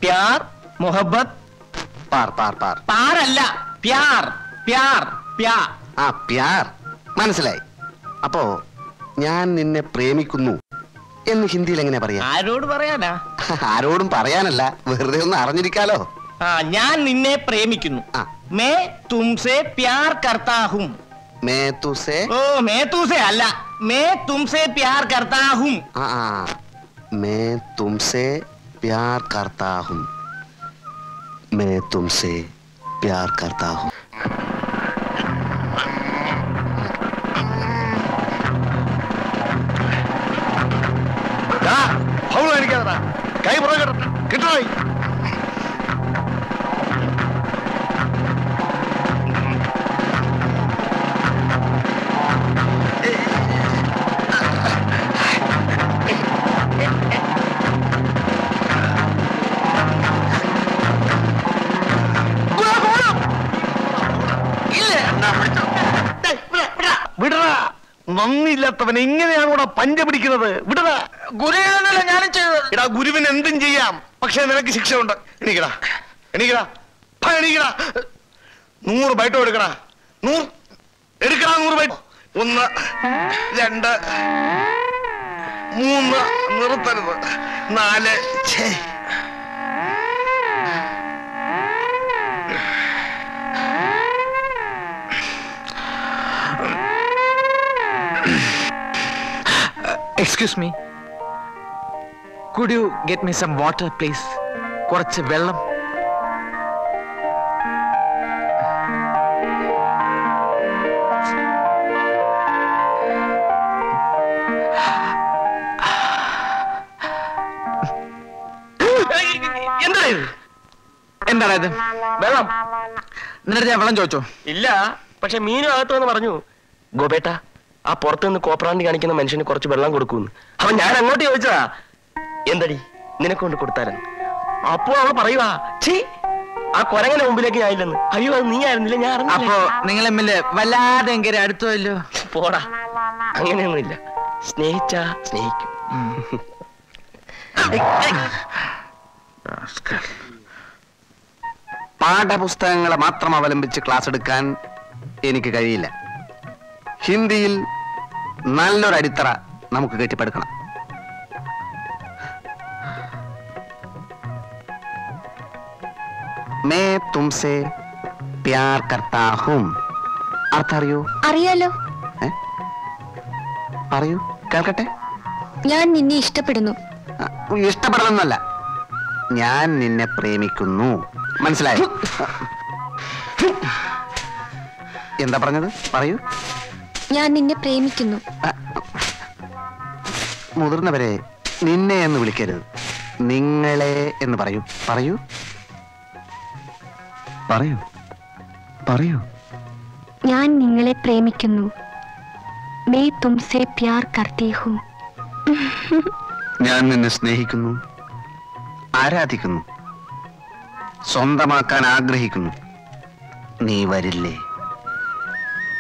പ്യാർ മുഹബത്ത്. പാർ പാർ പാർ പാർ അല്ല, പ്യാർ പ്യാർ പ്യാ. ആ പ്യാർ മനസ്സിലായി. അപ്പോ ഞാൻ നിന്നെ പ്രേമിക്കുന്നു എന്ന് ഹിന്ദിയിൽ എങ്ങനെ പറയാ? ആരോട് പറയാനാ? ആരോടും പറയാനല്ല, വെറുതെ ഒന്ന് അറിഞ്ഞിരിക്കാലോ. ഞാൻ നിന്നെ പ്രേമിക്കുന്നു. മേ തുംസേ പ്യാർ കർത്താ ഹും. മേ തുസേ? ഓ, മേ തുസേ അല്ല, മേ തുംസേ പ്യാർ കർത്താ ഹും. ആ, മേ തുംസേ പ്യാർ കർത്താ ഹും. मैं तुमसे प्यार करता हूँ. कई बोल कितना ത്തവൻ എങ്ങനെയാണ് ഇവിടെ പഞ്ച പിടിക്കുന്നത്? വിടടാ. ഗുരുവിനല്ല ഞാനും ചെയ്തത്. എടാ, ഗുരുവിന് എന്തും ചെയ്യാം, പക്ഷെ നിനക്ക് ശിക്ഷ ഉണ്ട്. എണീക്കടാ എണീക്കടാ എണീക്കടാ. 100 ബൈറ്റോ എടുക്കടാ. 100 എടുക്കടാ. 100 ബൈറ്റ്. 1 2 3 നിർത്തരുത്. 4 Excuse me. Could you get me some water, please? കുറച്ച് വെള്ളം. गोपेट आ कोप्राणी का मनुष्य कुछ वेल या चोदा एंडी निनकोता अभी आरंगे मुंबल अयो नी आल वलो पोड़ा अल स्ने പാഠപുസ്തകങ്ങളെ ക്ലാസ് എടുക്കാൻ എനിക്ക് കഴിയില്ല. ഹിന്ദിയിൽ നല്ലൊരു അടിത്തറ നമുക്ക് കെട്ടിപ്പടുക്കണം. मैं तुमसे प्यार करता हूं അർഥറിയോ? അറിയാലോ. പറയൂ കേൾക്കട്ടെ. ഞാൻ നിന്നെ ഇഷ്ടപ്പെടുന്നു. ഇഷ്ടപ്പെടുന്നല്ല, ഞാൻ നിന്നെ പ്രേമിക്കുന്നു. മനസ്സിലായോ? എന്താ പറഞ്ഞത്? പറയൂ. ഞാൻ നിന്നെ പ്രേമിക്കുന്നു. മുതിർന്നവരെ നിന്നെ എന്ന് വിളിക്കരുത്, നിങ്ങളെ എന്ന് പറയൂ. പറയൂ പറയൂ പറയൂ. ഞാൻ നിങ്ങളെ പ്രേമിക്കുന്നു. मैं तुमसे प्यार करती हूं. ഞാൻ നിന്നെ സ്നേഹിക്കുന്നു, ആരാധിക്കുന്നു, സ്വന്തമാക്കാൻ ആഗ്രഹിക്കുന്നു. നീ വരില്ലേ?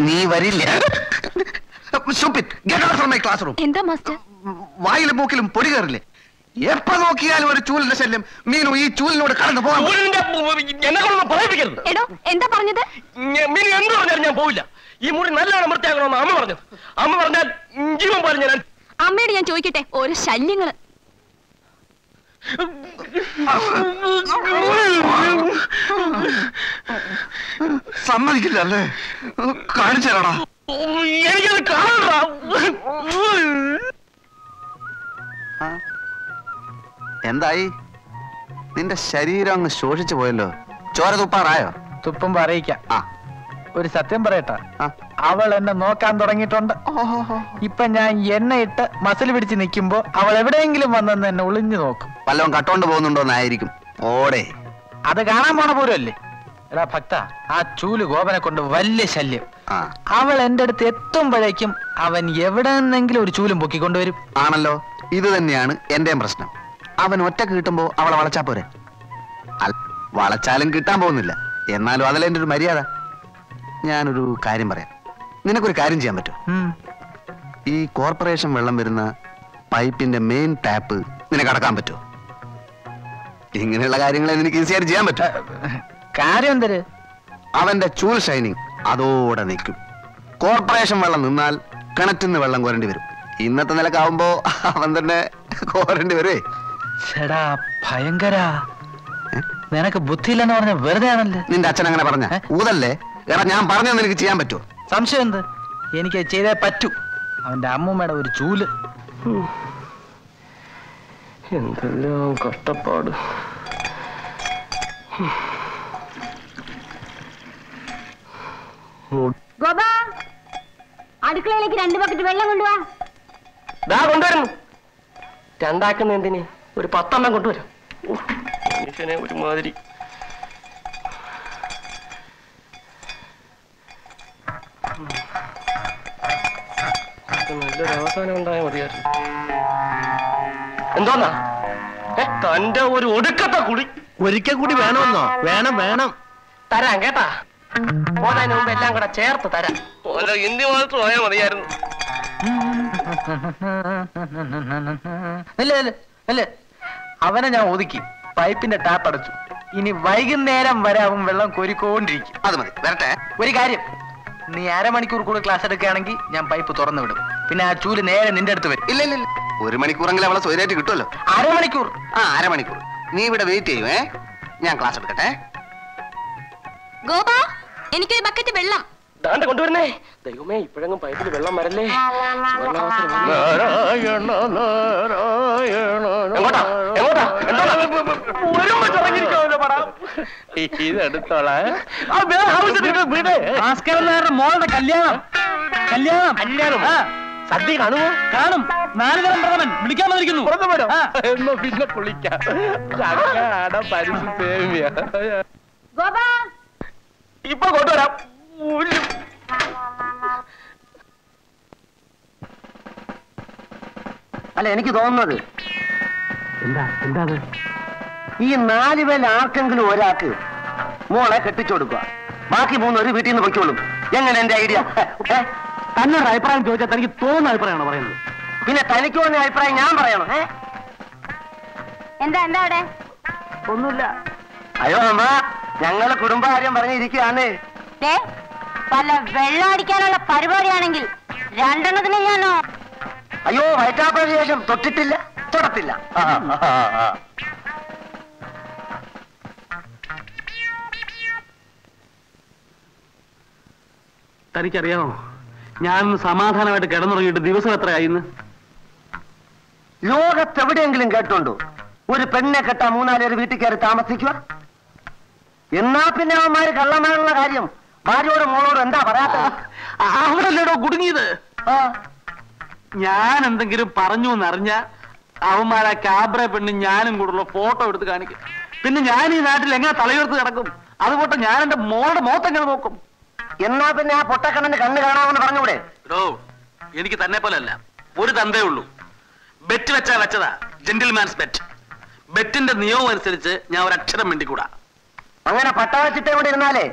നീ വരില്ല. എന്താ മാസ്റ്റർ? വായിലും മൂക്കിലും പൊടി കയറില്ലേ? എപ്പോ നോക്കിയാലും ഒരു ചൂലിന്റെ ശല്യം. മീനു, ഈ ചൂലിനോട് കടന്നു പോകാൻ എന്താ പറഞ്ഞത്? മീനു എന്ത് പറഞ്ഞാലും ഞാൻ പോവില്ല. ഈ മുറി നല്ലവണ്ണം വൃത്തിയാക്കണമെന്ന് അമ്മ പറഞ്ഞത്. അമ്മ പറഞ്ഞാൽ ജീവൻ പോലും. ഞാൻ അമ്മയോട് ഞാൻ ചോദിക്കട്ടെ, ഒരു ശല്യങ്ങള് സമ്മതിക്കില്ല അല്ലേ? കാണിച്ചേരടാ. എനിക്കത് കാണാ. എന്തായി? നിന്റെ ശരീരം അങ്ങ് ശോഷിച്ചു പോയല്ലോ. ചോര തുപ്പാറായോ? തുപ്പുമ്പോ അറിയിക്കാം. ആ, ഒരു സത്യം പറയട്ടെ, അവൾ എന്നെ നോക്കാൻ തുടങ്ങിയിട്ടുണ്ട്. ഇപ്പൊ ഞാൻ എണ്ണ ഇട്ട് മസിൽ പിടിച്ച് നിൽക്കുമ്പോ അവൾ എവിടെയെങ്കിലും വന്നെന്ന് എന്നെ ഒളിഞ്ഞു നോക്കും. വല്ലതും കട്ടോണ്ട് പോകുന്നുണ്ടോന്നായിരിക്കും. ഓടെ, അത് കാണാൻ പോണ പോരല്ലേ? എടാ ഭക്ത, ആ ചൂല് ഗോപനെ കൊണ്ട് വലിയ ശല്യം. അവൾ എന്റെ അടുത്ത് എത്തുമ്പോഴേക്കും അവൻ എവിടെ നിന്നെങ്കിലും ഒരു ചൂലും പൊക്കിക്കൊണ്ടുവരും. ആണല്ലോ, ഇത് തന്നെയാണ് എന്റെയും പ്രശ്നം. അവൻ ഒറ്റക്ക് കിട്ടുമ്പോ അവളെ വളച്ചാ പോരെ? വളച്ചാലും കിട്ടാൻ പോകുന്നില്ല. എന്നാലും അതല്ല എന്റെ ഒരു മര്യാദ. ഞാനൊരു കാര്യം പറയാം, നിനക്കൊരു കാര്യം ചെയ്യാൻ പറ്റുമോ? ഈ കോർപ്പറേഷൻ വെള്ളം വരുന്ന പൈപ്പിന്റെ മെയിൻ ടാപ്പ് നിനക്ക് അടക്കാൻ പറ്റുമോ? ഇങ്ങനെയുള്ള കാര്യങ്ങളെ നിനക്ക് ഈസിയായിട്ട് ചെയ്യാൻ പറ്റും. കാര്യം എന്തര്? അവന്റെ ചൂൽ ഷൈനിങ് അതോടെ നിൽക്കും. കോർപ്പറേഷൻ വെള്ളം നിന്നാൽ കിണറ്റിൽ നിന്ന് വെള്ളം കോരേണ്ടി വരും. ഇന്നത്തെ നിലക്കാവുമ്പോ അവൻ തന്നെ കോരേണ്ടി വരുവേ. ചേടാ ഭയങ്കര, നിനക്ക് ബുദ്ധിയില്ലെന്ന് പറഞ്ഞ വെറുതെ ആണല്ലേ? നിന്റെ അച്ഛൻ അങ്ങനെ പറഞ്ഞ ഊതല്ലേ? എടാ, ഞാൻ പറഞ്ഞത് എനിക്ക് ചെയ്യാൻ പറ്റുമോ? സംശയം എന്ത്? എനിക്ക് ചെയ്തേ പറ്റൂ. അവന്റെ അമ്മൂമ്മയുടെ ഒരു ചൂല്. എന്തെല്ലാം കഷ്ടപ്പാട്. ഗോപ, അടുക്കളയിലേക്ക് 2 ബക്കറ്റ് വെള്ളം കൊണ്ടുവാ. കൊണ്ടുവരുന്നു. 2 ആക്കുന്ന എന്തിന്? ഒരു 10 എണ്ണം കൊണ്ടുവരും. മനുഷ്യനെ ഒരുമാതിരി. നല്ലൊരു അവസാനം ഉണ്ടായാൽ മതിയായിരുന്നു. എന്തോന്നാ തന്റെ ഒരു ഒടുക്കത്തെ കുടി? ഒരിക്കൽ കൂടി വേണമെന്നോ? വേണം വേണം, തരാം കേട്ടാ. പോരാന് മുമ്പ് എല്ലാം കൂടെ ചേർത്ത് തരാം. ഓരോ ഹിന്ദി മാത്രം പോയാൽ മതിയായിരുന്നു. അല്ലേ, അവനെ ഞാൻ ഒതുക്കി. പൈപ്പിന്റെ ടാപ്പ് അടച്ചു. ഇനി വൈകുന്നേരം വരെ അവൻ വെള്ളം കോരിക്കൊണ്ടിരിക്കും. അത് മതി. വരട്ടെ. ഒരു കാര്യം, നീ 1/2 മണിക്കൂർ കൂടെ ക്ലാസ് എടുക്കുകയാണെങ്കിൽ ഞാൻ പൈപ്പ് തുറന്നു വിടും. പിന്നെ ആ ചൂല് നേരെ നിന്റെ അടുത്ത് വരും. ഇല്ല ഇല്ല ഇല്ല, 1 മണിക്കൂറെങ്കിലും അവളെ സ്വയമായിട്ട് കിട്ടുമല്ലോ. 1/2 മണിക്കൂർ? ആ, 1/2 മണിക്കൂർ. നീ ഇവിടെ വെയിറ്റ് ചെയ്യുവേ, ഞാൻ ക്ലാസ് എടുക്കട്ടെ. ഗോപാ, എനിക്കൊരു ബക്കറ്റ് വെള്ളം കൊണ്ടുവരുന്നേ. ദൈവമേ, ഇപ്പോഴെങ്കിലും പൈപ്പിൽ വെള്ളം വരല്ലേ. മോളുടെ കല്യാണം. സദ്യ കാണുമോ? കാണും, നാലുതരം പ്രഥമൻ വിളിക്കാൻ വന്നിരിക്കുന്നു. എന്നോ പിന്നെ കുളിക്കാം. ഇപ്പൊ കൊണ്ടുവരാം. അല്ല, എനിക്ക് തോന്നുന്നത് എന്താ ഈ നാല് പേരിൽ ആർക്കെങ്കിലും ഒരാൾക്ക് മോളെ കെട്ടിച്ചു കൊടുക്കുക, ബാക്കി മൂന്നൊരു വീട്ടിൽ നിന്ന് പൊയ്ക്കോളും. എങ്ങനെ എന്റെ ഐഡിയ? തന്നൊരു അഭിപ്രായം ചോദിച്ചാൽ തനിക്ക് തോന്നുന്ന അഭിപ്രായമാണോ പറയുന്നത്? പിന്നെ തനിക്ക് തോന്നിയ അഭിപ്രായം ഞാൻ പറയണോ? എന്താ എന്താ അവിടെ? ഒന്നുമില്ല. അയ്യോ അമ്മ, ഞങ്ങള് കുടുംബകാര്യം പറഞ്ഞിരിക്കുകയാണ്. പല വെള്ളം അടിക്കാനുള്ള പരിപാടിയാണെങ്കിൽ രണ്ടെണ്ണത്തിന് ഞാനോ? അയ്യോ, വയറ്റാപ്പതിന് ശേഷം തൊട്ടിട്ടില്ല, തൊടത്തില്ല. തനിക്കറിയാമോ, ഞാനൊന്ന് സമാധാനമായിട്ട് കിടന്നുറങ്ങിയിട്ട് ദിവസം എത്രയായിരുന്നു? ലോകത്തെവിടെയെങ്കിലും കേട്ടുണ്ടോ ഒരു പെണ്ണെ കെട്ടാ മൂന്നാലേര് വീട്ടിൽ കയറി താമസിക്കുക? എന്നാ പിന്നെ അവന്മാര് കള്ളമായുള്ള കാര്യം ഭാര്യയോടും മോളോടും എന്താ പറയാത്തത്? അവിടെല്ലേടോ കുടുങ്ങിയത്. ഞാൻ എന്തെങ്കിലും പറഞ്ഞു എന്നറിഞ്ഞ അവന്മാരാ ക്യാബ്രെ പെണ്ണും ഞാനും കൂടുള്ള ഫോട്ടോ എടുത്ത് കാണിക്കും. പിന്നെ ഞാൻ ഈ നാട്ടിൽ എങ്ങനെ തലയുയർത്ത് കിടക്കും? അതുപോലെ ഞാൻ എന്റെ മോളുടെ മോത്തെങ്ങനെ നോക്കും? എന്നാ പിന്നെ ആ പൊട്ടക്കണ്ണന്റെ കണ്ണ് കാണാമെന്ന് പറഞ്ഞൂടെ? എനിക്ക് തന്നെ പോലെ അല്ല, ഒരു തന്തേ ഉള്ളൂ. ബെറ്റ് വെച്ചാ വെച്ചതാ, ജെന്റിൽമാൻസ് ബെറ്റ്. ബെറ്റിന്റെ നിയമം അനുസരിച്ച് ഞാൻ ഒരക്ഷരം മിണ്ടിക്കൂടാ. അങ്ങനെ പട്ടാളച്ചിട്ടേ കൂടെ ഇരുന്നാലേ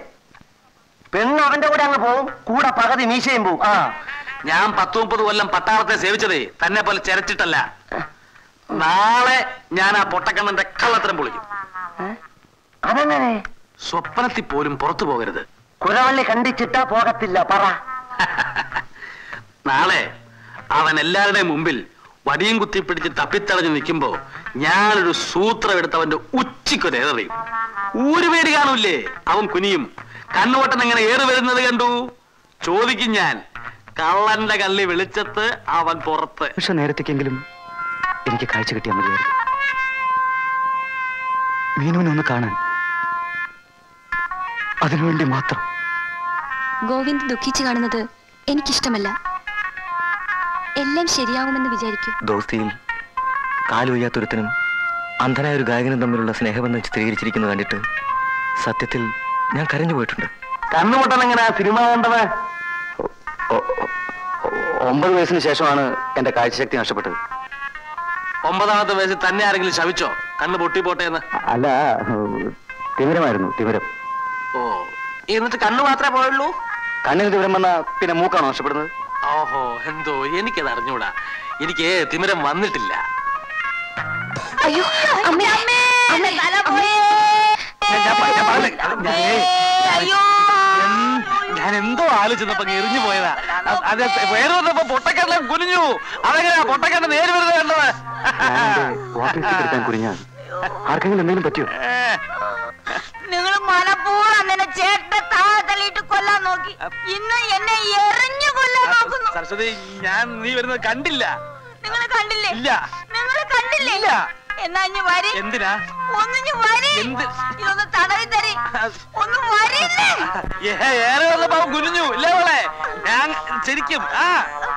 പെണ്ണ് അവന്റെ കൂടെ അങ്ങ് പോവും, കൂടെ പകുതി മീശയും പോവും. ആ, ഞാൻ 10-30 കൊല്ലം പട്ടാളത്തെ സേവിച്ചതേ തന്നെ പോലെ ചെരച്ചിട്ടല്ല. നാളെ ഞാൻ ആ പൊട്ടക്കണ്ണന്റെ കള്ളത്തരം പൊളിക്കും. അതെങ്ങനെ? സ്വപ്നത്തിൽ പോലും പുറത്തു പോകരുത്. കുരവള്ളി കണ്ടിച്ചിട്ടാ പോകത്തില്ല പറ. നാളെ അവൻ എല്ലാവരുടെയും മുമ്പിൽ വടിയും കുത്തി പിടിച്ച് തപ്പിത്തളഞ്ഞ് നിൽക്കുമ്പോ ഞാനൊരു സൂത്രം എടുത്ത് അവന്റെ ഉച്ചിക്കൊരേറിയും. ഒരു പേര് കാണൂല്ലേ, അവൻ കുനിയും. കണ്ണുവട്ടൻ എങ്ങനെ ഏറി വരുന്നത് കണ്ടു ചോദിക്കും ഞാൻ. കള്ളന്റെ കള്ളി വെളിച്ചത്ത് അവൻ പുറത്ത്. പക്ഷെ നേരത്തേക്കെങ്കിലും എനിക്ക് കാഴ്ച കിട്ടിയാൽ മതിയായിരുന്നു. മീനുവിനെ ഒന്ന് കാണാൻ, അതിനുവേണ്ടി മാത്രം. ഗോവിന്ദ് ദുഃഖിച്ച് കാണുന്നത് എനിക്കിഷ്ടമല്ല. എല്ലാം ശരിയാകുമെന്ന് വിചാരിക്കും. ദോസ്തിയിൽ കാലുവയ്യാത്തൊരുത്തനും അന്ധനായ ഒരു ഗായകനും തമ്മിലുള്ള സ്നേഹബന്ധം ചിത്രീകരിച്ചിരിക്കുന്നത് കണ്ടിട്ട് സത്യത്തിൽ ഞാൻ കരഞ്ഞു പോയിട്ടുണ്ട്. കണ്ണുപൊട്ടൻ എങ്ങനെ സിനിമ കണ്ടത്? 9 വയസ്സിന് ശേഷമാണ് എന്റെ കാഴ്ചശക്തി നഷ്ടപ്പെട്ടത്. 9ാമത്തെ വയസ്സിൽ തന്നെ ആരെങ്കിലും ശവിച്ചോ കണ്ണ് പൊട്ടിപ്പോട്ടെ എന്ന്? അല്ല, തിമിരമായിരുന്നു. തിമിരം? ഓ, എന്നിട്ട് കണ്ണു മാത്രമേ പോയുള്ളൂ? കണ്ണിന് തിമിരം വന്നാ പിന്നെ മൂക്കാണോ നഷ്ടപ്പെടുന്നത്? ഓഹോ, എന്തോ എനിക്കത് അറിഞ്ഞൂടാ. എനിക്ക് തിമിരം വന്നിട്ടില്ല. അയ്യോ അമ്മേ, അമ്മേ തല പോയേ. ഞാൻ എന്തോ ആലോചിച്ചപ്പോ എറിഞ്ഞു പോയതാ. അത് പേര് വന്നപ്പോ പൊട്ടക്കടലം കുനിഞ്ഞു. അതെങ്ങനെയാ പൊട്ടക്കട നേര് വരുന്നത് കണ്ടത്? ആർക്കെങ്കിലും എന്തെങ്കിലും പറ്റിയോ? നിങ്ങൾ മനപൂർവ്വം എന്നെ ചേട്ടനെ താഴെ തള്ളിയിട്ട് കൊല്ലാൻ നോക്കി. ഇന്ന് എന്നെ എറിഞ്ഞു കൊല്ലാൻ നോക്കുന്നു. സരസ്വതി, ഞാൻ നീ വരുന്നത് കണ്ടില്ല. നിങ്ങൾ കണ്ടില്ലേ? ഇല്ല. നിങ്ങൾ കണ്ടില്ലേ? ഇല്ല. എന്നാ ഇനി വരി. എന്തിനാ? ഒന്നിഞ്ഞു വരി. എന്ത്? ഇതൊന്ന് തടവി തരി. ഒന്നും വരില്ലേ? ഏറെ വന്നപ്പോ കുനിഞ്ഞു ഇല്ലേ മോളെ? ഞാൻ ശരിക്കും ആ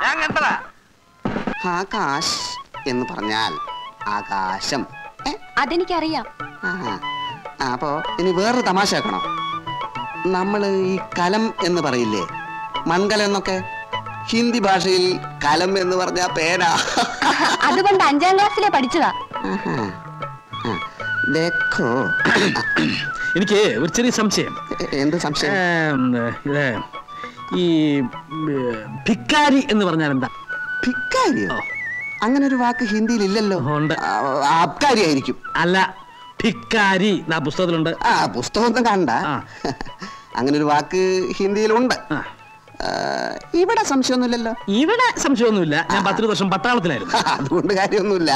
ഞാൻ കണ്ടതാ. ആകാശ് എന്ന് പറഞ്ഞാൽ ആകാശം. അതെനിക്കറിയാം. അപ്പോ ഇനി വേറൊരു തമാശ ആക്കണോ? നമ്മള് ഈ കലം എന്ന് പറയില്ലേ, മൺകലം എന്നൊക്കെ. ഹിന്ദി ഭാഷയിൽ കലം എന്ന് പറഞ്ഞ പേന. അതുകൊണ്ട് 5-ാം ക്ലാസ്സിലെ പഠിച്ചതാ. എനിക്ക് ഒരു ചെറിയ സംശയം. എന്ത് സംശയം? ഈ ഭിക്കാരി എന്ന് പറഞ്ഞാൽ എന്താ? ഭിക്കാരിയോ? അങ്ങനെ ഒരു വാക്ക് ഹിന്ദിയിൽ ഇല്ലല്ലോ. അബ്കാരി ആയിരിക്കും. അല്ല, ഭിക്കാരി ആ പുസ്തകത്തിലുണ്ട്. ആ പുസ്തകം കണ്ട. അങ്ങനെ ഒരു വാക്ക് ഹിന്ദിയിലുണ്ട്. ഇവിടെ സംശയമൊന്നുമില്ലല്ലോ. ഇവിടെ സംശയമൊന്നുമില്ല. ഞാൻ 10 വർഷം പട്ടാളത്തിലായിരുന്നു. അതുകൊണ്ട് കാര്യമൊന്നുമില്ല.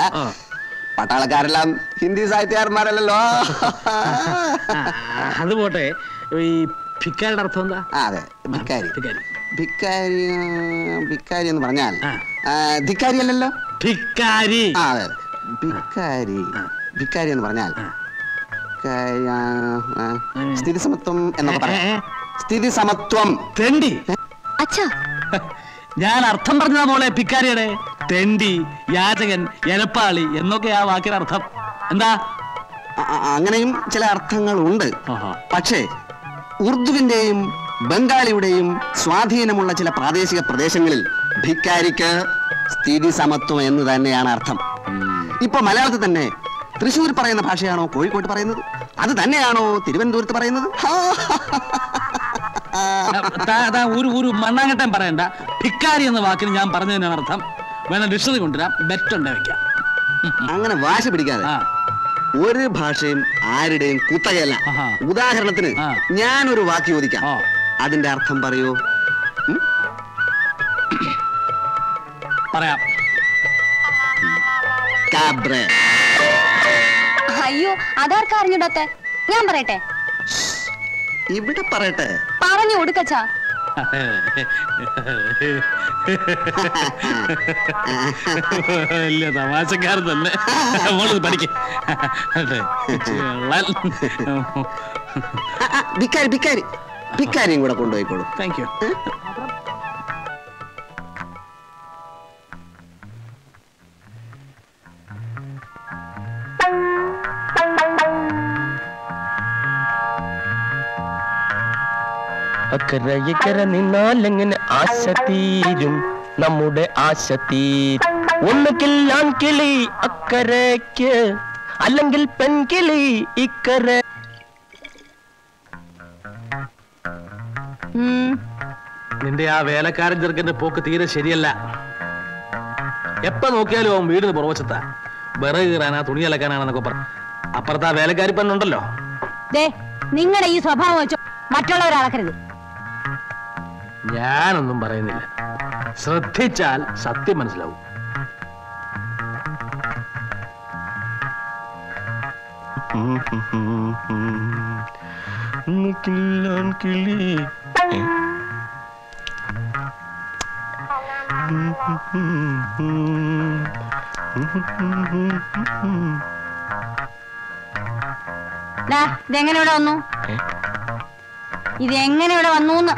പട്ടാളക്കാരെല്ലാം ഹിന്ദി സാഹിത്യകാരന്മാരല്ലോ. അതുപോട്ടെ, ഈ ഭിക്കാരിയുടെ അർത്ഥം എന്താ? അതെ, ഭിക്കാരി. ഭിക്കാരി ഭിക്കാരി എന്ന് പറഞ്ഞാൽ ധിക്കാരി അല്ലല്ലോ. ഭിക്കാരി. അതെ, ഭിക്കാരി. ഭിക്കാരി എന്ന് പറഞ്ഞാൽ സ്ഥിതി സമത്വം എന്നൊക്കെ പറയാം. സ്ഥിതി സമത്വം. അച്ഛാ, ഞാൻ അർത്ഥം പറഞ്ഞതാ മോളെ പിക്കാരിയുടെ. തെണ്ടി, യാചകൻ, എരപ്പാളി എന്നൊക്കെ ആ വാക്കിന് അർത്ഥം. എന്താ അങ്ങനെയും ചില അർത്ഥങ്ങളുണ്ട്. പക്ഷേ ഉർദുവിന്റെയും ബംഗാളിയുടെയും സ്വാധീനമുള്ള ചില പ്രാദേശിക പ്രദേശങ്ങളിൽ ഭിക്കാരിക്ക് സ്ഥിതി സമത്വം എന്ന് തന്നെയാണ് അർത്ഥം. ഇപ്പൊ മലയാളത്തിൽ തന്നെ തൃശ്ശൂർ പറയുന്ന ഭാഷയാണോ കോഴിക്കോട്ട് പറയുന്നത്? അത് തന്നെയാണോ തിരുവനന്തപുരത്ത് പറയുന്നത്? ഒരു മണ്ണാങ്കട്ടം പറയണ്ട, ഭിക്കാരി എന്ന വാക്കിന് ഞാൻ പറഞ്ഞതിനാണ് അർത്ഥം. വേണം ഡിക്ഷണറി കൊണ്ടുവരാം, ബെറ്റുണ്ട വെക്കാം. അങ്ങനെ വാശി പിടിക്കാതെ ഒരു ഭാഷയും ആരുടെയും കുത്തകയല്ല. ഉദാഹരണത്തിന് ഞാനൊരു വാക്ക് ചോദിക്കാം, അതിന്റെ അർത്ഥം പറയൂ. പറയാം. അയ്യോ, അതാർക്കാ അറിഞ്ഞൂടാത്ത? ഞാൻ പറയട്ടെ, ഇവിടെ പറയട്ടെ. പറഞ്ഞു കൊടുക്കച്ചാ. തമാശക്കാരൻ തന്നെ. പഠിക്കേ ഭിക്കാരിയും കൂടെ കൊണ്ടുപോയിക്കോളൂ. Thank you. അക്കരയിക്കര നിന്നാലെങ്ങനെ ആശ തീരും നമ്മുടെ ആശ തീർ. ഒന്ന് കില്ലാൻ കിളി അക്കരയ്ക്ക്, അല്ലെങ്കിൽ പെൺകിളി ഇക്കര. നിന്റെ ആ വേലക്കാരൻ ചെറുക്കന്റെ പോക്ക് തീരെ ശരിയല്ല. എപ്പ നോക്കിയാലും അവൻ വീടിന് പുറവശത്താ. വിറക് കീറാനാ തുണി അലക്കാനാണെന്നൊക്കെ പറഞ്ഞു. അപ്പുറത്ത് ആ വേലക്കാരി പെണ്ണുണ്ടല്ലോ. നിങ്ങളുടെ ഈ സ്വഭാവം വെച്ചോ മറ്റുള്ളവരാളക്കരുത്. ഞാനൊന്നും പറയുന്നില്ല, ശ്രദ്ധിച്ചാൽ സത്യം മനസ്സിലാവും. ഇതെങ്ങനെ ഇവിടെ വന്നു? ഇതെങ്ങനെ ഇവിടെ വന്നൂന്ന്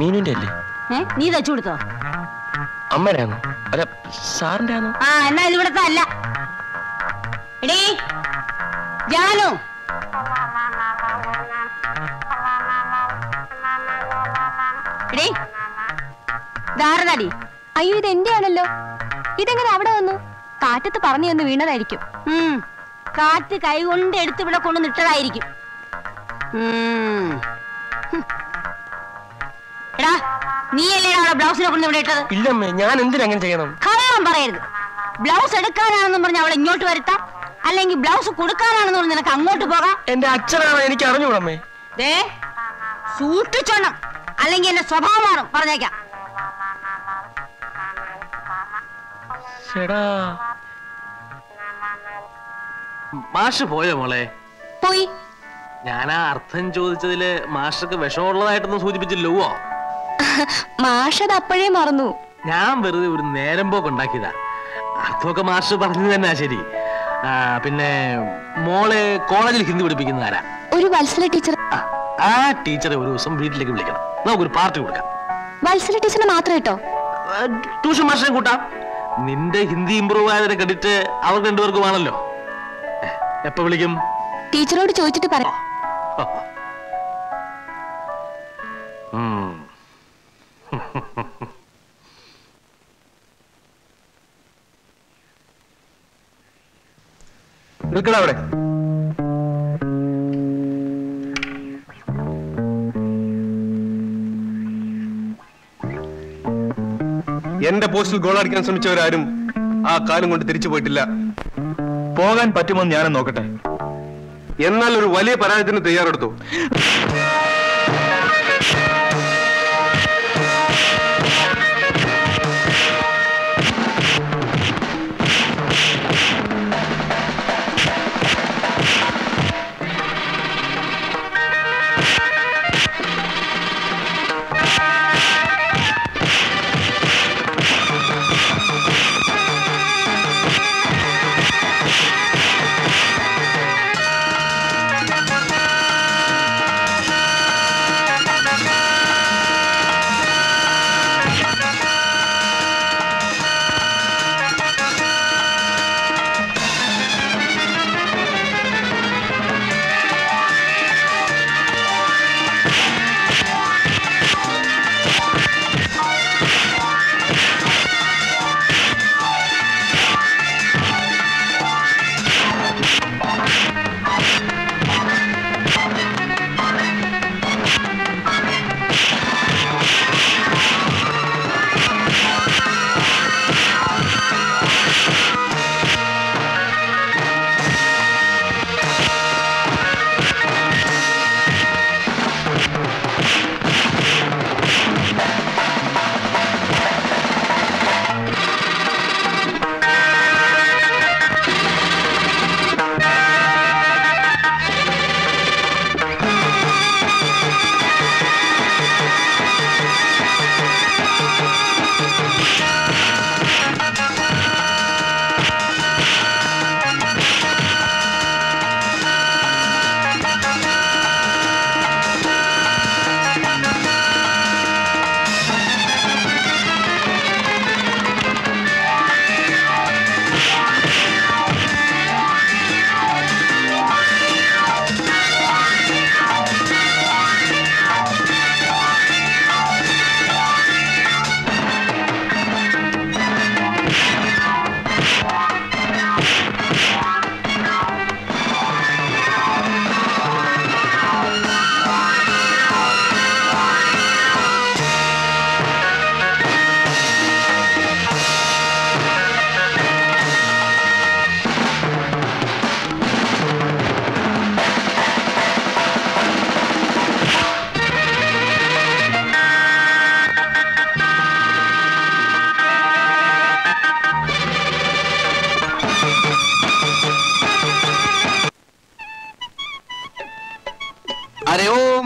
മീനിന്റെ അല്ലേ? നീ തച്ചു കൊടുത്തോ? അമ്മയുടെ ആണോ അല്ല സാറിന്റെ ആണോ? ആ എന്നാ ഇവിടത്തെ അല്ല. എടീ ജാനു, എടീ ധാരണടി. അയ്യോ, ഇത് എന്റെ ആണല്ലോ. ഇതെങ്ങനെ അവിടെ വന്നു? കാറ്റത്ത് പറഞ്ഞു വന്ന് വീണതായിരിക്കും. കാറ്റ് കൈ കൊണ്ട് എടുത്ത് ഇവിടെ കൊണ്ട് നിട്ടതായിരിക്കും. നീയല്ലേ അവിടെ ബ്ലൗസിനെ കൊണ്ട് ഇവിടെ ഇട്ടത്? ഇല്ലമ്മേ, ഞാൻ എന്തിനാ അങ്ങനെ ചെയ്യണം? കള്ളം പറയരുത്. ബ്ലൗസ് എടുക്കാനാണെന്നും പറഞ്ഞ് അവളെ ഇങ്ങോട്ട് വരുത്താം, അല്ലെങ്കിൽ ബ്ലൗസ് കൊടുക്കാനാണെന്ന് പറഞ്ഞ് നിനക്ക് അങ്ങോട്ട് പോകാം. എന്റെ അച്ഛനാണോ? എനിക്ക് അറിഞ്ഞൂടമ്മേ. സൂക്ഷിച്ചോണം, അല്ലെങ്കിൽ എന്റെ സ്വഭാവം മാറും. പറഞ്ഞേക്കാം. മാഷ് പോയോ മോളെ? പോയി. ഞാനാ അർത്ഥം ചോദിച്ചതില് മാഷക്ക് വിഷമുള്ളതായിട്ടൊന്നും സൂചിപ്പിച്ചില്ലോ. മാഷത് അപ്പോഴേ മറന്നു. ഞാൻ വെറുതെ ഒരു നേരം പോക്കുണ്ടാക്കിയതാ. അർത്ഥമൊക്കെ മാഷ് പറഞ്ഞു തന്നെ. ശരി, പിന്നെ മോളെ കോളേജിൽ ഹിന്ദി പഠിപ്പിക്കുന്ന ആരാ? ഒരു വത്സല ടീച്ചർ. ആ ടീച്ചറെ ഒരു ദിവസം വീട്ടിലേക്ക് വിളിക്കണം, നമുക്കൊരു പാർട്ടി കൊടുക്കാം. വത്സല ടീച്ചറിനെ മാത്രം കേട്ടോ, ട്യൂഷൻ മാഷിനെ കൂട്ടാം. നിന്റെ ഹിന്ദി ഇമ്പ്രൂവ് ആയതിന്റെ ക്രെഡിറ്റ് അവർക്ക് രണ്ടുപേർക്കും ആണല്ലോ. എപ്പോ വിളിക്കും? ടീച്ചറോട് ചോദിച്ചിട്ട് പറയാം. നിൽക്കണ അവിടെ. എന്റെ പോസ്റ്റിൽ ഗോളടിക്കാൻ ശ്രമിച്ചവരാരും ആ കാലം കൊണ്ട് തിരിച്ചു പോയിട്ടില്ല. പോകാൻ പറ്റുമെന്ന് ഞാനും നോക്കട്ടെ. എന്നാൽ ഒരു വലിയ പരാജയത്തിന് തയ്യാറെടുത്തു.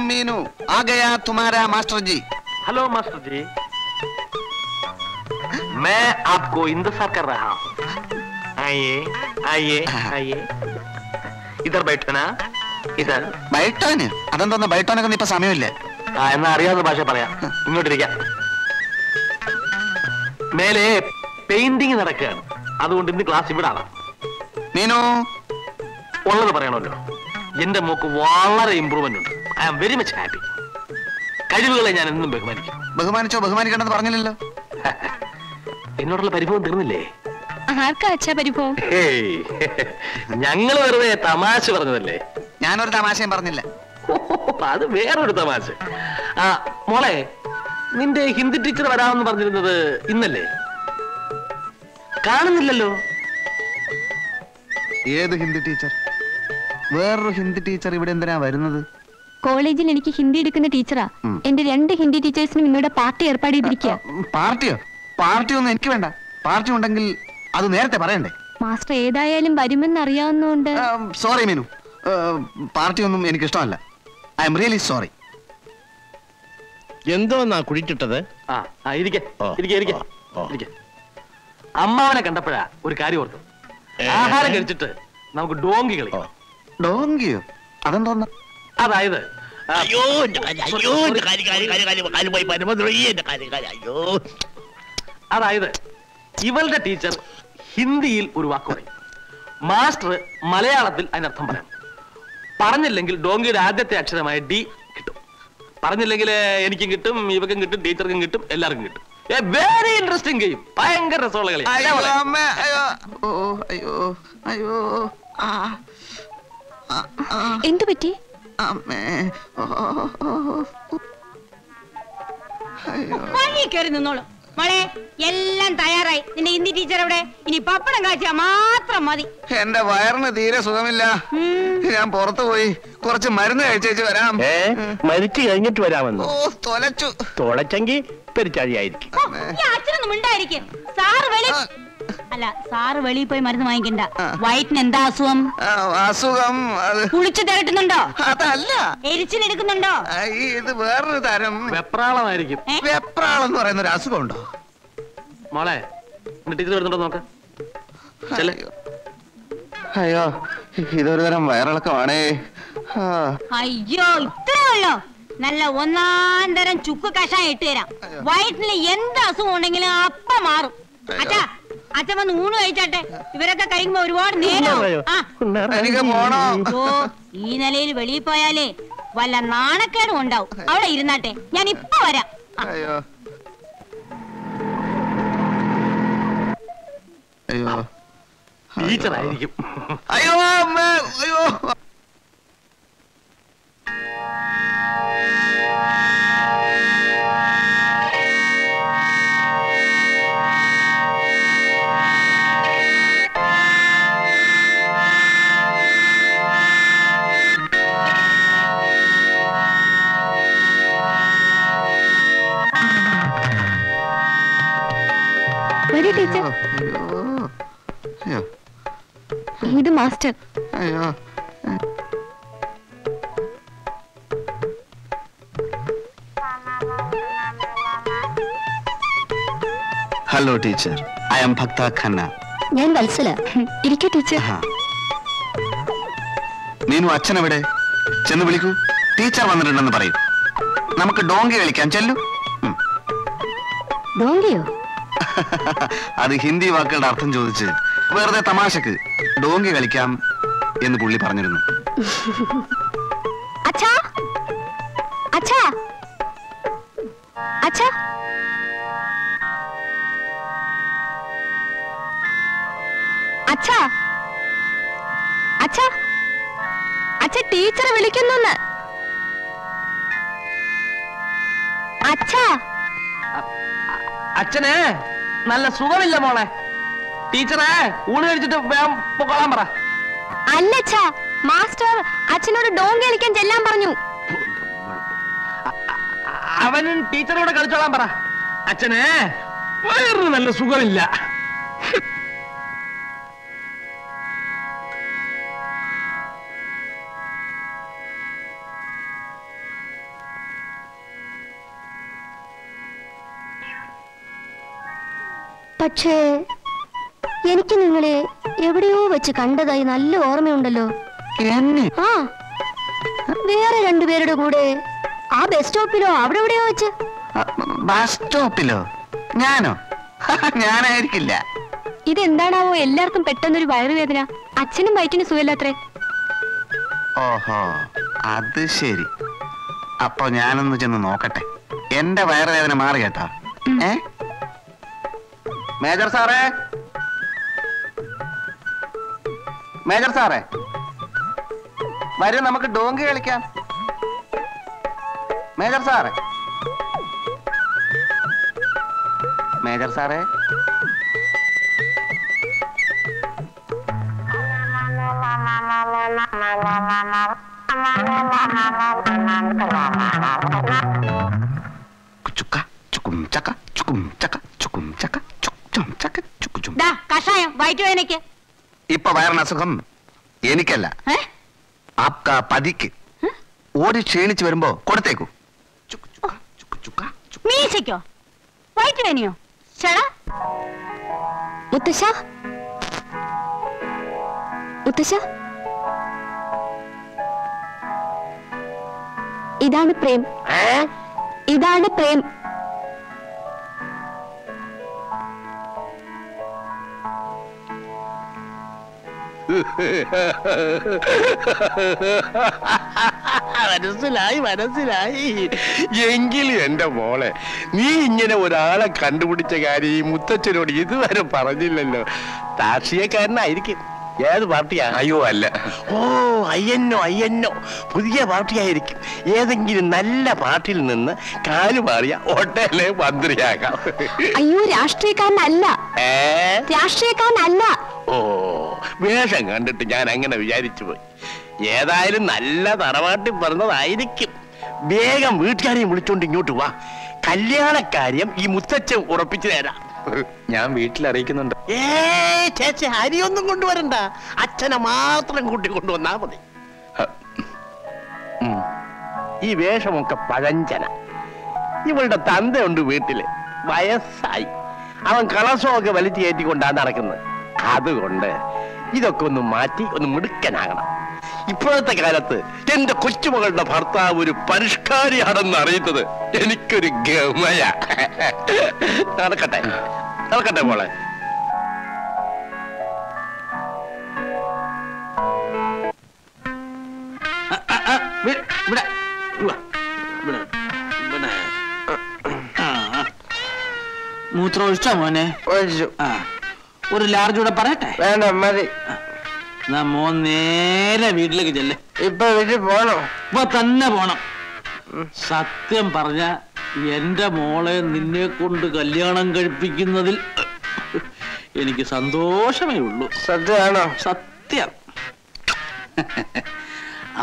मीनू आ गया तुम्हारा master ji. Hello master ji, मैं आपको इंतजार कर रहा हूँ। आइए आइए आइए, इधर बैठो ना, इधर बैठो ना। अदंतों बैठो ना, इप्पो समयमिल्ल। അറിയാവുന്ന ഭാഷ പറയാം, ഇങ്ങോട്ടിരിക്കാം. മേലെ പെയിന്റിംഗ് നടക്കുകയാണ്, അതുകൊണ്ട് ഇന്ന് ക്ലാസ് ഇവിടെ ആവാം. മീനു ഉള്ളത് പറയണമല്ലോ, എന്റെ മോക്ക് വളരെ ഇംപ്രൂവ്മെന്റ് ഉണ്ട്. I am very much happy. കഴിവുകളെ ഞാൻ എന്നും ബഹുമാനിക്കും. ബഹുമാനിച്ചോ? ബഹുമാനിക്കണമെന്ന് പറഞ്ഞില്ലല്ലോ. എന്നോടുള്ള പരിഭവം തീർന്നില്ലേ? പരിഭവം ഞങ്ങൾ വെറുതെ തമാശ പറഞ്ഞതല്ലേ. ഞാനൊരു തമാശയും പറഞ്ഞില്ല. അത് വേറൊരു തമാശ. ആ മോളെ, നിന്റെ ഹിന്ദി ടീച്ചർ വരാമെന്ന് പറഞ്ഞിരുന്നത് ഇന്നല്ലേ? കാണുന്നില്ലല്ലോ. ഏത് ഹിന്ദി ടീച്ചർ? വേറൊരു ഹിന്ദി ടീച്ചർ ഇവിടെ എന്തിനാ വരുന്നത്? കോളേജിൽ എനിക്ക് ഹിന്ദി എടുക്കുന്ന ടീച്ചറാ. എന്റെ രണ്ട് ഹിന്ദി ടീച്ചേഴ്സിനും ഇന്നിവിടെ പാർട്ടി ഏർപ്പാട് ചെയ്തിരിക്കുക. പാർട്ടിയോ? പാർട്ടി ഒന്നും എനിക്ക് വേണ്ട. പാർട്ടി ഉണ്ടെങ്കിൽ അത് നേരത്തെ പറയണ്ടേ? മാസ്റ്റർ ഏതായാലും വരുമെന്ന് അറിയാവുന്നതുകൊണ്ട്. സോറി മീനു, പാർട്ടി ഒന്നും എനിക്ക് ഇഷ്ടമല്ല. I am really sorry. എന്തോന്നാ കുഴിച്ചിട്ടത്? അമ്മാവനെ കണ്ടപ്പോഴാ ഒരു കാര്യം ഓർത്തു. ആഹാരം കഴിച്ചിട്ട് നമുക്ക് ഡോങ്കി കളി. ഡോങ്കിയോ? അതെന്തോന്നാ? അതായത് ഇവളുടെ ടീച്ചർ ഹിന്ദിയിൽ ഒരു വാക്ക് പറയും, മാസ്റ്റർ മലയാളത്തിൽ അതിനർത്ഥം പറയാം. പറഞ്ഞില്ലെങ്കിൽ ഡോങ്കിയുടെ ആദ്യത്തെ അക്ഷരമായ ഡി കിട്ടും. പറഞ്ഞില്ലെങ്കിൽ എനിക്കും കിട്ടും, ഇവക്കും കിട്ടും, ടീച്ചർക്കും കിട്ടും, എല്ലാവർക്കും കിട്ടും. വെരി ഇൻട്രസ്റ്റിംഗ് ഗെയിം, ഭയങ്കര രസമുള്ള കളി. എന്തു പറ്റി? കയറി നിന്നോളൂ മോളെ, എല്ലാം തയ്യാറായി. നിന്റെ ഹിന്ദി ടീച്ചർ എവിടെ? ഇനി പപ്പടം കാഴ്ച മാത്രം മതി. എന്റെ വയറിന് തീരെ സുഖമില്ല. ഞാൻ പുറത്തു പോയി കുറച്ച് മരുന്ന് കഴിച്ചു വരാം. മരിച്ചു കഴിഞ്ഞിട്ട് വരാമെന്ന്? ഓ, തൊലച്ചു. തൊലച്ചെങ്കിൽ പെരിച്ചാഴിയായിരിക്കും. അച്ഛനൊന്നും ഉണ്ടായിരിക്കും. അല്ല, സാറ് വെളിയിൽ പോയി മരുന്ന് വാങ്ങിക്കണ്ട. വയറ്റിന് എന്താ അസുഖം? അസുഖം കുളിച്ചു തരട്ടുന്നുണ്ടോ? അതല്ല, എരിച്ചിലെടുക്കുന്നുണ്ടോ? ഇത് വേറൊരു തരം വെപ്രാളമായിരിക്കും. വെപ്രാളം എന്ന് പറയുന്ന ഒരു അസുഖം ഉണ്ടോ? മോളെ, ടീച്ചർ വരുന്നുണ്ടോ നോക്ക്. അയ്യോ, ഇതൊരു തരം വയറിളക്കമാണേ. അയ്യോ, ഇത്രയുള്ളോ? നല്ല ഒന്നാന്തരം ചുക്ക് കഷായം ഇട്ട് തരാം. വയറ്റിൽ എന്ത് അസുഖം ഉണ്ടെങ്കിലും അപ്പം മാറും. അച്ഛാ, അച്ഛൻ വന്ന് ഊണ് കഴിച്ചാട്ടെ. ഇവരൊക്കെ കഴിയുമ്പോ ഒരുപാട് നേരം ഈ നിലയിൽ വെളിയിൽ പോയാലേ വല്ല നാണക്കേടും ഉണ്ടാവും. അവിടെ ഇരുന്നാട്ടെ, ഞാൻ ഇപ്പൊ വരാം. ഇത് മാസ്റ്റർ. അയ്യോ, ഹലോ ടീച്ചർ, ഐ ആം ഭക്ത ഖന്ന. ഞാൻ വത്സല. ഇരിക്കൂ ടീച്ചർ. മീനു, അച്ഛൻ എവിടെ? ചെന്ന് വിളിക്കൂ. ടീച്ചർ വന്നിട്ടുണ്ടെന്ന് പറയും. നമുക്ക് ഡോങ്കി കളിക്കാം, ചെല്ലു. ഡോങ്കിയോ? അത് ഹിന്ദി വാക്കുകളുടെ അർത്ഥം ചോദിച്ച് വെറുതെ തമാശക്ക് ഡോങ്കി കളിക്കാം എന്ന് പുള്ളി പറഞ്ഞിരുന്നു. അച്ഛാ, അച്ഛാ, അച്ഛാ, അച്ഛാ, അച്ഛാ, അച്ഛാ, ടീച്ചർ വിളിക്കുന്നെന്ന്. അച്ഛാ, അച്ഛനെ നല്ല സുഖമില്ല മോളെ. ടീച്ചറെ ഊണ് കഴിച്ചിട്ട് കൊള്ളാൻ പറ. അല്ല അച്ഛാ, മാസ്റ്റർ അച്ഛനോട് ഡോങ്കി കളിക്കാൻ ചെല്ലാൻ പറഞ്ഞു. അവനും ടീച്ചറോട് കളിച്ചോളാൻ പറ. അച്ഛനെ വേറെ നല്ല സുഖമില്ല. പക്ഷേ എനിക്ക് നിങ്ങളെ എവിടെയോ വെച്ച് കണ്ടതായി നല്ല ഓർമ്മയുണ്ടല്ലോ. ആ വേറെ രണ്ടുപേരുടെ കൂടെ ആ ബസ് സ്റ്റോപ്പിലോ അവിടെ എവിടെയോ വെച്ച്. ബസ് സ്റ്റോപ്പിലോ? ഞാനോ? ഞാനായിരിക്കില്ല. ഇതെന്താണാവോ എല്ലാവർക്കും പെട്ടെന്നൊരു വയറുവേദന. അച്ഛനും വയറ്റിന് സുഖമില്ലാത്രേ. ഓഹോ, അത് ശരി. അപ്പൊ ഞാനൊന്ന് ചെന്ന് നോക്കട്ടെ. എന്റെ വയറുവേദന മാറി കേട്ടോ. മേജർ സാറേ, മേജർ സാറേ വരൂ, നമുക്ക് ഡോങ്കി കളിക്കാം. മേജർ സാറേ, മേജർ സാറേ. ഇപ്പൊ വയറിന് അസുഖം എനിക്കല്ല, ആപ്കാ പതിക്ക്. ഓടി ക്ഷീണിച്ചു വരുമ്പോ കൊടുത്തേക്കൂ. മുത്തശ്ശ, മുത്തശ്ശ, ഇതാണ് പ്രേം, ഇതാണ് പ്രേം. മനസ്സിലായി, മനസ്സിലായി. എങ്കിലും എന്റെ മോളെ, നീ ഇങ്ങനെ ഒരാളെ കണ്ടുപിടിച്ച കാര്യം ഈ മുത്തച്ഛനോട് ഇതുവരെ പറഞ്ഞില്ലല്ലോ. രാഷ്ട്രീയക്കാരനായിരിക്കും. ഏത് പാർട്ടിയാ? അയ്യോ അല്ല, ഓ അയ്യന്നോ അയ്യന്നോ, പുതിയ പാർട്ടിയായിരിക്കും. ഏതെങ്കിലും നല്ല പാർട്ടിയിൽ നിന്ന് കാലുമാറിയ ഹോട്ടലെ മന്ത്രിയാകാം. അയ്യോ, രാഷ്ട്രീയക്കാരനല്ല, രാഷ്ട്രീയക്കാരനല്ല. ഓ, വേഷം കണ്ടിട്ട് ഞാൻ അങ്ങനെ വിചാരിച്ചു പോയി. ഏതായാലും നല്ല തറവാട്ടിൽ പറഞ്ഞതായിരിക്കും. വേഗം വീട്ടുകാരെയും വിളിച്ചോണ്ട് ഇങ്ങോട്ട് വാ. കല്യാണക്കാര്യം ഈ മുത്തച്ഛൻ ഉറപ്പിച്ചു തരാം. ഞാൻ വീട്ടിൽ അറിയിക്കുന്നുണ്ട്. ഏ ചേച്ചി, ഹരിയൊന്നും കൊണ്ടുവരണ്ട, അച്ഛനെ മാത്രം കൂട്ടി കൊണ്ടുവന്നാ മതി. ഈ വേഷമൊക്കെ പഴഞ്ചന. ഇവളുടെ തന്തയുണ്ട് വീട്ടില്, വയസ്സായി. അവൻ കളസമൊക്കെ വലിച്ചു കയറ്റിക്കൊണ്ടാണ് നടക്കുന്നത്. അതുകൊണ്ട് ഇതൊക്കെ ഒന്ന് മാറ്റി ഒന്ന് മിടുക്കനാകണം. ഇപ്പോഴത്തെ കാലത്ത് എന്റെ കൊച്ചുമകളുടെ ഭർത്താവ് ഒരു പരിഷ്കാരിയാണെന്ന് അറിയുന്നത് എനിക്കൊരു ഗമയ. നടക്കട്ടെ, നടക്കട്ടെ മോളെ. മൂത്രം ഒഴിച്ചോ മോനെ? ഒഴിച്ചു. ആ, ഒരു ലാർജ് കൂടെ പറയട്ടെ? വേണ്ട മതി. മോൻ നേരെ വീട്ടിലേക്ക് ചെല്ലേ. ഇപ്പൊ വീട്ടിൽ പോണോ? ഇപ്പൊ തന്നെ പോണം. സത്യം പറഞ്ഞ എന്റെ മോളെ നിന്നെ കൊണ്ട് കല്യാണം കഴിപ്പിക്കുന്നതിൽ എനിക്ക് സന്തോഷമേ ഉള്ളൂ. സത്യമാണോ? സത്യം.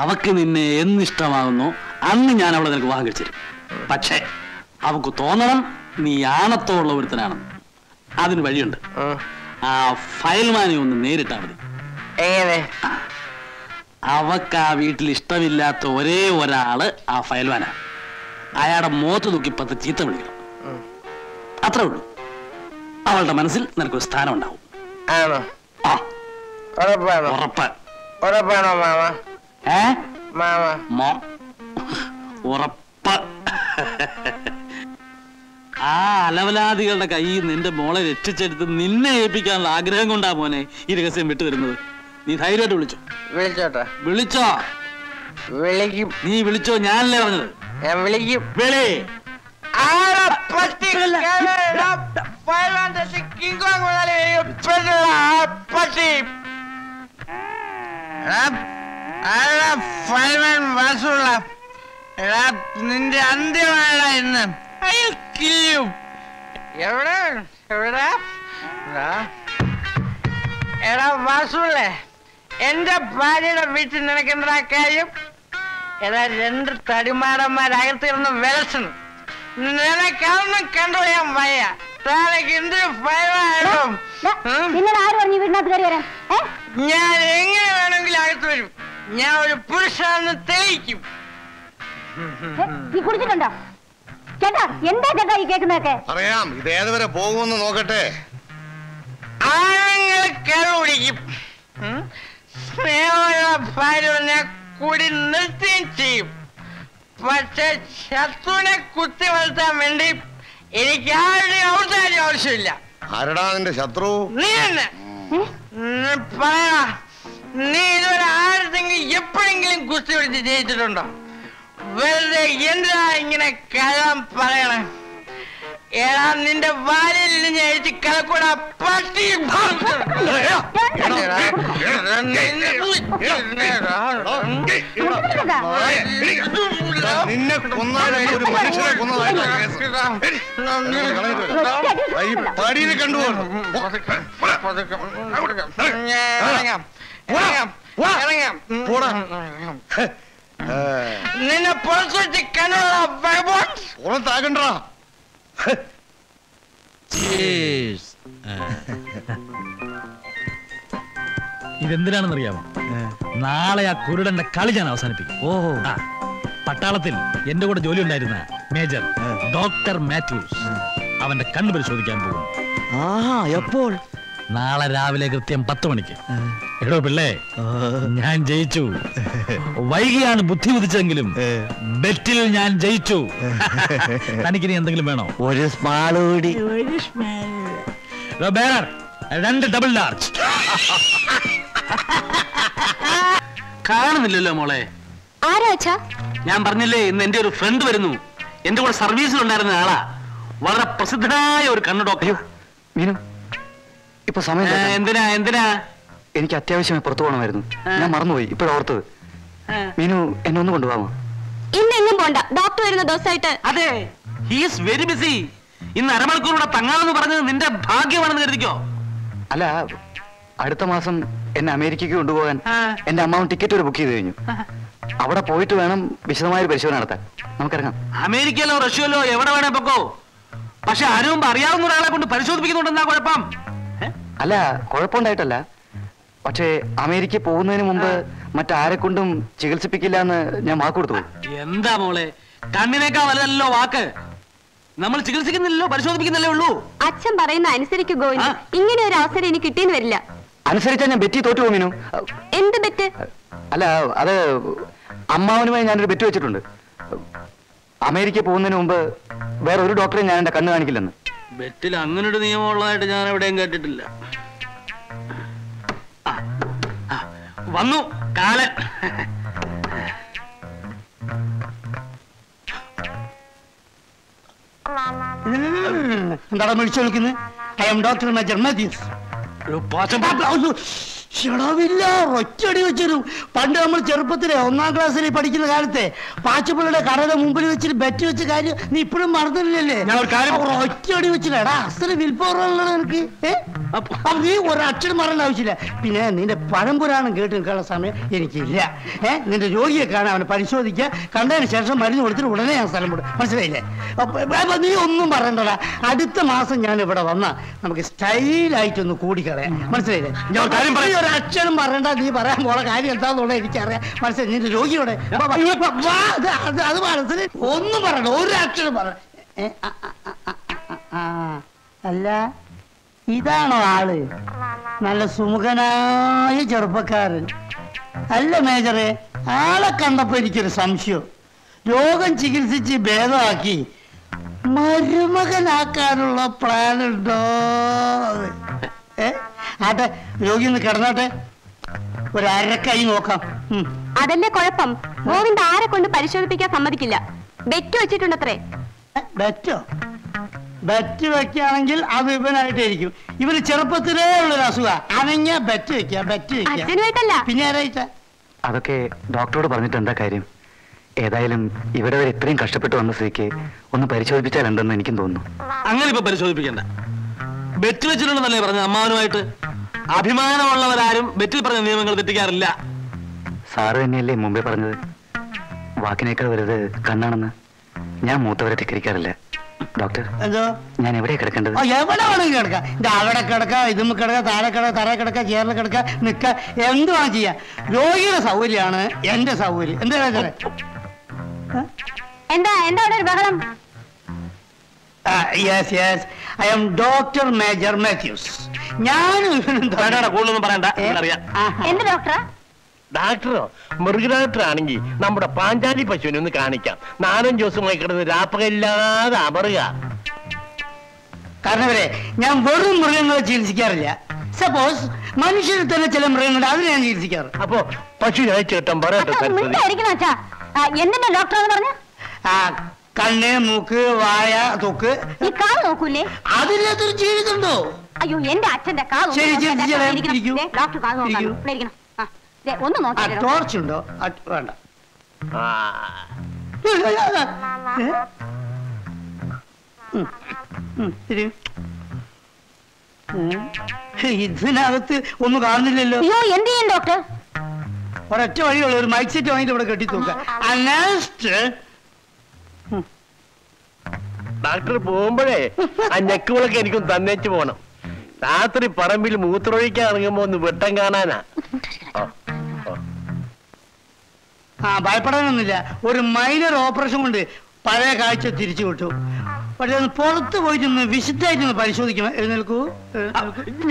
അവക്ക് നിന്നെ എന്നിഷ്ടമാകുന്നു അന്ന് ഞാൻ അവളെ നിനക്ക് വിവാഹം കഴിച്ചു തരും. പക്ഷേ അവക്ക് തോന്നണം നീ ആണത്തോളം ഒരുത്തനാണെന്ന്. അതിന് വഴിയുണ്ട്. ആ ഫയൽമാനെ ഒന്ന് നേരിട്ടാ മതി. അവക്ക് ആ വീട്ടിൽ ഇഷ്ടമില്ലാത്ത ഒരേ ഒരാള് ആ ഫയൽവാനാ. അയാളുടെ മോത്ത് തൂക്കിപ്പത്ത് ചീത്ത വിളിക്കണം, അത്രേ ഉള്ളൂ. അവളുടെ മനസ്സിൽ നിനക്കൊരു സ്ഥാനം ഉണ്ടാവും. ഉറപ്പ്. ആ അലവലാദികളുടെ കൈ നിന്റെ മോളെ രക്ഷിച്ചെടുത്ത് നിന്നെ ഏൽപ്പിക്കാനുള്ള ആഗ്രഹം കൊണ്ടാ മോനെ ഈ രഹസ്യം വിട്ടു തരുന്നത്. നീ ധൈര്യമായിട്ട് വിളിച്ചോ. വിളിച്ചോട്ടെ. വിളിച്ചോ? വിളിക്കും. നീ വിളിച്ചോ? ഞാനല്ലേ പറഞ്ഞത് ഞാൻ വിളിക്കും. വിളി. നിന്റെ അന്ത്യമാണ് ഇന്ന്. എവിടെ എവിടെ എടാ വാസുള്ളേ, എന്റെ ഭാര്യയുടെ വീട്ടിൽ നിനക്കെന്താ കാര്യം? എടാ രണ്ട് തടിമാടന്മാരകത്തിരുന്ന് വിലസണം, നിനക്കൊന്നും കണ്ടു ഞാൻ വയ്യ. താനൊക്കെ എന്തൊരു ഭയമായിട്ടും ഞാൻ എങ്ങനെ വേണമെങ്കിലും അകത്ത് വരും. ഞാൻ ഒരു പുരുഷനെന്ന് തെളിയിക്കും. എന്താ കേൾക്കുന്നതൊക്കെ അറിയാം. ഇത് ഏതുവരെ പോകുമെന്ന് നോക്കട്ടെ. वे ड़ा Cheers. ഇതെന്തിനാണെന്നറിയാമോ? നാളെ ആ കുരുടന്റെ കളി ഞാൻ അവസാനിപ്പിക്കും. ഓഹോ. പട്ടാളത്തിൽ എൻ്റെ കൂടെ ജോലി ഉണ്ടായിരുന്ന മേജർ ഡോക്ടർ മാത്യൂസ് അവന്റെ കണ്ണ് പരിശോധിക്കാൻ പോകും. ആഹാ, എപ്പോൾ? നാളെ രാവിലെ കൃത്യം 10 മണിക്ക്. എടോ പിള്ളേ, ഞാൻ ജയിച്ചു. വൈകിയാണ് ബുദ്ധി ഉദിച്ചെങ്കിലും ബെറ്റിൽ ഞാൻ ജയിച്ചു. തനിക്കിനി എന്തെങ്കിലും വേണോ? ഒരു സ്മാൾ കൂടി. Bearer 2 double large. കാണുന്നില്ലല്ലോ മോളെ. ആരാ അച്ഛാ? ഞാൻ പറഞ്ഞില്ലേ ഇന്ന് എൻ്റെ ഒരു ഫ്രണ്ട് വരുന്നു. എൻ്റെ കൂടെ സർവീസിലുണ്ടായിരുന്ന ആളാ. വളരെ പ്രസിദ്ധനായ ഒരു കണ്ണ് ഡോക്ടർ. ഇപ്പൊ സമയം എന്തിനാ എന്തിനാ എനിക്ക് അത്യാവശ്യമായി പുറത്തു പോകണമായിരുന്നു. ഞാൻ മറന്നുപോയി, ഇപ്പോഴോർത്തത്. മീനു എന്നെ ഒന്ന് കൊണ്ടുപോകാമോ? ഇന്നെങ്ങും പോണ്ട, ഡോക്ടർ വരുന്ന ദിവസമായിട്ട്. അതെ, ഹീസ് വെരി ബിസി. ഇന്ന് അരമണിക്കൂറിലൂടെ തങ്ങാമെന്ന് പറഞ്ഞത് നിന്റെ ഭാഗ്യമാണെന്ന് കരുതിക്കോ. അല്ല, അടുത്ത മാസം എന്നെ അമേരിക്കയ്ക്ക് കൊണ്ടുപോകാൻ എന്റെ അമ്മാവൻ ടിക്കറ്റ് ഒരു ബുക്ക് ചെയ്ത് കഴിഞ്ഞു. അവിടെ പോയിട്ട് വേണം വിശദമായൊരു പരിശോധന നടത്താൻ. നമുക്കിറങ്ങാം. അമേരിക്കയിലോ റഷ്യയിലോ എവിടെ വേണേ പൊക്കോ, പക്ഷെ ആരും അറിയാവുന്ന ഒരാളെ കൊണ്ട് പരിശോധിപ്പിക്കുന്നുണ്ടെന്നാ കുഴപ്പം. അല്ല, കുഴപ്പമുണ്ടായിട്ടല്ല, പക്ഷേ അമേരിക്ക പോകുന്നതിന് മുമ്പ് മറ്റാരെ കൊണ്ടും ചികിത്സിപ്പിക്കില്ല എന്ന് ഞാൻ വാക്ക് കൊടുത്തു. എന്താ മോളെ, കണ്ണിനേക്കാൾ വലുതല്ലോ വാക്ക്. നമ്മൾ ചികിത്സിക്കുന്നില്ലല്ലോ, പരിശോധിപ്പിക്കുന്നല്ലേ ഉള്ളൂ. അച്ഛൻ പറയുന്ന അനുസരിച്ച് ഗോവിന്ദ, ഇങ്ങനെ ഒരു അവസരം എനിക്ക് കിട്ടിയെന്ന് വരില്ല. അനുസരിച്ചാ ഞാൻ ബെറ്റി തോറ്റു പോയി. എന്ത് ബെറ്റ്? അല്ല, അത് അമ്മാവനുമായി ഞാനൊരു ബെറ്റ് വെച്ചിട്ടുണ്ട്. അമേരിക്ക പോകുന്നതിന് മുമ്പ് വേറെ ഒരു ഡോക്ടറെ ഞാൻ എന്റെ കണ്ണ് കാണിക്കില്ലെന്ന്. ബെറ്റിൽ അങ്ങനൊരു നിയമമുള്ളതായിട്ട് ഞാൻ എവിടെയും കേട്ടിട്ടില്ല. വന്നു കാലൻ. എന്താടാ വിളിച്ചു വിളിക്കുന്നത്? I am doctor major Mathews. ക്ഷണമില്ല, ഒറ്റടി വെച്ചൊരു. പണ്ട് നമ്മൾ ചെറുപ്പത്തിലെ 1ാം ക്ലാസ്സിൽ പഠിക്കുന്ന കാലത്തെ പാച്ചപ്പള്ളിയുടെ കടയുടെ മുമ്പിൽ വെച്ചിട്ട് ബെറ്റ് വെച്ച കാര്യം നീ ഇപ്പോഴും മറന്നില്ലല്ലേ? ഒറ്റടി വെച്ചില്ലടാ, അസല് വിൽപ്പവറുള്ള നിനക്ക്. നീ ഒരക്ഷരം മറേണ്ട ആവശ്യമില്ല. പിന്നെ നിന്റെ പഴംപുരാണം കേട്ട് നിൽക്കാനുള്ള സമയം എനിക്കില്ല. നിന്റെ രോഗിയെ കാണാൻ, അവനെ പരിശോധിക്കുക, കണ്ടതിന് ശേഷം മരുന്ന് കൊടുത്തിട്ട് ഉടനെ ഞാൻ സ്ഥലം വിടും. മനസ്സിലായില്ലേ? അപ്പൊ നീ ഒന്നും പറയണ്ടടാ. അടുത്ത മാസം ഞാൻ ഇവിടെ വന്നാൽ നമുക്ക് സ്റ്റൈലായിട്ടൊന്ന് കൂടിക്കളയാം. മനസ്സിലായില്ലേ? അക്ഷരം പറയണ്ട. നീ പറയാൻ പോണ കാര്യം എന്താണെന്നുള്ള എനിക്കറിയാം. മനസ്സിലായി. നിന്റെ രോഗിയോടെ അത് മനസ്സിൽ ഒന്നും പറയണ്ട, ഒരക്ഷരം പറ. അല്ല, ഇതാണോ ആള്? നല്ല സുമുഖനായ ചെറുപ്പക്കാരൻ അല്ല മേജറെ? ആളെ കണ്ടപ്പോ എനിക്കൊരു സംശയം. രോഗം ചികിത്സിച്ച് ഭേദമാക്കി മരുമകനാക്കാനുള്ള പ്ലാൻ ഉണ്ടോ? ആട്ടെ, രോഗി ഒന്ന് കിടന്നാട്ടെ, ഒരു അരക്കൈ നോക്കാം. അതല്ലേ കുഴപ്പം. ഗോവിന്ദ് ആരെ കൊണ്ട് പരിശോധിപ്പിക്കാൻ സമ്മതിക്കില്ല. ബെറ്റ് വെച്ചിട്ടുണ്ടത്രേ. ബെറ്റോ? ബെറ്റ് വെക്കുകയാണെങ്കിൽ അത് ഇവനായിട്ടായിരിക്കും. ഇവര് ചെറുപ്പത്തിലേ ഉള്ളൊരു അസുഖം. അനങ്ങിയ ബെറ്റ് വെക്കുക, ബെറ്റ് വെക്കുക. പിന്നെ ആരായിട്ടാ? അതൊക്കെ ഡോക്ടറോട് പറഞ്ഞിട്ട് എന്താ കാര്യം? ഏതായാലും ഇവിടെ വരെ ഇത്രയും കഷ്ടപ്പെട്ട് വന്ന സ്ഥിതിക്ക് ഒന്ന് പരിശോധിപ്പിച്ചാൽ ഉണ്ടെന്ന് എനിക്കും തോന്നുന്നു. അങ്ങനെ ഇപ്പൊ പരിശോധിപ്പിക്കണ്ട. ബെറ്റ് വെച്ചിട്ടുണ്ടെന്നല്ലേ പറഞ്ഞത്? അമ്മാവനുമായിട്ട് അഭിമാനമുള്ളവരാരും ബെറ്റിൽ പറഞ്ഞ നിയമങ്ങൾ തെറ്റിക്കാറില്ല. സാറ് തന്നെയല്ലേ മുമ്പേ പറഞ്ഞത് വാക്കിനേക്കാൾ വലുത് കണ്ണാണെന്ന്? ഞാൻ മൂത്തവരെ ധിക്കരിക്കാറില്ല ഡോക്ടർ. ഞാൻ എവിടെ കിടക്കേണ്ടത്? എവിടെ വേണമെങ്കിൽ കിടക്കാം. അവിടെ കിടക്കാം, ഇതുമ്മ കിടക്കാം, താഴെ കിടക്കാം, തറ കിടക്കാം, ചേറിൽ കിടക്കാം, നിൽക്കാം, എന്തുവാ ചെയ്യാം. രോഗിയുടെ സൗകര്യമാണ് എന്റെ സൗകര്യം. എന്താ ഒരു ബഹളം? Yes, I am Dr. Major Matthews. ഡോക്ടറോ മൃഗഡോക്ടർ ആണെങ്കിൽ നമ്മുടെ പാഞ്ചാലി പശുവിനെ ഒന്ന് കാണിക്കാം. 4 ദിവസമായി കിടന്ന് രാപ്പകല്ലാതെ അമറുക. കാരണം വരെ ഞാൻ വെറും മൃഗങ്ങളെ ചികിത്സിക്കാറില്ല. സപ്പോസ് മനുഷ്യരിൽ തന്നെ ചില മൃഗങ്ങളുണ്ട്, അത് ഞാൻ ചികിത്സിക്കാറ്. അപ്പൊ പശു ചേട്ടൻ പറയാം. കണ്ണ്, മൂക്ക്, വായ, തൊക്ക്, ഈ കാൽ നോക്കൂലേ, അതിനകത്തൊരു ജീവിതമുണ്ടോ? അയ്യോ, എന്റെ അച്ഛന്റെ കാൽ ടോർച്ചുണ്ടോ? വേണ്ട. ഇതിനകത്ത് ഒന്നും കാണുന്നില്ലല്ലോ. അയ്യോ, എന്ത് ചെയ്യും ഡോക്ടർ? ഒരൊറ്റ വഴിയുള്ള ഒരു മൈക്ക് സെറ്റ് വാങ്ങിട്ട് ഇവിടെ കെട്ടി തൂക്ക. ഡോക്ടർ പോകുമ്പോഴേ ആ ഞെക്കുകളൊക്കെ എനിക്കും തന്നേച്ചു പോകണം. രാത്രി പറമ്പിൽ മൂത്രൊഴിക്കാൻ ഇറങ്ങുമ്പോ ഒന്ന് വെട്ടം കാണാനാ. ആ, ഭയപ്പെടാനൊന്നുമില്ല. ഒരു മൈനർ ഓപ്പറേഷൻ കൊണ്ട് പഴയ കാഴ്ച തിരിച്ചു കിട്ടും. പക്ഷെ ഒന്ന് പുറത്ത് പോയിട്ടൊന്ന് വിശുദ്ധായിട്ടൊന്ന് പരിശോധിക്കണം. എഴുന്നേൽക്കൂ.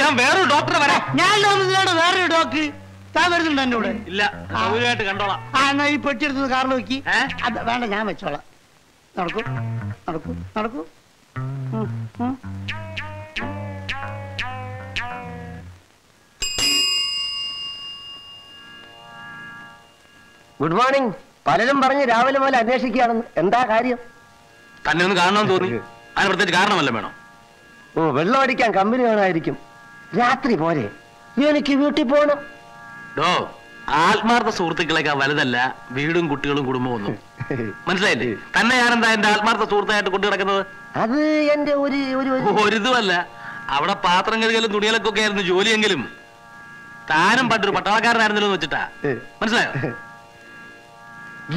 ഞാൻ വേറൊരു ഡോക്ടറെ വരാം. ഞാൻ ഡോക്ടറിനോട് വേറൊരു ഡോക്ടർ താൻ വരുന്നുണ്ട് എന്റെ കൂടെ. ഇല്ല, കണ്ടോളാം. ആ, എന്നാ ഈ പെട്ടിയെടുത്തത് കാറിൽ നോക്കി. അത് വേണ്ട, ഞാൻ വെച്ചോളാം. നടക്കൂ നടക്കൂ നടക്കൂ. Good morning. പലരും പറഞ്ഞ് രാവിലെ മുതൽ അന്വേഷിക്കുകയാണെന്ന്. എന്താ കാര്യം? തന്നെ ഒന്ന് കാണണമെന്ന് തോന്നി. അതിന് പ്രത്യേകിച്ച് കാരണമല്ല വേണം. ഓ, വെള്ളം അടിക്കാൻ കമ്പനി വേണമായിരിക്കും. രാത്രി പോരെ, എനിക്ക് വീട്ടിൽ പോകണം. ഡോ, ആത്മാർത്ഥ സുഹൃത്തുക്കളെക്കാൾ വലുതല്ല വീടും കുട്ടികളും കുടുംബവും ഒന്നും. മനസ്സിലായില്ലേ? തന്നെ ഞാനെന്താ എന്റെ ആത്മാർത്ഥ സുഹൃത്തായിട്ട് കൊണ്ടു നടക്കുന്നത്? അത് എന്റെ ഒരിതുമല്ല. അവിടെ പാത്രം കഴുകലും തുണികളൊക്കെ ഒക്കെ ആയിരുന്നു ജോലിയെങ്കിലും താനും പണ്ടൊരു പട്ടാളക്കാരനായിരുന്നല്ലോ വെച്ചിട്ടാ. മനസ്സിലായോ?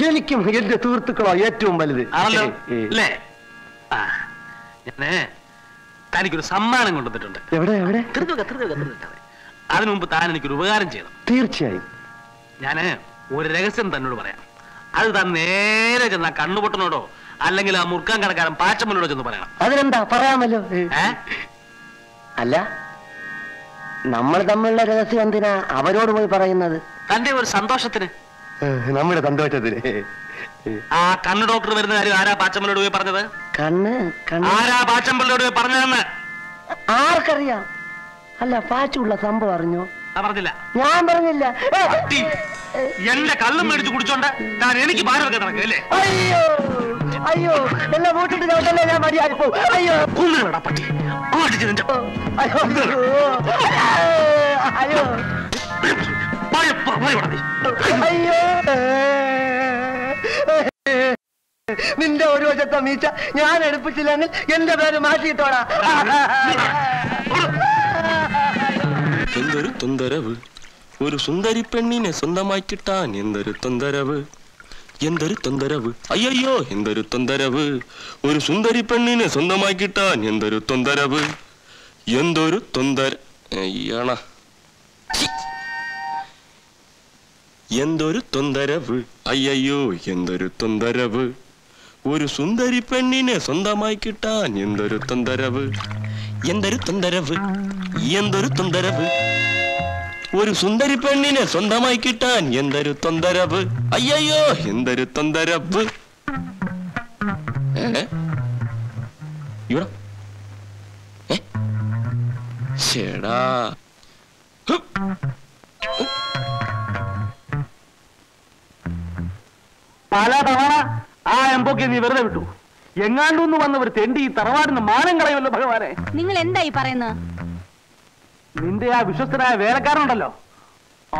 എനിക്കും എന്റെ സുഹൃത്തുക്കളോ ഏറ്റവും വലുത് ആണല്ലോ അല്ലേ? ആ, ഞാനേ തനിക്കൊരു സമ്മാനം കൊണ്ടുവന്നിട്ടുണ്ട്. അതിനു മുമ്പ് താൻ എനിക്കൊരു ഉപകാരം ചെയ്യണം. തീർച്ചയായും. ഞാന് ഒരു രഹസ്യം തന്നോട് പറയാം. അത് താൻ നേരെ ചെന്ന കണ്ണുപൊട്ടനോടോ അല്ലെങ്കിൽ ആ മുറുക്കാൻ കണക്കാരൻ പാച്ചമ്മനോടോ ചെന്ന് പറയണം. അതിനെന്താ, പറയാമല്ലോ. അല്ല, നമ്മൾ തമ്മിലുള്ള രഹസ്യം എന്തിനാ അവരോട് പോയി പറയുന്നത്? തന്റെ ഒരു സന്തോഷത്തിന്. നമ്മുടെ സന്തോഷത്തിന്. ആ കണ്ണ് ഡോക്ടർ വരുന്ന കാര്യം ആരാ പാച്ചമ്മനോട് പോയി പറഞ്ഞത്? കണ്ണ് ആരാ പാച്ചമ്മനോട് പോയി പറഞ്ഞതെന്ന് ആർക്കറിയാം? അല്ല, പാച്ചുള്ള സംഭവം അറിഞ്ഞോ? പറഞ്ഞില്ല. ഞാൻ പറഞ്ഞില്ല. എന്റെ കള്ളും മേടിച്ച് കുടിച്ചോണ്ട് ഞാൻ എനിക്ക് ഭാരം ഒക്കെ നടക്കല്ലേ? അയ്യോ അയ്യോ, എന്നെ വീട്ടിട്ട് നോട്ടല്ലേ ഞാൻ മര്യാദ പോകും. അയ്യോ, കുന്നിലടാ പട്ടി. അയ്യോ അയ്യോ, നിന്റെ ഒരു വശത്തെ മീച്ച ഞാൻ എടുപ്പിച്ചില്ലെങ്കിൽ എന്റെ പേര് മാറ്റിയിട്ടോടാ. എന്തൊരു തൊന്തരവ്! ഒരു സുന്ദരി പെണ്ണിനെ സ്വന്തമായി കിട്ടാൻ എന്തൊരു തൊന്തരവ്, എന്തൊരു തൊന്തരവ്! അയ്യോ, എന്തൊരു തൊന്തരവ്! ഒരു സുന്ദരി പെണ്ണിനെ സ്വന്തമായി കിട്ടാൻ എന്തൊരു തൊന്തരവ്, എന്തൊരു തൊന്തര, എന്തൊരു തൊന്തരവ്! അയ്യോ, എന്തൊരു തൊന്തരവ്! ഒരു സുന്ദരി പെണ്ണിനെ സ്വന്തമായി കിട്ടാൻ എന്തൊരു തൊന്തരവ്, എന്തൊരു തൊന്തരവ്, എന്തൊരു തൊന്തരവ്! ഒരു സുന്ദരി പെണ്ണിനെ സ്വന്തമായി കിട്ടാൻ എന്തൊരു തൊന്തരവ്, അയ്യോ, എന്തൊരു തൊന്തരവ്! ശടാ, പല തവണ ആ എംപോക്ക് നീ വെറുതെ വിട്ടു. എങ്ങാണ്ടൊന്ന് വന്ന ഒരു തെണ്ടി ഈ തറവാടിന് മാനം കളയുമല്ലോ. ഭഗവാനെ, നിങ്ങൾ എന്തായി പറയുന്നത്? നിന്റെ ആ വിശ്വസ്തനായ വേലക്കാരനുണ്ടല്ലോ,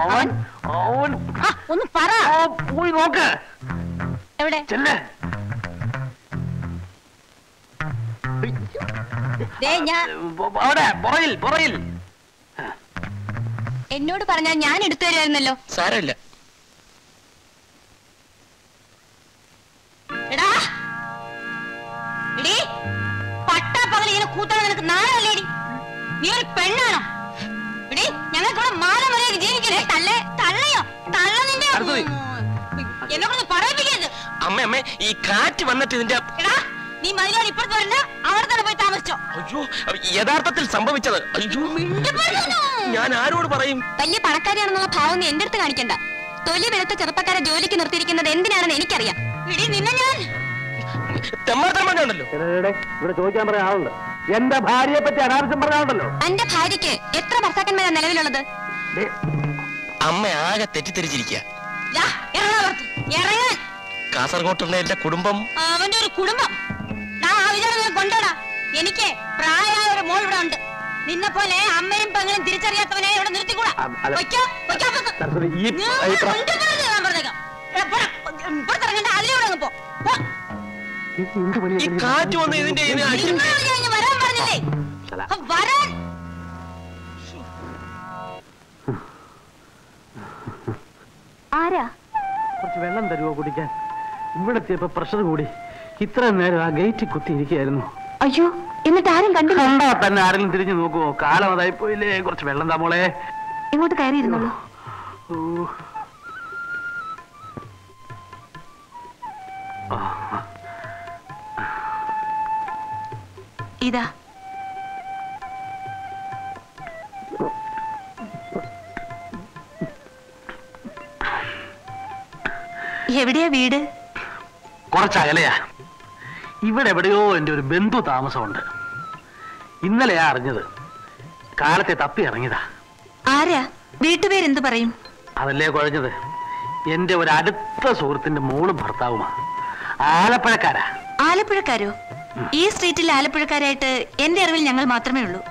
അവൻ അവൻ ഒന്ന് പറ. പോയി നോക്ക്. എവിടെ? എന്നോട് പറഞ്ഞാൽ ഞാൻ എടുത്തു തരുമായിരുന്നല്ലോ. സാരമില്ല. എടാ, പട്ടാപ്പകൽ ഇങ്ങനെ കൂട്ടാൻ നിനക്ക് നാളല്ലേ? നീ ഒരു പെണ്ണാണോ? ഞങ്ങൾക്കൂടെ മാല മലയിൽ ജീവിക്കലേ. തള്ളേ, തള്ളയോ, തള്ള നിന്റെ എന്നോടൊന്ന് പറയിപ്പിക്കരുത്. അമ്മ, ഈ കാറ്റ് വന്നിട്ട് ഇതിന്റെ യഥാർത്ഥത്തിൽ സംഭവിച്ചത് ഞാൻ ആരോട് പറയും? വലിയ പണക്കാരിയാണെന്നുള്ള ഭാവം എന്റെ അടുത്ത് കാണിക്കണ്ട. തൊലി വെളുത്ത ചെറുപ്പക്കാരെ ജോലിക്ക് നിർത്തിയിരിക്കുന്നത് എന്തിനാണെന്ന് എനിക്കറിയാം. എന്റെ ഭാര്യയെ പറ്റി അനാവശ്യം പറഞ്ഞാണല്ലോ. എന്റെ ഭാര്യക്ക് എത്ര ഭർത്താക്കന്മാരാ നിലവിലുള്ളത്? അമ്മ ആകെ തെറ്റിദ്ധരിച്ചിരിക്കുക. കാസർഗോട്ടുള്ള എന്റെ കുടുംബം, അവന്റെ ഒരു കുടുംബം കൊണ്ടോടാ. എനിക്ക് പ്രായമായ ഒരു മോൾ ഇവിടെ ഉണ്ട്. നിന്നെ പോലെ അമ്മയും പെങ്ങളും തിരിച്ചറിയാത്തവനെ ഇവിടെ നിർത്തിക്കൂടാ. പുറത്തിറങ്ങണ്ട, അതിലൂടെ അങ്ങ് പോ. കാറ്റ് വന്ന് ഇതിന്റെ വരാൻ പറഞ്ഞില്ലേ? വരാൻ ആരാ? കുറച്ച് വെള്ളം തരുവോ കുടിക്കാൻ? ഇവിടത്തെ പ്രഷർ കൂടി. ഇത്ര നേരം ആ ഗേറ്റ് കുത്തിയിരിക്കുകയായിരുന്നു. അയ്യോ, എന്നിട്ട് ആരും കണ്ടില്ല. തന്നെ ആരെങ്കിലും തിരിഞ്ഞു നോക്കുമോ? കാലം അതായി പോയില്ലേ. കുറച്ച് വെള്ളം താ മോളെ. ഇങ്ങോട്ട് കയറിയിരുന്നോ? ഇതാ എവിടെയാ വീട്? കുറച്ചകലെയാ. ഇവിടെ എവിടെയോ എൻ്റെ ഒരു ബന്ധു താമസമുണ്ട്. ഇന്നലെയാ അറിഞ്ഞത്. കാലത്തെ തപ്പി ഇറങ്ങിയതാ. ആരാ? വീട്ടുപേരെന്ത് പറയും? അതല്ലേ കുഴഞ്ഞത്. എന്റെ ഒരു അടുത്ത സുഹൃത്തിന്റെ മോളും ഭർത്താവുമാ. ആലപ്പുഴക്കാരാ. ആലപ്പുഴക്കാരോ? ഈ സ്ട്രീറ്റിൽ ആലപ്പുഴക്കാരായിട്ട് എന്റെ അറിവിൽ ഞങ്ങൾ മാത്രമേ ഉള്ളൂ.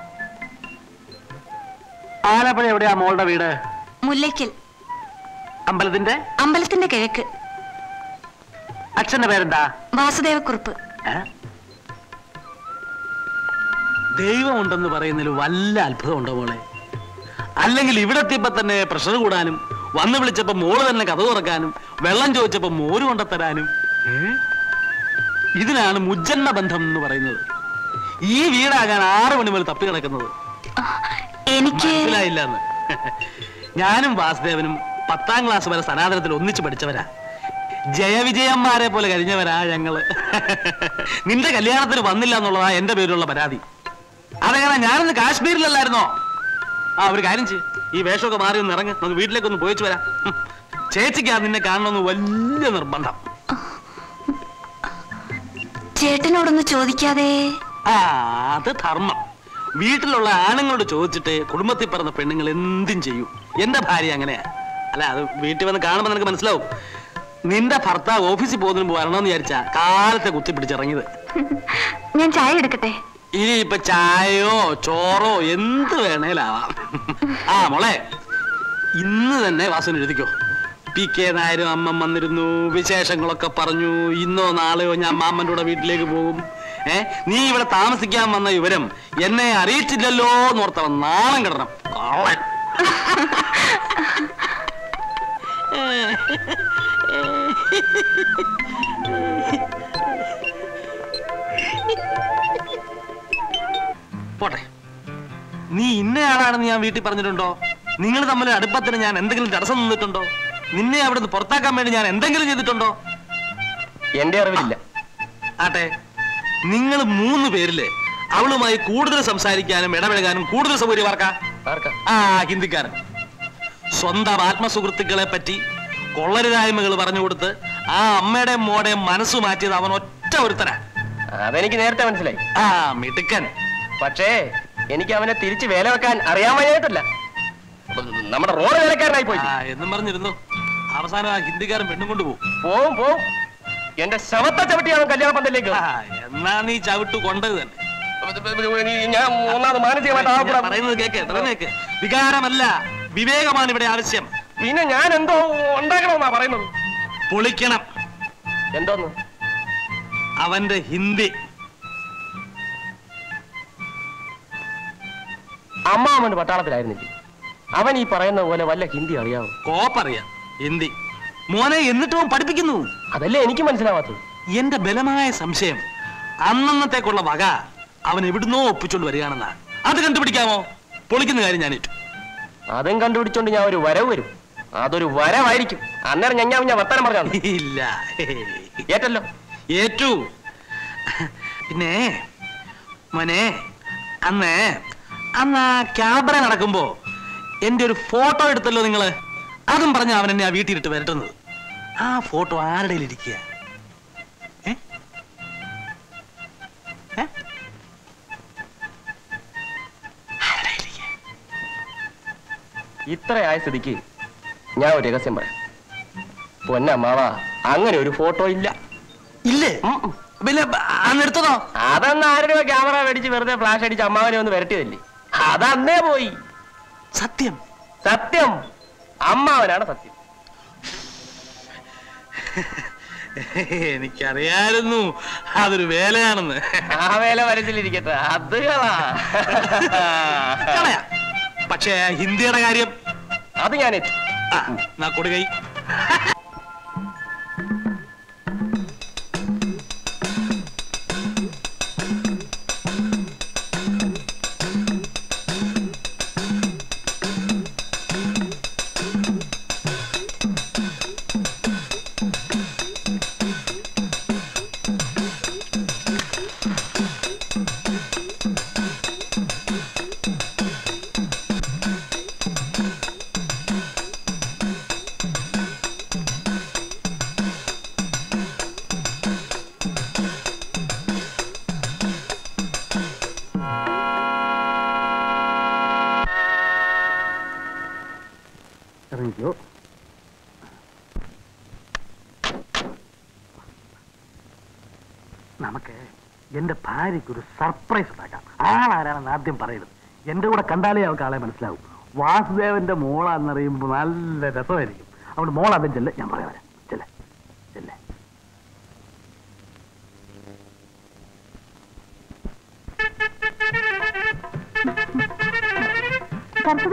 ആലപ്പുഴ എവിടെയാ മോളുടെ വീട്? മുല്ലയ്ക്കൽ. അമ്പലത്തിന്റെ? അമ്പലത്തിന്റെ കിഴക്ക്. അച്ഛന്റെ പേരെന്താ? വാസുദേവക്കുറുപ്പ്. ദൈവം ഉണ്ടെന്ന് പറയുന്നതിൽ വല്ല അത്ഭുതം ഉണ്ടോ മോളെ? അല്ലെങ്കിൽ ഇവിടെത്തിയപ്പോ തന്നെ പ്രഷർ കൂടാനും, വന്ന് വിളിച്ചപ്പോ മോള് തന്നെ കഥ തുറക്കാനും, വെള്ളം ചോദിച്ചപ്പോ മോര് കൊണ്ടത്തരാനും. ഇതിനാണ് മുജ്ജന്ന ബന്ധം എന്ന് പറയുന്നത്. ഈ വീടാകാൻ 6 മണി മുതൽ തപ്പി കിടക്കുന്നത്. എനിക്ക് മനസ്സിലായില്ലെന്ന്. ഞാനും വാസുദേവനും 10ാം ക്ലാസ് വരെ സനാതനത്തിൽ ഒന്നിച്ചു പഠിച്ചവരാ. ജയവിജയന്മാരെ പോലെ കഴിഞ്ഞവരാ ഞങ്ങള്. നിന്റെ കല്യാണത്തിന് വന്നില്ല എന്നുള്ളതാ എന്റെ പേരിലുള്ള പരാതി. അതെങ്ങനെ? ഞാനൊന്ന് കാശ്മീരിലല്ലായിരുന്നോ? ആ ഒരു കാര്യം ചെയ്യ്, ഈ വേഷമൊക്കെ മാറി ഒന്ന് ഇറങ്ങി നമുക്ക് വീട്ടിലേക്കൊന്ന് പോയിച്ചു വരാം. ചേച്ചിക്കാ നിന്നെ കാണണമെന്ന് വലിയ നിർബന്ധം. ചേട്ടനോടൊന്ന് ചോദിക്കാതെ? ആ, അത് ധർമ്മം. വീട്ടിലുള്ള ആണുങ്ങളോട് ചോദിച്ചിട്ട് കുടുംബത്തിൽ പറഞ്ഞ പെണ്ണുങ്ങൾ എന്തും ചെയ്യും. എന്റെ ഭാര്യ അങ്ങനെയാ. അല്ല, അത് വീട്ടിൽ വന്ന് കാണുമ്പോൾ നിനക്ക് മനസ്സിലാവും. നിന്റെ ഭർത്താവ് ഓഫീസിൽ പോകുന്നതിന് മുമ്പ് വരണമെന്ന് വിചാരിച്ചാ കാലത്തെ കുത്തിപ്പിടിച്ചിറങ്ങിയത്. ഞാൻ ചായ എടുക്കട്ടെ? ഇനി ഇപ്പൊ ചായയോ ചോറോ എന്ത് വേണേലാവാം. ആ മോളെ, ഇന്ന് തന്നെ വാസന എഴുതിക്കോ. PK നായരും അമ്മ വന്നിരുന്നു, വിശേഷങ്ങളൊക്കെ പറഞ്ഞു. ഇന്നോ നാളെയോ ഞാൻ മാമ്മൻ്റെ കൂടെ വീട്ടിലേക്ക് പോകും. നീ ഇവിടെ താമസിക്കാൻ വന്ന വിവരം എന്നെ അറിയിച്ചില്ലല്ലോ എന്നോർത്തവൻ നാണം കിടണം. പോട്ടെ, നീ ഇന്നയാളാണെന്ന് ഞാൻ വീട്ടിൽ പറഞ്ഞിട്ടുണ്ടോ? നിങ്ങൾ തമ്മിൽ അടുപ്പത്തിന് ഞാൻ എന്തെങ്കിലും തടസ്സം നിന്നിട്ടുണ്ടോ? നിന്നെ അവിടുന്ന് പുറത്താക്കാൻ വേണ്ടി ഞാൻ എന്തെങ്കിലും ചെയ്തിട്ടുണ്ടോ? എന്റെ അറിവില്ല. ആട്ടെ, നിങ്ങൾ 3 പേരില് അവളുമായി കൂടുതൽ സംസാരിക്കാനും ഇടപഴകാനും കൂടുതൽ സൗകര്യമാർക്കാം. ആ ഹിന്ദിക്കാരൻ സ്വന്തം ആത്മസുഹൃത്തുക്കളെ പറ്റി കൊള്ളരുതായ്മകൾ പറഞ്ഞുകൊടുത്ത് ആ അമ്മയുടെ മോടെ മനസ്സു മാറ്റിയത് അവൻ ഒറ്റ ഒരുത്തനാ. അതെനിക്ക് നേരത്തെ മനസ്സിലായി. ആ മിടുക്കൻ. പക്ഷേ എനിക്ക് അവനെ തിരിച്ചു വേല വെക്കാൻ അറിയാൻ വയ്യായിട്ടില്ല. നമ്മുടെ റോഡ് വേലക്കാരനായി പോയി എന്നും പറഞ്ഞിരുന്നു. അവസാനം ആ ഹിന്ദിക്കാരൻ പെണ്ണും കൊണ്ടുപോകും. പോവും പോവും. എന്റെ ശവത്തെ ചവിട്ടിയാണ് കല്യാണ പന്തലിലേക്ക്. എന്നാ നീ ചവിട്ടു കൊണ്ടത് തന്നെ. ഞാൻ 3ാമത് മാനസികമായിട്ട് പറയുന്നത് കേക്ക്. വികാരമല്ല, വിവേകമാണ് ഇവിടെ ആവശ്യം. പിന്നെ ഞാൻ എന്തോ ഉണ്ടാക്കണമെന്നാ പറയുന്നത്. പൊളിക്കണം. എന്തോന്ന്? അവന്റെ ഹിന്ദി. അമ്മാവൻ പട്ടാളത്തിലായിരുന്നില്ലേ? അവൻ ഈ പറയുന്ന പോലെ വല്ല ഹിന്ദി അറിയാവോ? കോപ്പറിയാം ഹിന്ദി മോനെ. എന്നിട്ടും പഠിപ്പിക്കുന്നു. അതല്ലേ എനിക്ക് മനസ്സിലാവാത്തത്. എന്റെ ബലമായ സംശയം അന്നത്തേക്കുള്ള വക അവൻ എവിടുന്നോ ഒപ്പിച്ചോണ്ട് വരികയാണെന്നാണ്. അത് കണ്ടുപിടിക്കാമോ? പൊളിക്കുന്ന കാര്യം ഞാനിട്ടു. അതും കണ്ടുപിടിച്ചോണ്ട് ഞാൻ ഒരു വരവ് വരും. അതൊരു വരവായിരിക്കും. അന്നേരം ഞാൻ വർത്തമാനം പറഞ്ഞോ? ഇല്ല, ഏറ്റല്ലോ ഏറ്റു. मोने क्यामरा फोटो एड़ो नि अदम पर वीटी वरट आ फोटो आर इत्र आय स्थिति की या रहस्यम मावा अगर फोटो अद क्यामरा मेड़ी वेद फ्लैश अड़ी अम्मावे वरटियदे अदे सत्यम सत्यम अम्मावन सत्यम अदर वेल आ वेल वरच अद पक्षे हिंदी क्यों अब या कोई कंाले आवे मनसू वासुदेव मोड़ा ना रसम मोड़ा चल मनसो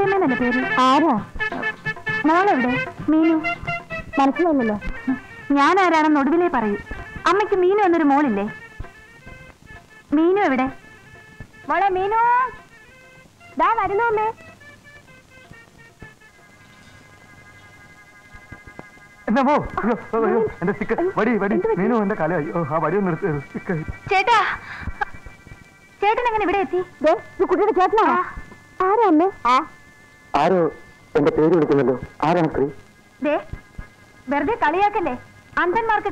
यावे अम्मु मीनू मोलिले मीनू एवडे मोड़े मीनू കളിയാക്കല്ലേ അന്ധന്മാർക്ക്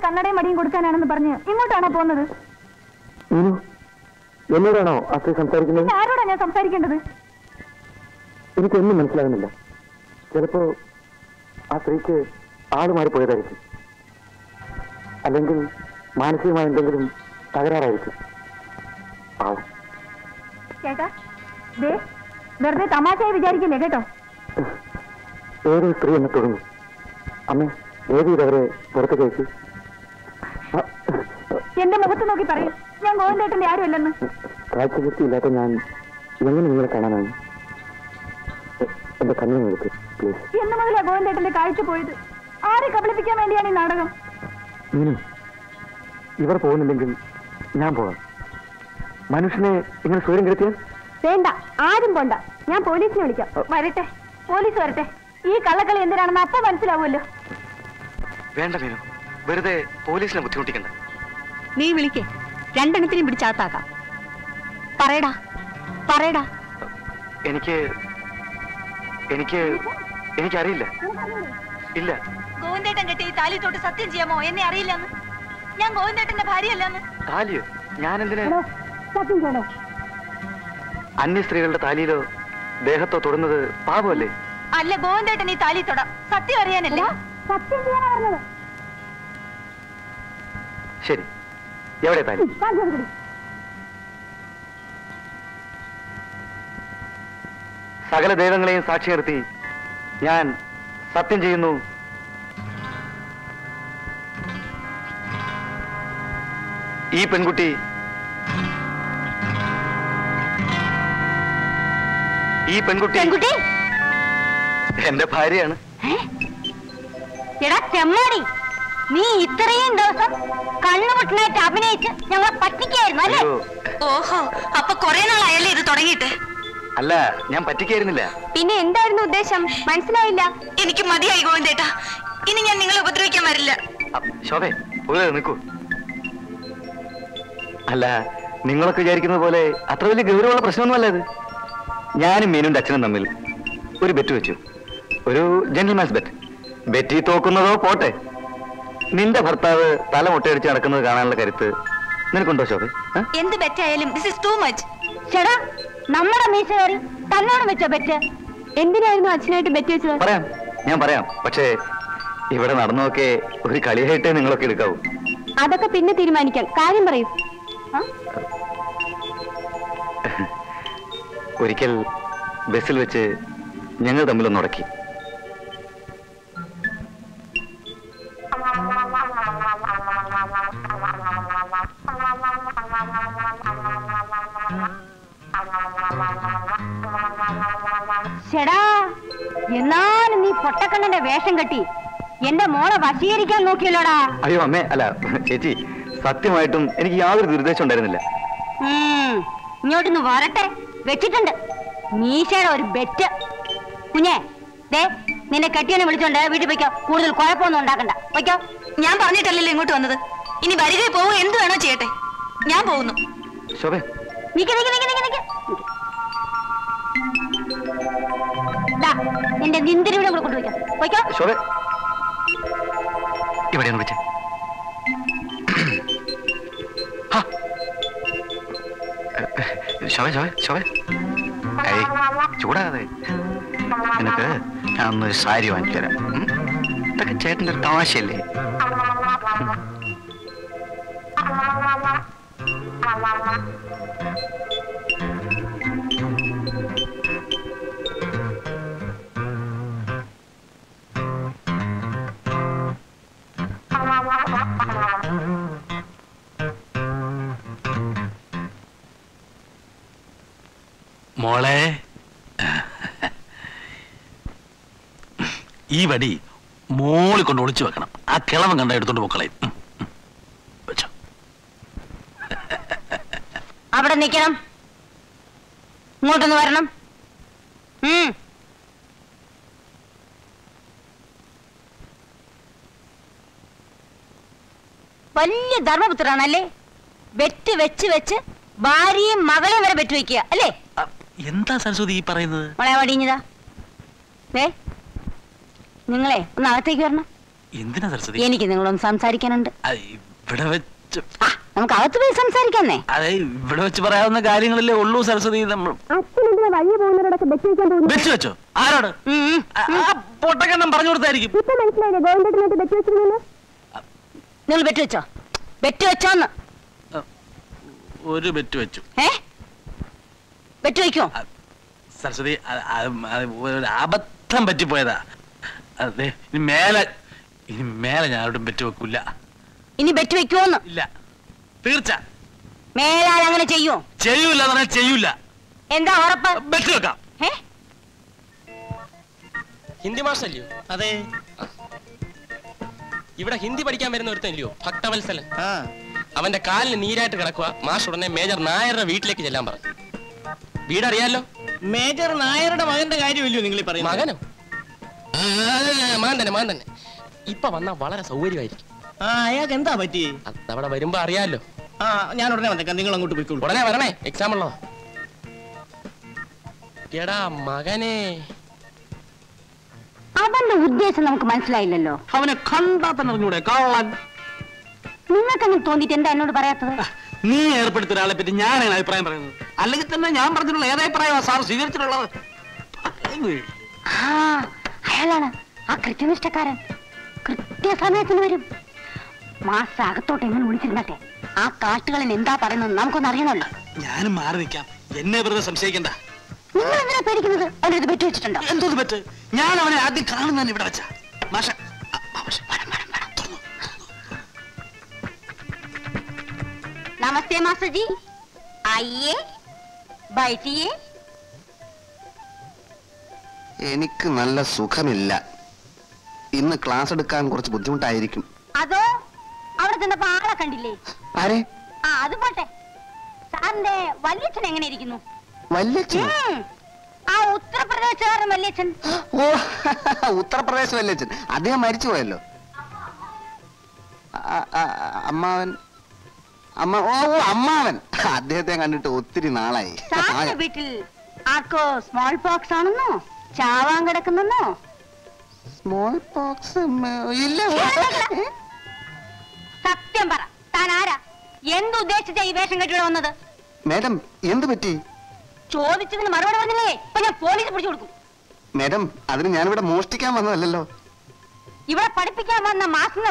കണ്ണടയും മടിയും കൊടുക്കാനാണെന്ന് പറഞ്ഞു ഇങ്ങോട്ടാണോ പോകുന്നത് मनस चलो आ स्त्री की आड़मारी अलग मानसिक तकरा वे तमाशा विचारे केटो ऐसी स्त्री अम्मे ऐसी पुरत मुखत् नोकी पर या गोविंदेट आरुम का इवर या मनुष्यने नी विणिके अन्य स्त्री तालियो देहतो पापे सकल दैवंगळेयिन साक्षी निर्ती या सत्यम चेय्युन्नु ई पेण्कुट्टी एंटे भार्ययाण एड़ा चेम्माडी नी इत्रयेम दिवसम कण्णुमुट्टनायिट्ट अभिनयिच्च नम्मळे पट्टिक्कायिरुन्नु अल्ले ओहो अप्प कोरे नाळायल्ले इद तुडंगिट्टे अल या उद्देश्य मनस गोविंदेट इन या उपद्रविक्कन वरिल्ल शोभे निकू അല്ല നിങ്ങളൊക്കെ വിചാരിക്കുന്നത് പോലെ അത്ര വലിയ ഗൗരവമുള്ള പ്രശ്നമൊന്നുമല്ല ഇത്. ഞാനും മീനുവിൻ്റെ അച്ഛനും തമ്മിൽ ഒരു ബെറ്റ് വെച്ചു, ഒരു ജെന്റിൽമാൻസ് ബെറ്റ്. ബെറ്റി തോക്കുന്നതോ പോട്ടെ, നിന്റെ ഭർത്താവ് തല മുട്ടയടിച്ച് നടക്കുന്നത് കാണാനുള്ള കരുത്ത് നിനക്കുണ്ടോ ശോഭ? എന്ത് ബെറ്റായാലും this is too much. ചേടാ നമ്മുടെ മീശകാരി തന്നോട് വെച്ചോ ബെറ്റ്. എന്തിനായിരുന്നു അച്ഛനായിട്ട് ബെറ്റ് വെച്ചത്? പറയാം, ഞാൻ പറയാം. പക്ഷേ ഇവിടെ നടന്നൊക്കെ ഒരു കളിയായിട്ടേ നിങ്ങളൊക്കെ എടുക്കാവൂ. അതൊക്കെ പിന്നെ തീരുമാനിക്കാം, കാര്യം പറയൂ. ഒരിക്കൽ ബസ്സിൽ വെച്ച് ഞങ്ങൾ തമ്മിലൊന്ന് ഉടക്കി. ചേടാ എന്നാലും നീ പൊട്ടക്കണ്ണന്റെ വേഷം കെട്ടി എന്റെ മോളെ വശീകരിക്കാൻ നോക്കിയല്ലോടാ. അയ്യോ അമ്മേ, അല്ല ചേച്ചി, സത്യമായിട്ടും എനിക്ക് യാതൊരു നിർദ്ദേശം ഉണ്ടായിരുന്നില്ല. ഇങ്ങോട്ടൊന്ന് വരട്ടെ, വെച്ചിട്ടുണ്ട് മീശയുടെ ഒരു ബെറ്റ്. കുഞ്ഞേ ദേ നിന്നെ കെട്ടിയനെ വിളിച്ചോണ്ട് വീട്ടിൽ പോയിക്കോ, കൂടുതൽ കുഴപ്പമൊന്നും ഉണ്ടാക്കണ്ട, പോയിക്കോ. ഞാൻ പറഞ്ഞിട്ടല്ലല്ലോ ഇങ്ങോട്ട് വന്നത്, ഇനി വരിക പോവുക എന്ത് വേണോ ചെയ്യട്ടെ, ഞാൻ പോകുന്നു. എന്റെ നിന്തിരിവിടെ കൂടെ കൊണ്ടുപോയിക്കോ, പോയിക്കോ. ഇവിടെയാണ് വിളിച്ചത്. ചൂടാതെ നിനക്ക് ഞാനൊന്നൊരു സാരി വാങ്ങിച്ചു തരാം. ഇതൊക്കെ ചേട്ടൻ്റെ ഒരു തമാശയല്ലേ? മോളെ, ഈ വടി മോളി കൊണ്ട് ഒളിച്ചു വെക്കണം, ആ കിളവൻ കണ്ട എടുത്തോണ്ട് മക്കളെ. അവിടെ നിൽക്കണം, ഇങ്ങോട്ടൊന്ന് വരണം. വലിയ ധർമ്മപുത്രാണല്ലേ, വെറ്റ് വെച്ച് വെച്ച് ഭാര്യയും മകളെ വരെ വെറ്റ് വെക്കുക അല്ലേ? എന്താ സരസ്വതി ഈ പറയുന്നത്? വളയവടിഞ്ഞതാ. നിങ്ങളെ ഒന്ന് അകത്തേക്ക് വരണം. എന്തിനാ സരസ്വതി? എനിക്ക് നിങ്ങളൊന്ന് സംസാരിക്കാനുണ്ട്. നമുക്ക് അകത്ത് പോയി സംസാരിക്കാന്നേ. അതെ, ഇവിടെ വെച്ച് പറയാവുന്ന കാര്യങ്ങളല്ലേ ഉള്ളൂ സരസ്വതി. നമ്മൾ വെച്ചോ ആരോട് പൊട്ടക്കെണ്ണം പറഞ്ഞു കൊടുത്തായിരിക്കും. നിങ്ങൾ ബെറ്റ് വെച്ചോ? ബെറ്റ് വെച്ചോന്ന്? ഒരു ബെറ്റ് വെച്ചു. സരസ്വതി അബദ്ധം പറ്റിപ്പോയതാ. അതെ, ഇനി മേലെ ഞാൻ ആരോടും ബെറ്റ് വെക്കൂല. ഇനി ബെറ്റ് വെക്കുമോന്ന്? ഇല്ല, തീർച്ച. മേലാൽ അങ്ങനെ ചെയ്യോ? ചെയ്യൂല. എന്താ ഉറപ്പ്? ബെറ്റ് വെക്കാം. ഹിന്ദി മാഷല്ലയോ? അതെ, ഇവിടെ ഹിന്ദി പഠിക്കാൻ വരുന്ന ഒരുത്തല്ലയോ ഭക്തവത്സലൻ. അവന്റെ കാലിന് നീരായിട്ട് കിടക്കുക. മാഷ് ഉടനെ മേജർ നായരുടെ വീട്ടിലേക്ക് ചെല്ലാൻ പറഞ്ഞു. വീടറിയാലോ? മേജർ നായരുടെ മകന്റെ കാര്യമില്ലയോ നിങ്ങൾ പറയുന്നത്? മകനോ? മകൻ തന്നെ ഇപ്പൊ വന്നാ വളരെ സൗകര്യമായിരിക്കും. അയാൾക്ക് എന്താ പറ്റി? അവിടെ വരുമ്പോ അറിയാലോ. ഞാൻ ഉടനെ വന്നേക്കാം, നിങ്ങൾ അങ്ങോട്ട് പോയിക്കോളൂ. ഉടനെ വരണേ, എക്സാം ഉള്ളോ? എടാ മകനെ, അവന്റെ ഉദ്ദേശം നമുക്ക് മനസ്സിലായില്ലല്ലോ. അവനെ കണ്ടാ തന്നെ അറിഞ്ഞൂടെ കാണാൻ? നിങ്ങൾക്കങ്ങനെ തോന്നിട്ട് എന്താ എന്നോട് പറയാത്തത്? നീ ഏർപ്പെടുത്ത ഒരാളെ പറ്റി ഞാനാണ് അഭിപ്രായം പറയുന്നത്, അല്ലെങ്കിൽ തന്നെ ഞാൻ പറഞ്ഞിട്ടുള്ള ഏത് അഭിപ്രായമാണ് സാർ സ്വീകരിച്ചിട്ടുള്ളത്? അയാളാണ് ആ കൃത്യനിഷ്ഠക്കാരൻ, കൃത്യസമയത്തിന് വരും. മാസകത്തോട്ട് എങ്ങനെ വിളിച്ചിരുന്നട്ടെ, ആ കാട്ടുകളിൽ എന്താ പറയുന്നത് നമുക്കൊന്നും അറിയണമല്ലോ. ഞാനും മാറി നിൽക്കാം, എന്നെ വെറുതെ സംശയിക്കണ്ട. നിങ്ങൾ എന്തിനാ പേടിക്കുന്നത്? അവനൊരു പറ്റി വെച്ചിട്ടുണ്ടോ? എന്തോ പറ്റ്. ഞാൻ അവനെ ആദ്യം കാണുന്നതന്നെ ഇവിടെ വെച്ചാ. മാഷ नमस्ते मास्टर जी, आइए बैठिए। എനിക്ക് നല്ല സുഖമില്ല, ഇന്ന് ക്ലാസ് എടുക്കാൻ കുറച്ച് ബുദ്ധിമുട്ടായിരിക്കും. അതോ അവിടെ തന്നെ ആളെ കണ്ടില്ലേ? ആരെ? ആ അത് പോട്ടെ, സാറിന്റെ വല്യച്ഛൻ എങ്ങനെ ഇരിക്കുന്നു? വല്യച്ഛൻ? ആ ഉത്തർപ്രദേശുകാരൻ വല്യച്ഛൻ. ഓ ഉത്തർപ്രദേശ് വല്യച്ഛൻ, അദ്ദേഹം മരിച്ചു പോയല്ലോ. അമ്മാവൻ? मैडम अब मोष्टिक्लो इवे पढ़िपी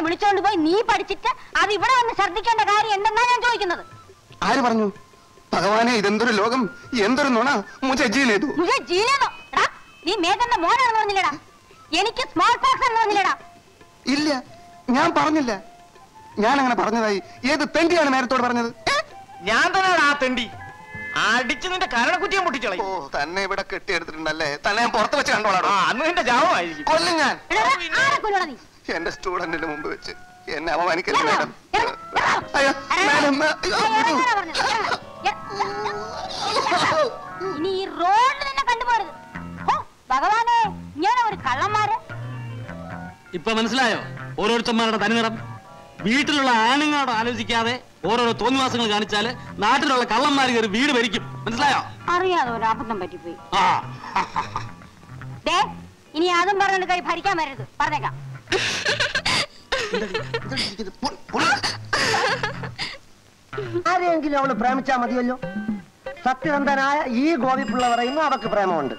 विचि नी पढ़ी अब श्रद्धा भगवान लोकम मुझे വീട്ടിലുള്ള ആണുങ്ങളോട് ആലോചിക്കാതെ ഓരോരോ തോന്നിവാസങ്ങൾ കാണിച്ചാൽ നാട്ടിലുള്ള കള്ളന്മാർ കേറി വീട് ഭരിക്കും മനസ്സിലായോ അറിയാതെ ഒരു അബദ്ധം പറ്റിപ്പോയി ആ ദേ ഇനി ആദ്യം പറഞ്ഞ കൈ ഭരിക്കാൻ വരരുത് പറഞ്ഞേക്കാം ആരെങ്കിലും അവളെ പ്രേമിച്ചാൽ മതിയല്ലോ സത്യസന്ധനായ ഈ ഗോപിപ്പുള്ള പറയുന്നു അവൾക്ക് പ്രേമമുണ്ട്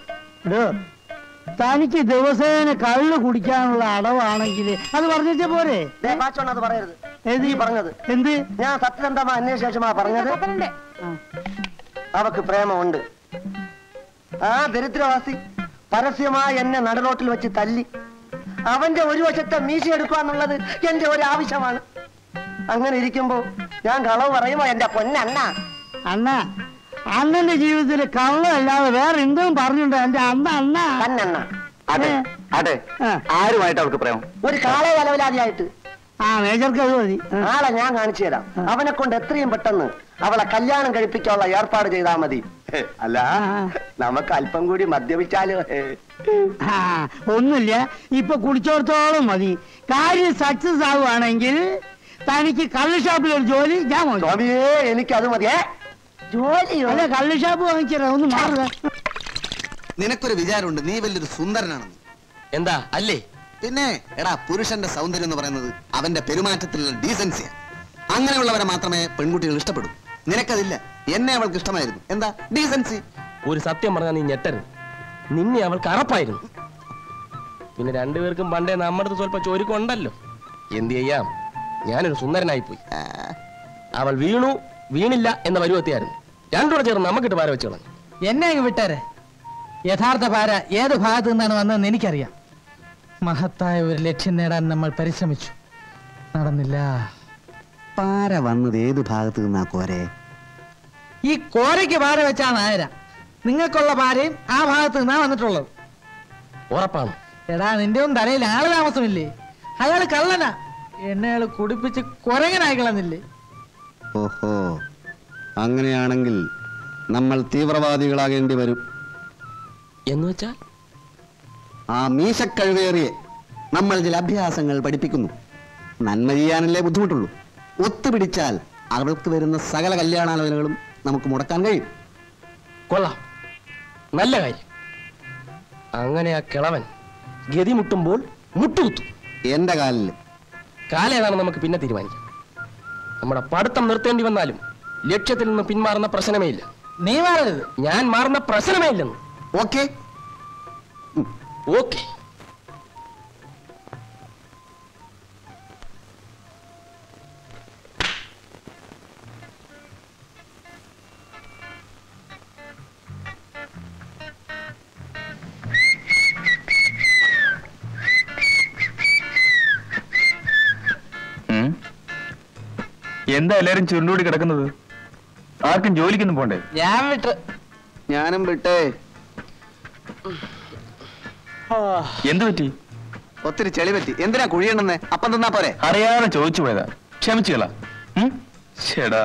തനിക്ക് ദിവസേന കള്ള് കുടിക്കാനുള്ള അടവാണെങ്കിൽ അത് പറഞ്ഞേ പോരെ അത് പറയരുത് നീ പറഞ്ഞത് എന്ത് ഞാൻ സത്യസന്ധമാ അന്വേഷിച്ചേഷമാ പറഞ്ഞത് അവൾക്ക് പ്രേമമുണ്ട് ആ ദരിദ്രവാസി പരസ്യമായി എന്നെ നടുറോട്ടിൽ വെച്ച് തല്ലി അവന്റെ ഒരു വശത്തെ മീശി എടുക്കുക എന്നുള്ളത് എന്റെ ഒരു ആവശ്യമാണ് അങ്ങനെ ഇരിക്കുമ്പോൾ ഞാൻ കളവ് പറയുമോ എന്റെ പൊന്നണ്ണ അണ്ണ അണ്ണന്റെ ജീവിതത്തിൽ കള്ള് അല്ലാതെ വേറെ എന്തും പറഞ്ഞിട്ടുണ്ടോ എന്റെ അണ്ണ അണ്ണ അണ്ണ അതെ അതെ ആരുമായിട്ട് അവൾക്ക് പ്രേമം ഒരു കാളെ വലവലാതിയായിട്ട് ആ മേജർക്ക് അത് മതി ആളെ ഞാൻ കാണിച്ചു തരാം അവനെ കൊണ്ട് എത്രയും പെട്ടെന്ന് അവളെ കല്യാണം കഴിപ്പിക്കാനുള്ള ഏർപ്പാട് ചെയ്താൽ മതി അല്ല നമുക്ക് അല്പം കൂടി മദ്യപിച്ചാലോ ഒന്നുമില്ല ഇപ്പൊ കുടിച്ചോർത്തോളം മതി കാര്യം സക്സസ് ആവുകയാണെങ്കിൽ തനിക്ക് കള്ള് ഷാപ്പിൽ ഒരു ജോലി ഞാൻ സ്വാമിയേ എനിക്കത് മതിയേ ജോലിയോ അല്ല കള്ള് ഷാപ്പ് വാങ്ങിച്ചേരാ ഒന്ന് മാറുക നിനക്കൊരു വിചാരമുണ്ട് നീ വലിയൊരു സുന്ദരനാണെന്ന് എന്താ അല്ലേ പിന്നെ എടാ പുരുഷന്റെ സൗന്ദര്യം എന്ന് പറയുന്നത് അവന്റെ പെരുമാറ്റത്തിലുള്ള ഡീസൻസിയാണ് അങ്ങനെയുള്ളവരെ മാത്രമേ പെൺകുട്ടികൾ ഇഷ്ടപ്പെടൂ നിനക്കതില്ല എന്നെ അവൾക്ക് ഇഷ്ടമായിരുന്നു എന്താ ഡീസൻസി ഒരു സത്യം പറഞ്ഞാൽ നീ ഞെട്ടരുത് നിന്നെ അവൾക്ക് അറപ്പായിരുന്നു പിന്നെ രണ്ടുപേർക്കും പണ്ടേ നമ്മുടെ സ്വല്പ ചോരിക്കുണ്ടല്ലോ എന്ത് ചെയ്യാം ഞാനൊരു സുന്ദരനായി പോയി അവൾ വീണു വീണില്ല എന്ന പരുവത്തിയായിരുന്നു രണ്ടുകൂടെ ചേർന്ന് നമുക്കിട്ട് പാര വെച്ചു കളഞ്ഞു എന്നെ വിട്ടേരെ യഥാർത്ഥ പാര ഏത് ഭാഗത്തു നിന്നാണ് വന്നതെന്ന് എനിക്കറിയാം മഹത്തായ ഒരു ലക്ഷ്യം നേടാൻ നമ്മൾ പരിശ്രമിച്ചു നടന്നില്ല പാര വന്നത് ഏത് ഭാഗത്തു നിന്നാ കോരെ ഈ കോരയ്ക്ക് പാര വെച്ചാ നായര നിങ്ങൾക്കുള്ള പാരയും ആ ഭാഗത്ത് നിന്നാ വന്നിട്ടുള്ളത് ഉറപ്പാണ് എടാ നിന്റെ ഒന്നും തലയിൽ ആള് താമസമില്ലേ അയാള് കള്ളനാ എണ്ണയാള് കുടിപ്പിച്ച് കുരങ്ങനായി കളഞ്ഞില്ലേ ഓഹോ അങ്ങനെയാണെങ്കിൽ നമ്മൾ തീവ്രവാദികളാകേണ്ടി വരും എന്ന് വെച്ചാൽ ആ മീശക്കഴുവേറിയെ നമ്മൾ ചില അഭ്യാസങ്ങൾ പഠിപ്പിക്കുന്നു നന്മ ചെയ്യാനല്ലേ ബുദ്ധിമുട്ടുള്ളൂ ഒത്തുപിടിച്ചാൽ അവൾക്ക് വരുന്ന സകല കല്യാണാലോചനകളും നമുക്ക് മുടക്കാൻ കഴിയും കൊള്ളാം നല്ല കാര്യം അങ്ങനെ ആ കിളവൻ ഗതി മുട്ടുമ്പോൾ മുട്ടുകുത്തും എന്റെ കാലിൽ കാലേതാണ് നമുക്ക് പിന്നെ തീരുമാനിക്കാം നമ്മുടെ പഠിത്തം നിർത്തേണ്ടി വന്നാലും ലക്ഷ്യത്തിൽ നിന്ന് പിന്മാറുന്ന പ്രശ്നമേ ഇല്ല നീ മാറരുത് ഞാൻ മാറുന്ന പ്രശ്നമേ ഇല്ലെന്ന് ഓക്കെ ഓക്കെ എന്താ എല്ലാരും ചുരുണ്ടോടി കിടക്കുന്നത് ആർക്കും ജോലിക്കൊന്നും പോണ്ടേ ഞാനും വിട്ടേ എന്ത് പറ്റി ഒത്തിരി ചെളി പറ്റി എന്തിനാ കുഴിയണെന്ന് അപ്പം തന്നാ പോരെ അറിയാതെ ചോദിച്ചു പോയതാ ക്ഷമിച്ചുകളാ ചേടാ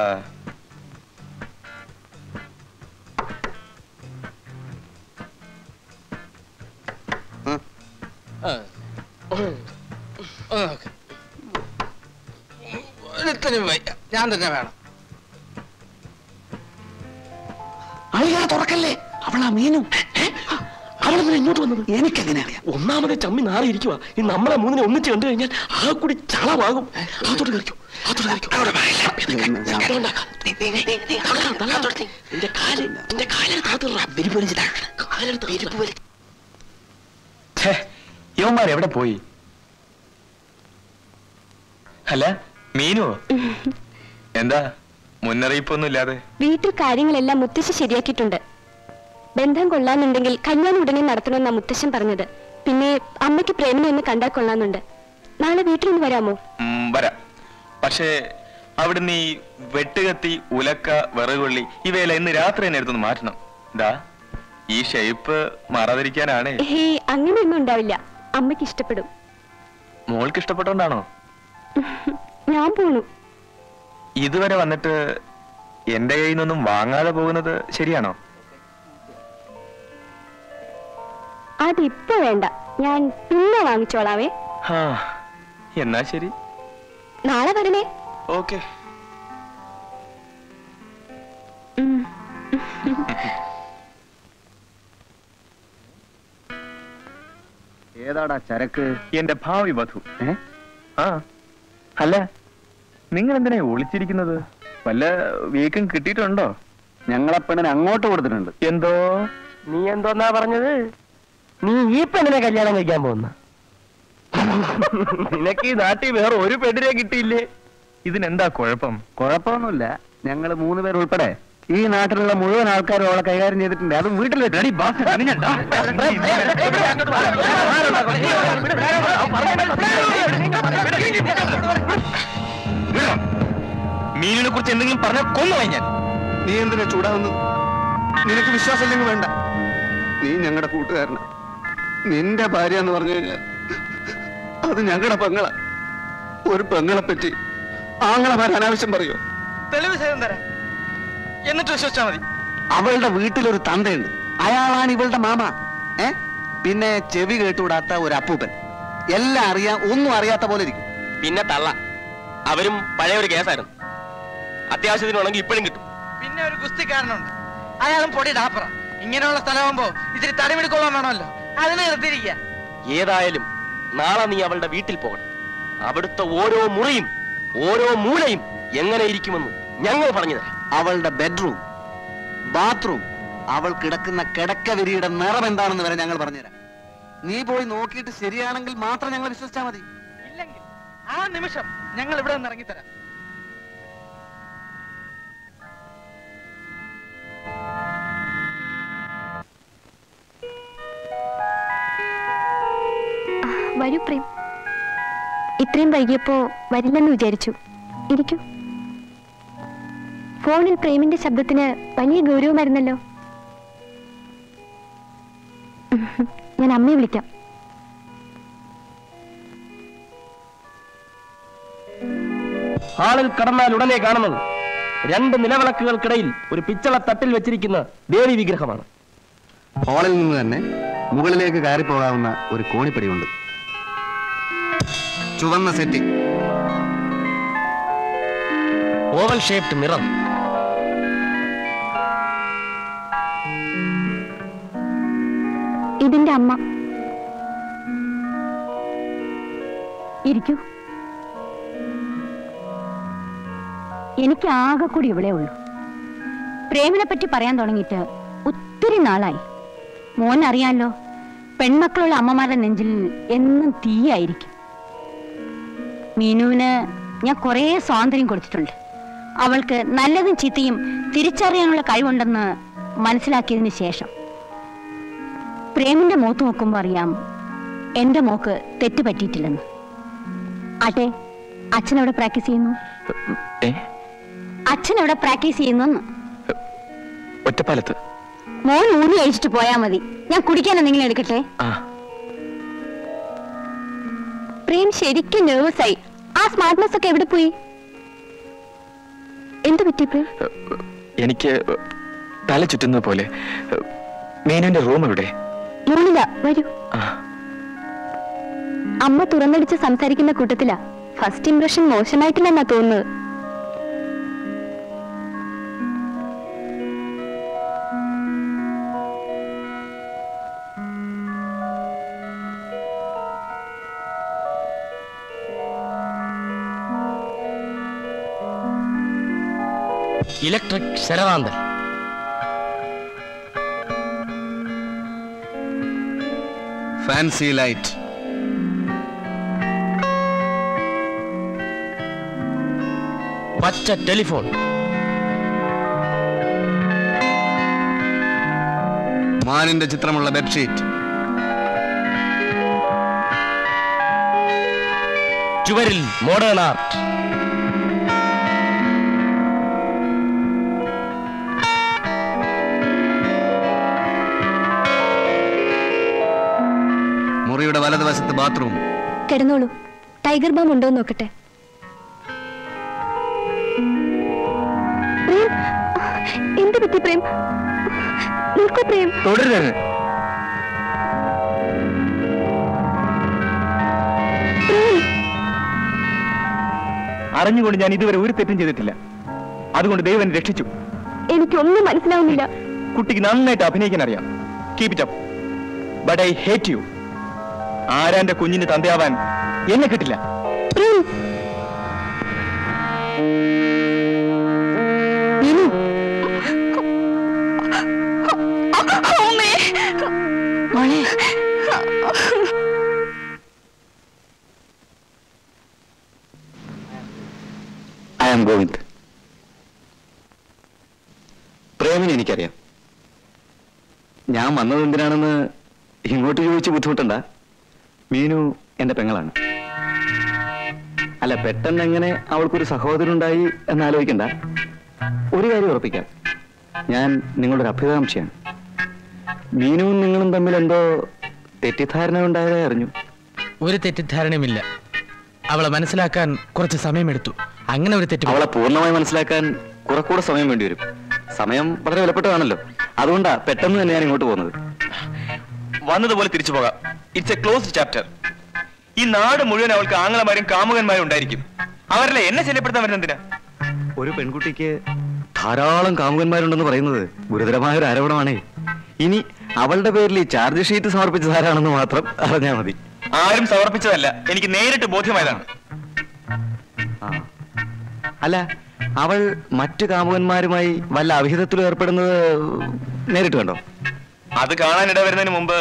ഞാൻ തന്നെ വേണം मीनू इनोटे चम्मी नारी नामे मूं कूड़ी चलवागू യവന്മാരെവിടെ അല്ല മീനു എന്താ മുന്നറിയിപ്പൊന്നുമില്ലാതെ വീട്ടിൽ കാര്യങ്ങളെല്ലാം മുത്തശ്ശി ശരിയാക്കിയിട്ടുണ്ട് ബന്ധം കൊള്ളാനുണ്ടെങ്കിൽ കല്യാണം ഉടനെ നടത്തണമെന്നാ മുത്തശ്ശൻ പറഞ്ഞത് പിന്നെ അമ്മയ്ക്ക് പ്രേമനെ ഒന്ന് കണ്ടാൽ കൊള്ളാനുണ്ട് നാളെ വീട്ടിൽ ഒന്ന് വരാമോ വരാം പക്ഷേ അവിടെ നീ വെട്ടുകത്തി ഉലക്ക വറകുള്ളി ഇവയെല്ലാം ഇന്ന് രാത്രി തന്നെ എടുത്തൊന്ന് മാറ്റണം ദാ ഈ ഷേപ്പ് മാറാതിരിക്കാനാണ് ഹേ അങ്ങനെയൊന്നും ഉണ്ടാവില്ല അമ്മയ്ക്ക് ഇഷ്ടപ്പെടും മോൾക്ക് ഇഷ്ടപ്പെട്ടോണ്ടാണോ ഞാൻ പോണു ഇതുവരെ വന്നിട്ട് എന്റെ കയ്യിൽ നിന്നും വാങ്ങാതെ പോകുന്നത് ശരിയാണോ അതിപ്പോ വേണ്ട ഞാൻ പിന്നെ വാങ്ങിച്ചോളാവേ ഹാ എന്നാ ശരി നാളെ വരണേ ഓക്കേ ഏതാടാ ചരക്ക് എന്റെ ഭാവി വധു ആ അല്ല നിങ്ങൾ എന്തിനാ ഒളിച്ചിരിക്കുന്നത് വല്ല വീക്കം കിട്ടിയിട്ടുണ്ടോ ഞങ്ങളെ പെണ്ണിനെ അങ്ങോട്ട് കൊടുത്തിട്ടുണ്ട് എന്തോ നീ എന്തോന്നാ പറഞ്ഞത് നീ ഈ പെണ്ണിനെ കല്യാണം കഴിക്കാൻ പോകുന്ന നിനക്ക് ഈ നാട്ടിൽ വേറെ ഒരു പെണ്ണിനെ കിട്ടിയില്ലേ ഇതിനെന്താ കുഴപ്പം കുഴപ്പമൊന്നുമില്ല ഞങ്ങൾ മൂന്ന് പേർ ഉൾപ്പെടെ ഈ നാട്ടിലുള്ള മുഴുവൻ ആൾക്കാരും അവളെ കൈകാര്യം ചെയ്തിട്ടുണ്ട് അതും വീട്ടിൽ മീനിനെ കുറിച്ച് എന്തെങ്കിലും പറഞ്ഞാൽ കൊന്നുപോയി ഞാൻ നീ എന്തിനാ ചൂടാവുന്നത് നിനക്ക് വിശ്വാസമില്ലെങ്കിൽ വേണ്ട നീ ഞങ്ങളുടെ കൂട്ടുകാരനാ നിന്റെ ഭാര്യ എന്ന് പറഞ്ഞു കഴിഞ്ഞാൽ അത് ഞങ്ങളുടെ പെങ്ങളാ ഒരു പെങ്ങളെ പറ്റി ആങ്ങളമാർ അനാവശ്യം പറയോ തെളിവ് സഹിതം തരാം എന്നിട്ട് വിശ്വസിച്ചാ മതി അവളുടെ വീട്ടിലൊരു തന്തയുണ്ട് അയാളാണ് ഇവളുടെ മാമ പിന്നെ ചെവി കേട്ടുകൂടാത്ത ഒരു അപ്പൂപ്പൻ എല്ലാം അറിയാൻ ഒന്നും അറിയാത്ത പോലെ ഇരിക്കും പിന്നെ തള്ള അവരും പഴയ ഒരു കേസായിരുന്നു അത്യാവശ്യത്തിനാണെങ്കിൽ ഇപ്പോഴും കിട്ടും പിന്നെ ഒരു ഗുസ്തിക്കാരനുണ്ട് അയാളും പൊടി ഡാപ്പറ ഇങ്ങനെയുള്ള സ്ഥലമാകുമ്പോ ഇത്തിരി തടിമെടുക്കോളാൻ വേണമല്ലോ അതിനെ നിർത്തിയിരിക്കുക ഏതായാലും നാളെ നീ അവളുടെ വീട്ടിൽ പോകണം അവിടുത്തെ ഓരോ മുറിയും ഓരോ മൂലയും എങ്ങനെ ഇരിക്കുമെന്ന് ഞങ്ങൾ പറഞ്ഞു തരാം അവളുടെ ബെഡ്റൂം ബാത്റൂം അവൾ കിടക്കുന്ന കിടക്ക വിരിയുടെ നിറം എന്താണെന്ന് വരെ ഞങ്ങൾ പറഞ്ഞുതരാം നീ പോയി നോക്കിയിട്ട് ശരിയാണെങ്കിൽ മാത്രം ഞങ്ങൾ വിശ്വസിച്ചാൽ മതി ഇല്ലെങ്കിൽ ആ നിമിഷം ഞങ്ങൾ ഇവിടെ നിന്ന് ഇറങ്ങിത്തരാം വരൂ പ്രേം ഇത്രയും വൈകിയപ്പോ വരില്ലെന്ന് വിചാരിച്ചു ഇരിക്കൂ ഫോണിൽ പ്രേമിന്റെ ശബ്ദത്തിന് വലിയ ഗൗരവമായിരുന്നല്ലോ ഞാൻ അമ്മയെ വിളിക്കാം ഹാളിൽ കടന്നാൽ ഉടനെ കാണുന്നത് രണ്ട് നിലവിളക്കുകൾക്കിടയിൽ ഒരു പിച്ചള തട്ടിൽ വെച്ചിരിക്കുന്ന ദേവി വിഗ്രഹമാണ് ഹാളിൽ നിന്ന് തന്നെ മുകളിലേക്ക് കയറിപ്പോകാവുന്ന ഒരു കോണിപ്പടിയുണ്ട് ചുവന്ന സെറ്റ് ഓവൽ ഷേപ്ഡ് മിറർ ഇതിന്റെ അമ്മ ഇരിക്കൂ എനിക്ക് ആകെ കൂടി ഇവിടെ ഉള്ളൂ പ്രേമിനെ പറ്റി പറയാൻ തുടങ്ങിയിട്ട് ഒത്തിരി നാളായി മോൻ അറിയാമല്ലോ പെൺമക്കളുള്ള അമ്മമാരുടെ നെഞ്ചിൽ എന്നും തീയായിരിക്കും മീനുവിന് ഞാൻ കുറേ സ്വാതന്ത്ര്യം കൊടുത്തിട്ടുണ്ട് അവൾക്ക് നല്ലതും ചീത്തയും തിരിച്ചറിയാനുള്ള കഴിവുണ്ടെന്ന് മനസ്സിലാക്കിയതിന് ശേഷം പ്രേമിന്റെ മോത്ത് നോക്കുമ്പോൾ അറിയാം എൻ്റെ മോക്ക് തെറ്റ് പറ്റിയിട്ടില്ലെന്ന് ആട്ടെ അച്ഛനവിടെ പ്രാക്ടീസ് ചെയ്യുന്നു അച്ഛനവിടെ പ്രാക്ടീസ് ചെയ്യുന്നു ഒറ്റപ്പാലത്ത് മോൻ ഊണി കഴിച്ചിട്ട് പോയാൽ മതി ഞാൻ കുടിക്കാൻ എന്തെങ്കിലും എടുക്കട്ടെ പ്രേം ശരിക്കും നെർവസായി ആ സ്മാർട്ട്നെസ് ഒക്കെ എവിടെ പോയി എന്ത് പറ്റി പ്രേം എനിക്ക് തല ചുറ്റുന്നത് പോലെ മീനുവിന്റെ റൂം എവിടെ റൂമില്ല വരൂ അമ്മ തുറന്നടിച്ച് സംസാരിക്കുന്ന കൂട്ടത്തിലാ ഫസ്റ്റ് ഇംപ്രഷൻ മോശമായിട്ടില്ലെന്നാ തോന്നുന്നത് इलेक्ट्रिक शरवांदन फैंसी लाइट पच्चा टेलीफोन मानिंद चित्रमुള്ള बेडशीट ചുവരിൽ മോഡേൺ ആർട്ട് മുറിയുടെ വലതുവശത്ത് ബാത്ത്റൂം കിടന്നോളൂ ടൈഗർ ബാം ഉണ്ടോ എന്ന് നോക്കട്ടെ എന്ത് പറ്റി പ്രേം നിൽക്കൂ പ്രേം തുടരുത് അറിഞ്ഞുകൊണ്ട് ഞാൻ ഇതുവരെ ഒരു തെറ്റും ചെയ്തിട്ടില്ല അതുകൊണ്ട് ദൈവം എന്നെ രക്ഷിച്ചു എനിക്കൊന്നും മനസ്സിലാവുന്നില്ല കുട്ടിക്ക് നന്നായിട്ട് അഭിനയിക്കാൻ അറിയാം keep it up but I hate you ആരാന്റെ കുഞ്ഞിന് തന്തയാവാൻ എന്നെ കിട്ടില്ല ഗോവിന്ദ് പ്രേമിനെ എനിക്കറിയാം ഞാൻ വന്നതെന്തിനാണെന്ന് ഇങ്ങോട്ട് ചോദിച്ച് ബുദ്ധിമുട്ടുണ്ടാ മീനു എന്റെ പെങ്ങളാണ് അല്ല പെട്ടെന്ന് എങ്ങനെ അവൾക്കൊരു സഹോദരനുണ്ടായി എന്നാലോചിക്കണ്ട ഒരു കാര്യം ഉറപ്പിക്കാം ഞാൻ നിങ്ങളുടെ ഒരു അഭികാംക്ഷയാണ് മീനുവും നിങ്ങളും തമ്മിൽ എന്തോ തെറ്റിദ്ധാരണ ഉണ്ടായതായി അറിഞ്ഞു ഒരു തെറ്റിദ്ധാരണയുമില്ല അവളെ മനസ്സിലാക്കാൻ കുറച്ച് സമയമെടുത്തു അങ്ങനെ ഒരു തെറ്റ് അവളെ പൂർണ്ണമായി മനസ്സിലാക്കാൻ കുറെക്കൂടെ സമയം വേണ്ടി വരും സമയം വളരെ വിലപ്പെട്ടതാണല്ലോ അതുകൊണ്ടാണ് പെട്ടെന്ന് തന്നെ ഞാൻ ഇങ്ങോട്ട് പോകുന്നത് വന്നതുപോലെ തിരിച്ചു പോകാം ഇറ്റ്സ് എ ക്ലോസ്ഡ് ചാപ്റ്റർ ഈ നാട് മുഴുവൻ അവൾക്ക് ആംഗലമാരും കാമുകന്മാരും ഉണ്ടായിരിക്കും അവരല്ലേ എന്നെ ശല്യപ്പെടുത്താൻ വരുന്നതിനാ ഒരു പെൺകുട്ടിക്ക് ധാരാളം കാമുകന്മാരുണ്ടെന്ന് പറയുന്നത് ഗുരുതരമായ ഒരു ആരോപണമാണേ ഇനി അവളുടെ പേരിൽ ഈ ചാർജ് ഷീറ്റ് സമർപ്പിച്ചതാരാണെന്ന് മാത്രം അറിഞ്ഞാൽ മതി ആരും സമർപ്പിച്ചതല്ല എനിക്ക് നേരിട്ട് ബോധ്യമായതാണ് അല്ല അവൾ മറ്റു കാമുകന്മാരുമായി വല്ല അവിഹിതത്തിലും ഏർപ്പെടുന്നത് നേരിട്ട് കണ്ടോ അത് കാണാൻ ഇടവരുന്നതിന് മുമ്പ്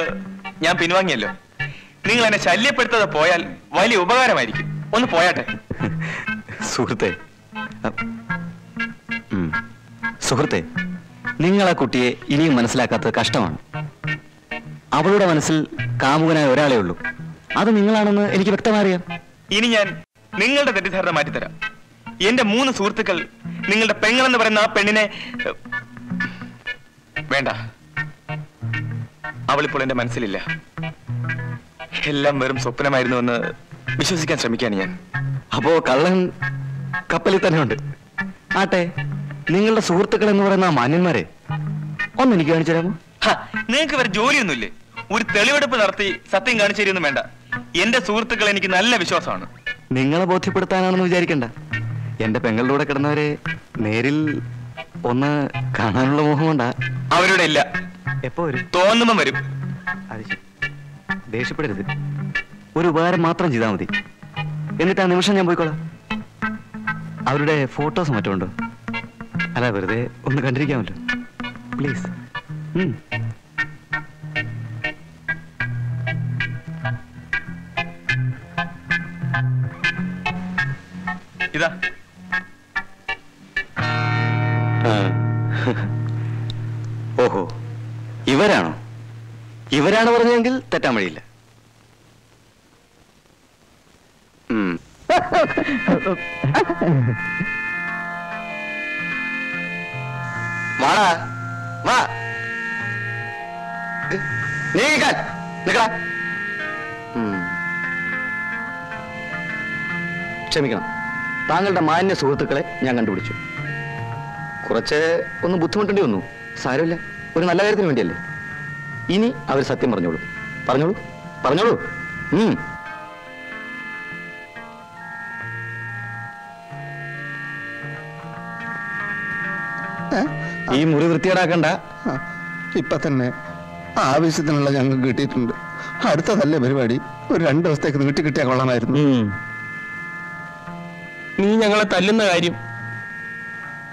ഞാൻ പിൻവാങ്ങിയല്ലോ നിങ്ങൾ എന്നെ ശല്യപ്പെടുത്താതെ പോയാൽ വലിയ ഉപകാരമായിരിക്കും ഒന്ന് പോയാട്ടെ സുഹൃത്തെ നിങ്ങൾ ആ കുട്ടിയെ ഇനിയും മനസ്സിലാക്കാത്തത് കഷ്ടമാണ് അവളുടെ മനസ്സിൽ കാമുകനായ ഒരാളേ ഉള്ളൂ അത് നിങ്ങളാണെന്ന് എനിക്ക് വ്യക്തമാറിയാം ഇനി ഞാൻ നിങ്ങളുടെ തെറ്റിദ്ധാരണ മാറ്റിത്തരാം എന്റെ മൂന്ന് സുഹൃത്തുക്കൾ നിങ്ങളുടെ പെങ്ങളെന്ന് പറയുന്ന ആ പെണ്ണിനെ വേണ്ട അവളിപ്പോൾ എന്റെ മനസ്സിലില്ല എല്ലാം വെറും സ്വപ്നമായിരുന്നുവെന്ന് വിശ്വസിക്കാൻ ശ്രമിക്കുകയാണ് ഞാൻ അപ്പോ കള്ളൻ കപ്പലിൽ തന്നെ ഉണ്ട് ആട്ടെ നിങ്ങളുടെ സുഹൃത്തുക്കൾ എന്ന് പറയുന്ന ആ മാന്യന്മാരെ ഒന്ന് എനിക്ക് കാണിച്ചു തരാമോ നിങ്ങൾക്ക് വേറെ ജോലിയൊന്നുമില്ലേ ഒരു തെളിവെടുപ്പ് നടത്തി സത്യം കാണിച്ചു തരുമെന്ന് വേണ്ട എന്റെ സുഹൃത്തുക്കൾ എനിക്ക് നല്ല വിശ്വാസമാണ് നിങ്ങളെ ബോധ്യപ്പെടുത്താനാണെന്ന് വിചാരിക്കണ്ട എന്റെ പെങ്ങളുടെ കൂടെ കിടന്നവരെ നേരിൽ ഒന്ന് കാണാനുള്ള മോഹം കൊണ്ടാ അവരുടെ ഇല്ല എപ്പോ വരും തോന്നുമ്പം വരും അത് ദേഷ്യപ്പെടരുത് ഒരു ഉപകാരം മാത്രം ചെയ്താൽ മതി എന്നിട്ട് ആ നിമിഷം ഞാൻ പോയിക്കോളാം അവരുടെ ഫോട്ടോസ് മറ്റുണ്ടോ അല്ല വെറുതെ ഒന്ന് കണ്ടിരിക്കാമല്ലോ പ്ലീസ് ഇതാ ഓഹോ ഇവരാണോ ഇവരാണ് പറഞ്ഞെങ്കിൽ തെറ്റാൻ വഴിയില്ല ക്ഷമിക്കണം താങ്കളുടെ മാന്യ സുഹൃത്തുക്കളെ ഞാൻ കണ്ടുപിടിച്ചു കുറച്ച് ഒന്ന് ബുദ്ധിമുട്ടേണ്ടി വന്നു സാരമില്ല ഒരു നല്ല കാര്യത്തിന് വേണ്ടിയല്ലേ ഇനി അവർ സത്യം പറഞ്ഞോളൂ പറഞ്ഞോളൂ പറഞ്ഞോളൂ ഈ മുറി വൃത്തിയേടാക്കണ്ട ഇപ്പൊ തന്നെ ആവശ്യത്തിനുള്ള ഞങ്ങൾക്ക് കിട്ടിയിട്ടുണ്ട് അടുത്തതല്ലേ പരിപാടി ഒരു 2 ദിവസത്തേക്ക് വീട്ടിൽ കിട്ടിയാൽ കൊള്ളാമായിരുന്നു നീ ഞങ്ങളെ തല്ലുന്ന കാര്യം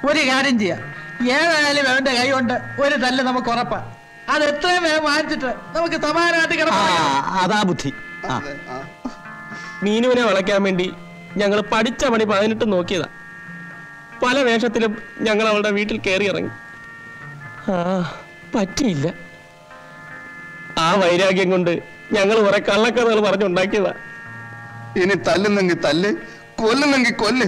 ഒരു കാര്യം ചെയ്യാം, ഏതായാലും അവന്റെ കൈ കൊണ്ട് ഒരു തല്ല് നമുക്ക് ഉറപ്പാ. അത് എത്രയും വേഗം വാങ്ങിച്ചിട്ട് നമുക്ക് സമാനമായിട്ട് അതാ ബുദ്ധി. മീനുവിനെ വളയ്ക്കാൻ വേണ്ടി ഞങ്ങൾ പഠിച്ച പണി 18 നോക്കിയതാ. പല വേഷത്തിലും ഞങ്ങൾ അവളുടെ വീട്ടിൽ കയറി ഇറങ്ങി. ആ പറ്റിയില്ല. ആ വൈരാഗ്യം കൊണ്ട് ഞങ്ങൾ കുറെ കള്ളക്കഥകൾ പറഞ്ഞുണ്ടാക്കിയതാ. ഇനി തല്ലുന്നെങ്കിൽ തല്ല്, കൊല്ലുന്നെങ്കിൽ കൊല്ല്.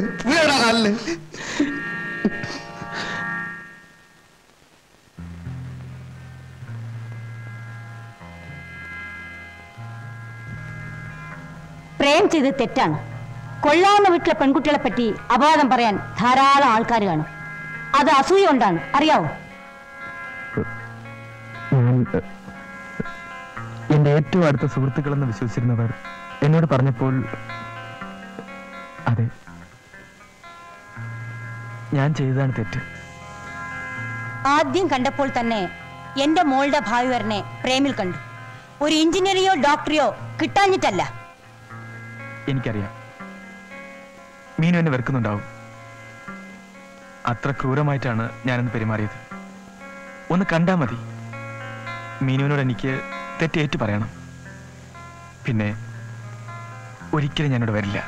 പ്രേം ചെയ്ത് തെറ്റാണ്. കൊള്ളാവുന്ന വീട്ടിലെ പെൺകുട്ടികളെ പറ്റി അപവാദം പറയാൻ ധാരാളം ആൾക്കാർ കാണും. അത് അസൂയ കൊണ്ടാണ്, അറിയാവോ? എന്റെ ഏറ്റവും അടുത്ത സുഹൃത്തുക്കളെന്ന് വിശ്വസിച്ചിരുന്നവർ എന്നോട് പറഞ്ഞപ്പോൾ അതെ, ഞാൻ ചെയ്തതാണ് തെറ്റ്. ആദ്യം കണ്ടപ്പോൾ തന്നെ എന്റെ മോളുടെ ഭാവിവരനെ പ്രേമിൽ കണ്ടു. ഒരു എഞ്ചിനീയറിയോ ഡോക്ടറെയോ കിട്ടാഞ്ഞിട്ടല്ല. എനിക്കറിയാം മീനു എന്നെ വെറുക്കുന്നുണ്ടാവും. അത്ര ക്രൂരമായിട്ടാണ് ഞാനെന്ന് പെരുമാറിയത്. ഒന്ന് കണ്ടാൽ മതി, മീനുവിനോട് എനിക്ക് തെറ്റേറ്റു പറയണം. പിന്നെ ഒരിക്കലും ഞാനോട് വരില്ല.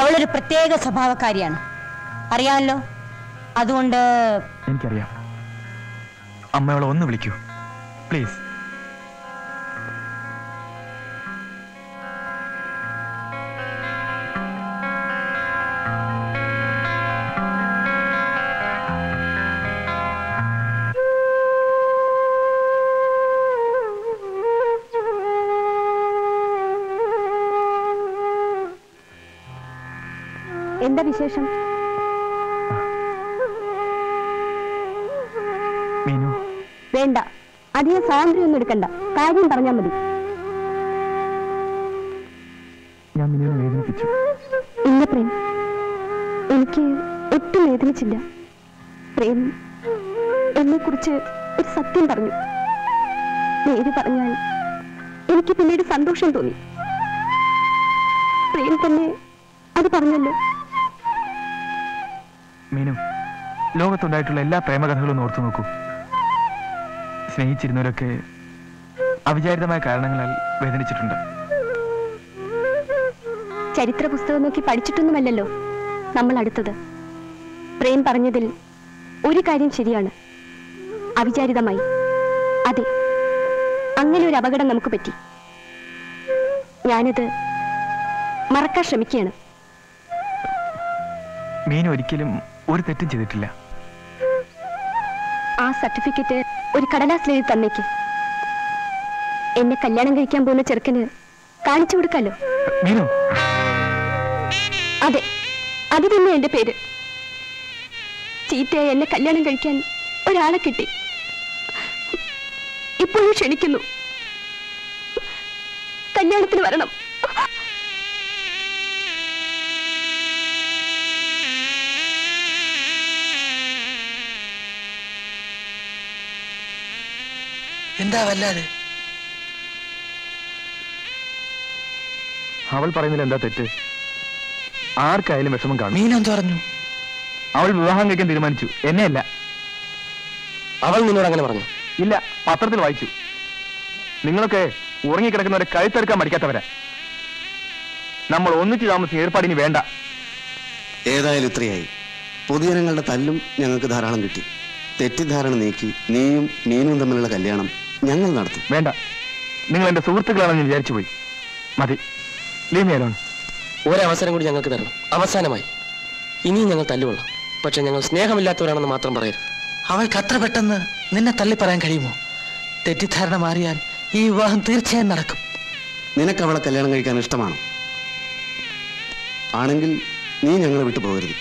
അവളൊരു പ്രത്യേക സ്വഭാവക്കാരിയാണ്, അറിയാമല്ലോ. അതുകൊണ്ട് എനിക്കറിയാം. അമ്മ അവളെ ഒന്ന് വിളിക്കൂ പ്ലീസ്. എന്താ വിശേഷം? വേണ്ട, അധികം സ്വാതന്ത്ര്യം ഒന്നും എടുക്കണ്ട. കാര്യം പറഞ്ഞാൽ മതി. ഇല്ല പ്രേം, എനിക്ക് ഒട്ടും വേദനിച്ചില്ല. പ്രേം എന്നെ കുറിച്ച് ഒരു സത്യം പറഞ്ഞു. നേര് പറഞ്ഞാൽ എനിക്ക് പിന്നീട് സന്തോഷം തോന്നി. പ്രേം തന്നെ അത് പറഞ്ഞല്ലോ. മീനു, ലോകത്തുണ്ടായിട്ടുള്ള എല്ലാ പ്രേമകഥകളും ഓർത്തു നോക്കൂ. സ്നേഹിച്ചിരുന്നവരൊക്കെ അവിചാരിതമായ കാരണങ്ങളാൽ വേദനിച്ചിട്ടുണ്ട്. ചരിത്ര പുസ്തകം നോക്കി പഠിച്ചിട്ടൊന്നുമല്ലല്ലോ നമ്മൾ അടുത്തത്. പ്രേം പറഞ്ഞതിൽ ഒരു കാര്യം ശരിയാണ്, അവിചാരിതമായി. അതെ, അങ്ങനെ ഒരു അപകടം നമുക്ക് പറ്റി. ഞാനത് മറക്കാൻ ശ്രമിക്കുകയാണ്. മീനു ഒരിക്കലും ഒരു തെറ്റും ചെയ്തിട്ടില്ല. ആ സർട്ടിഫിക്കറ്റ് ഒരു കടലാസിൽ എഴുതി തന്നേക്ക്. എന്നെ കല്യാണം കഴിക്കാൻ പോകുന്ന ചെറുക്കന് കാണിച്ചു കൊടുക്കാലോ. അതെ, അത് തന്നെ എന്റെ പേര്. ചീത്തയായി എന്നെ കല്യാണം കഴിക്കാൻ ഒരാളെ കിട്ടി. ഇപ്പോഴും ക്ഷണിക്കുന്നു, കല്യാണത്തിന് വരണം. എന്താ വല്ലാതെ? അവൾ പറയുന്നില്ല. എന്താ തെറ്റ്? ആർക്കായാലും വിഷമം കാണും. മീനെന്ത് പറഞ്ഞു? അവൾ വിവാഹം കഴിക്കാൻ തീരുമാനിച്ചു, എന്നെയല്ല. അവൾ നിന്നോട് അങ്ങനെ പറഞ്ഞു? ഇല്ല, പത്രത്തിൽ വായിച്ചു. നിങ്ങളൊക്കെ ഉറങ്ങിക്കിടക്കുന്നവരെ കഴുത്തെടുക്കാൻ മടിക്കാത്തവരാ. നമ്മൾ ഒന്നിച്ചു താമസിച്ച ഏർപ്പാടിന് വേണ്ട. ഏതായാലും ഇത്രയായി. പൊതുജനങ്ങളുടെ തല്ലും ഞങ്ങൾക്ക് ധാരാളം കിട്ടി. തെറ്റിദ്ധാരണ നീക്കി നീയും മീനും തമ്മിലുള്ള കല്യാണം ഞങ്ങൾ നടത്തും. വേണ്ട, നിങ്ങൾ എന്റെ സുഹൃത്തുക്കളാണെന്ന് വിചാരിച്ചു പോയി. മതി, ലീമയാണ്. ഒരവസരം കൂടി ഞങ്ങൾക്ക് തരണം, അവസാനമായി. ഇനിയും ഞങ്ങൾ തല്ലുകൊള്ളാം, പക്ഷെ ഞങ്ങൾ സ്നേഹമില്ലാത്തവരാണെന്ന് മാത്രം പറയരുത്. അവൾക്ക് അത്ര പെട്ടെന്ന് നിന്നെ തള്ളി പറയാൻ കഴിയുമോ? തെറ്റിദ്ധാരണ മാറിയാൽ ഈ വിവാഹം തീർച്ചയായും നടക്കും. നിനക്ക് അവളെ കല്യാണം കഴിക്കാൻ ഇഷ്ടമാണോ? ആണെങ്കിൽ നീ ഞങ്ങളെ വിട്ടു പോകരുത്.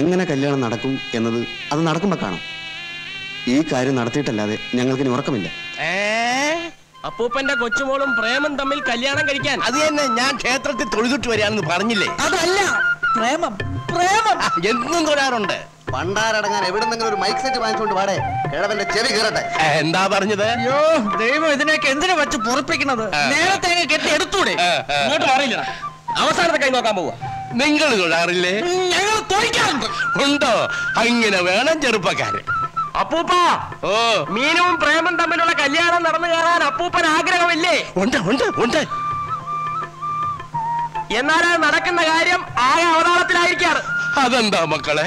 എങ്ങനെ കല്യാണം നടക്കും എന്നത് അത് നടക്കുമ്പോ കാണാം. ഈ കാര്യം നടത്തിയിട്ടല്ലാതെ ഞങ്ങൾക്കിനി ഉറക്കമില്ല. അപ്പൂപ്പന്റെ കൊച്ചുമോളും പ്രേമം തമ്മിൽ കല്യാണം കഴിക്കാൻ? അത് തന്നെ, ഞാൻ ക്ഷേത്രത്തിൽ തൊഴുതിട്ട് വരാണെന്ന് പറഞ്ഞില്ലേ? അതല്ല, പ്രേമം പ്രേമം എന്നും തൊഴാറുണ്ട്. പണ്ടാരടങ്ങാൻ എവിടെന്നെങ്കിലും ഒരു മൈക്ക് സെറ്റ് വാങ്ങിച്ചോണ്ട് പാടേ, കിഴവന്റെ ചെവി കയറട്ടെ. എന്താ പറഞ്ഞത്? അയ്യോ ദൈവം, ഇതിനൊക്കെ എന്തിനു വച്ച് പൊറപ്പിക്കുന്നത്? നേരത്തെ കെട്ടി എടുത്തൂടെ? അങ്ങോട്ട് മാറിയില്ല. അവസാനത്തെ കൈ നോക്കാൻ പോവാ. अपूप मीन प्रेम तमिल कल्याण अपूपन आग्रह अदा मकड़े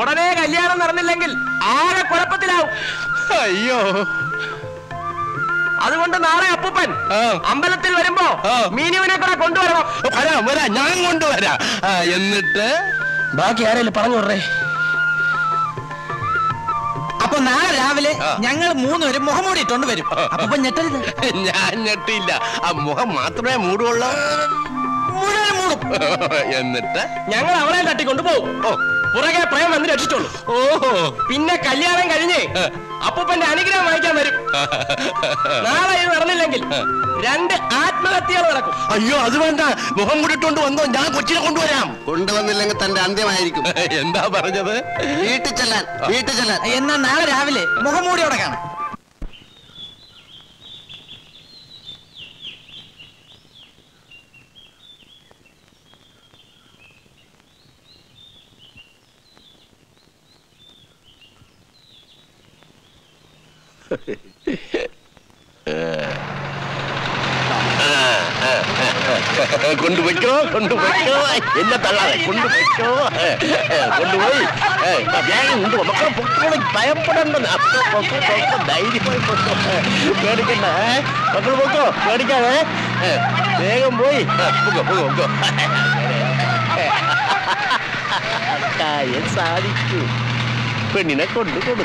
उड़ने कल्याण आगे अयो अद ना अपूपन अल मीनुवे बाकी आरे अब ना रे मूं मुखमूडी मुखमे मूड़ू मूड़े तटिको पुगे प्रेम रक्षू ओहो कल्याण कई अपूप अनुग्रह वाई वरू ना आत्महत्य अयो अब मुखम कूड़ो या अंत्यम ना रे मुखमूडियो का सा പെണ്ണിനെ കൊണ്ടു കൊടുത്തു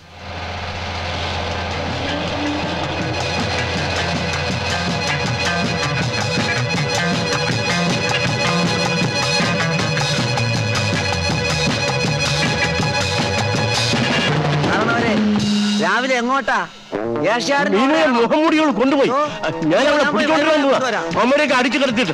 മുഖംമൂടിയോട് കൊണ്ടുപോയി ഞാൻ അവളെ പിടിച്ചോണ്ടിരുന്നു അമ്മയൊക്കെ അടിച്ചു കിടത്തിട്ട്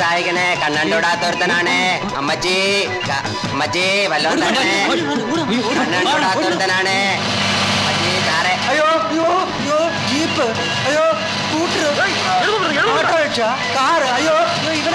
चायकने कणंडोड़ातोड़े अम्मची अम्मची वलो कणंडोड़ातोड़े अम्मची तारे अयो अयो अयो जीप अयो स्कूटर ऑटो रिक्शा कार अयो इवन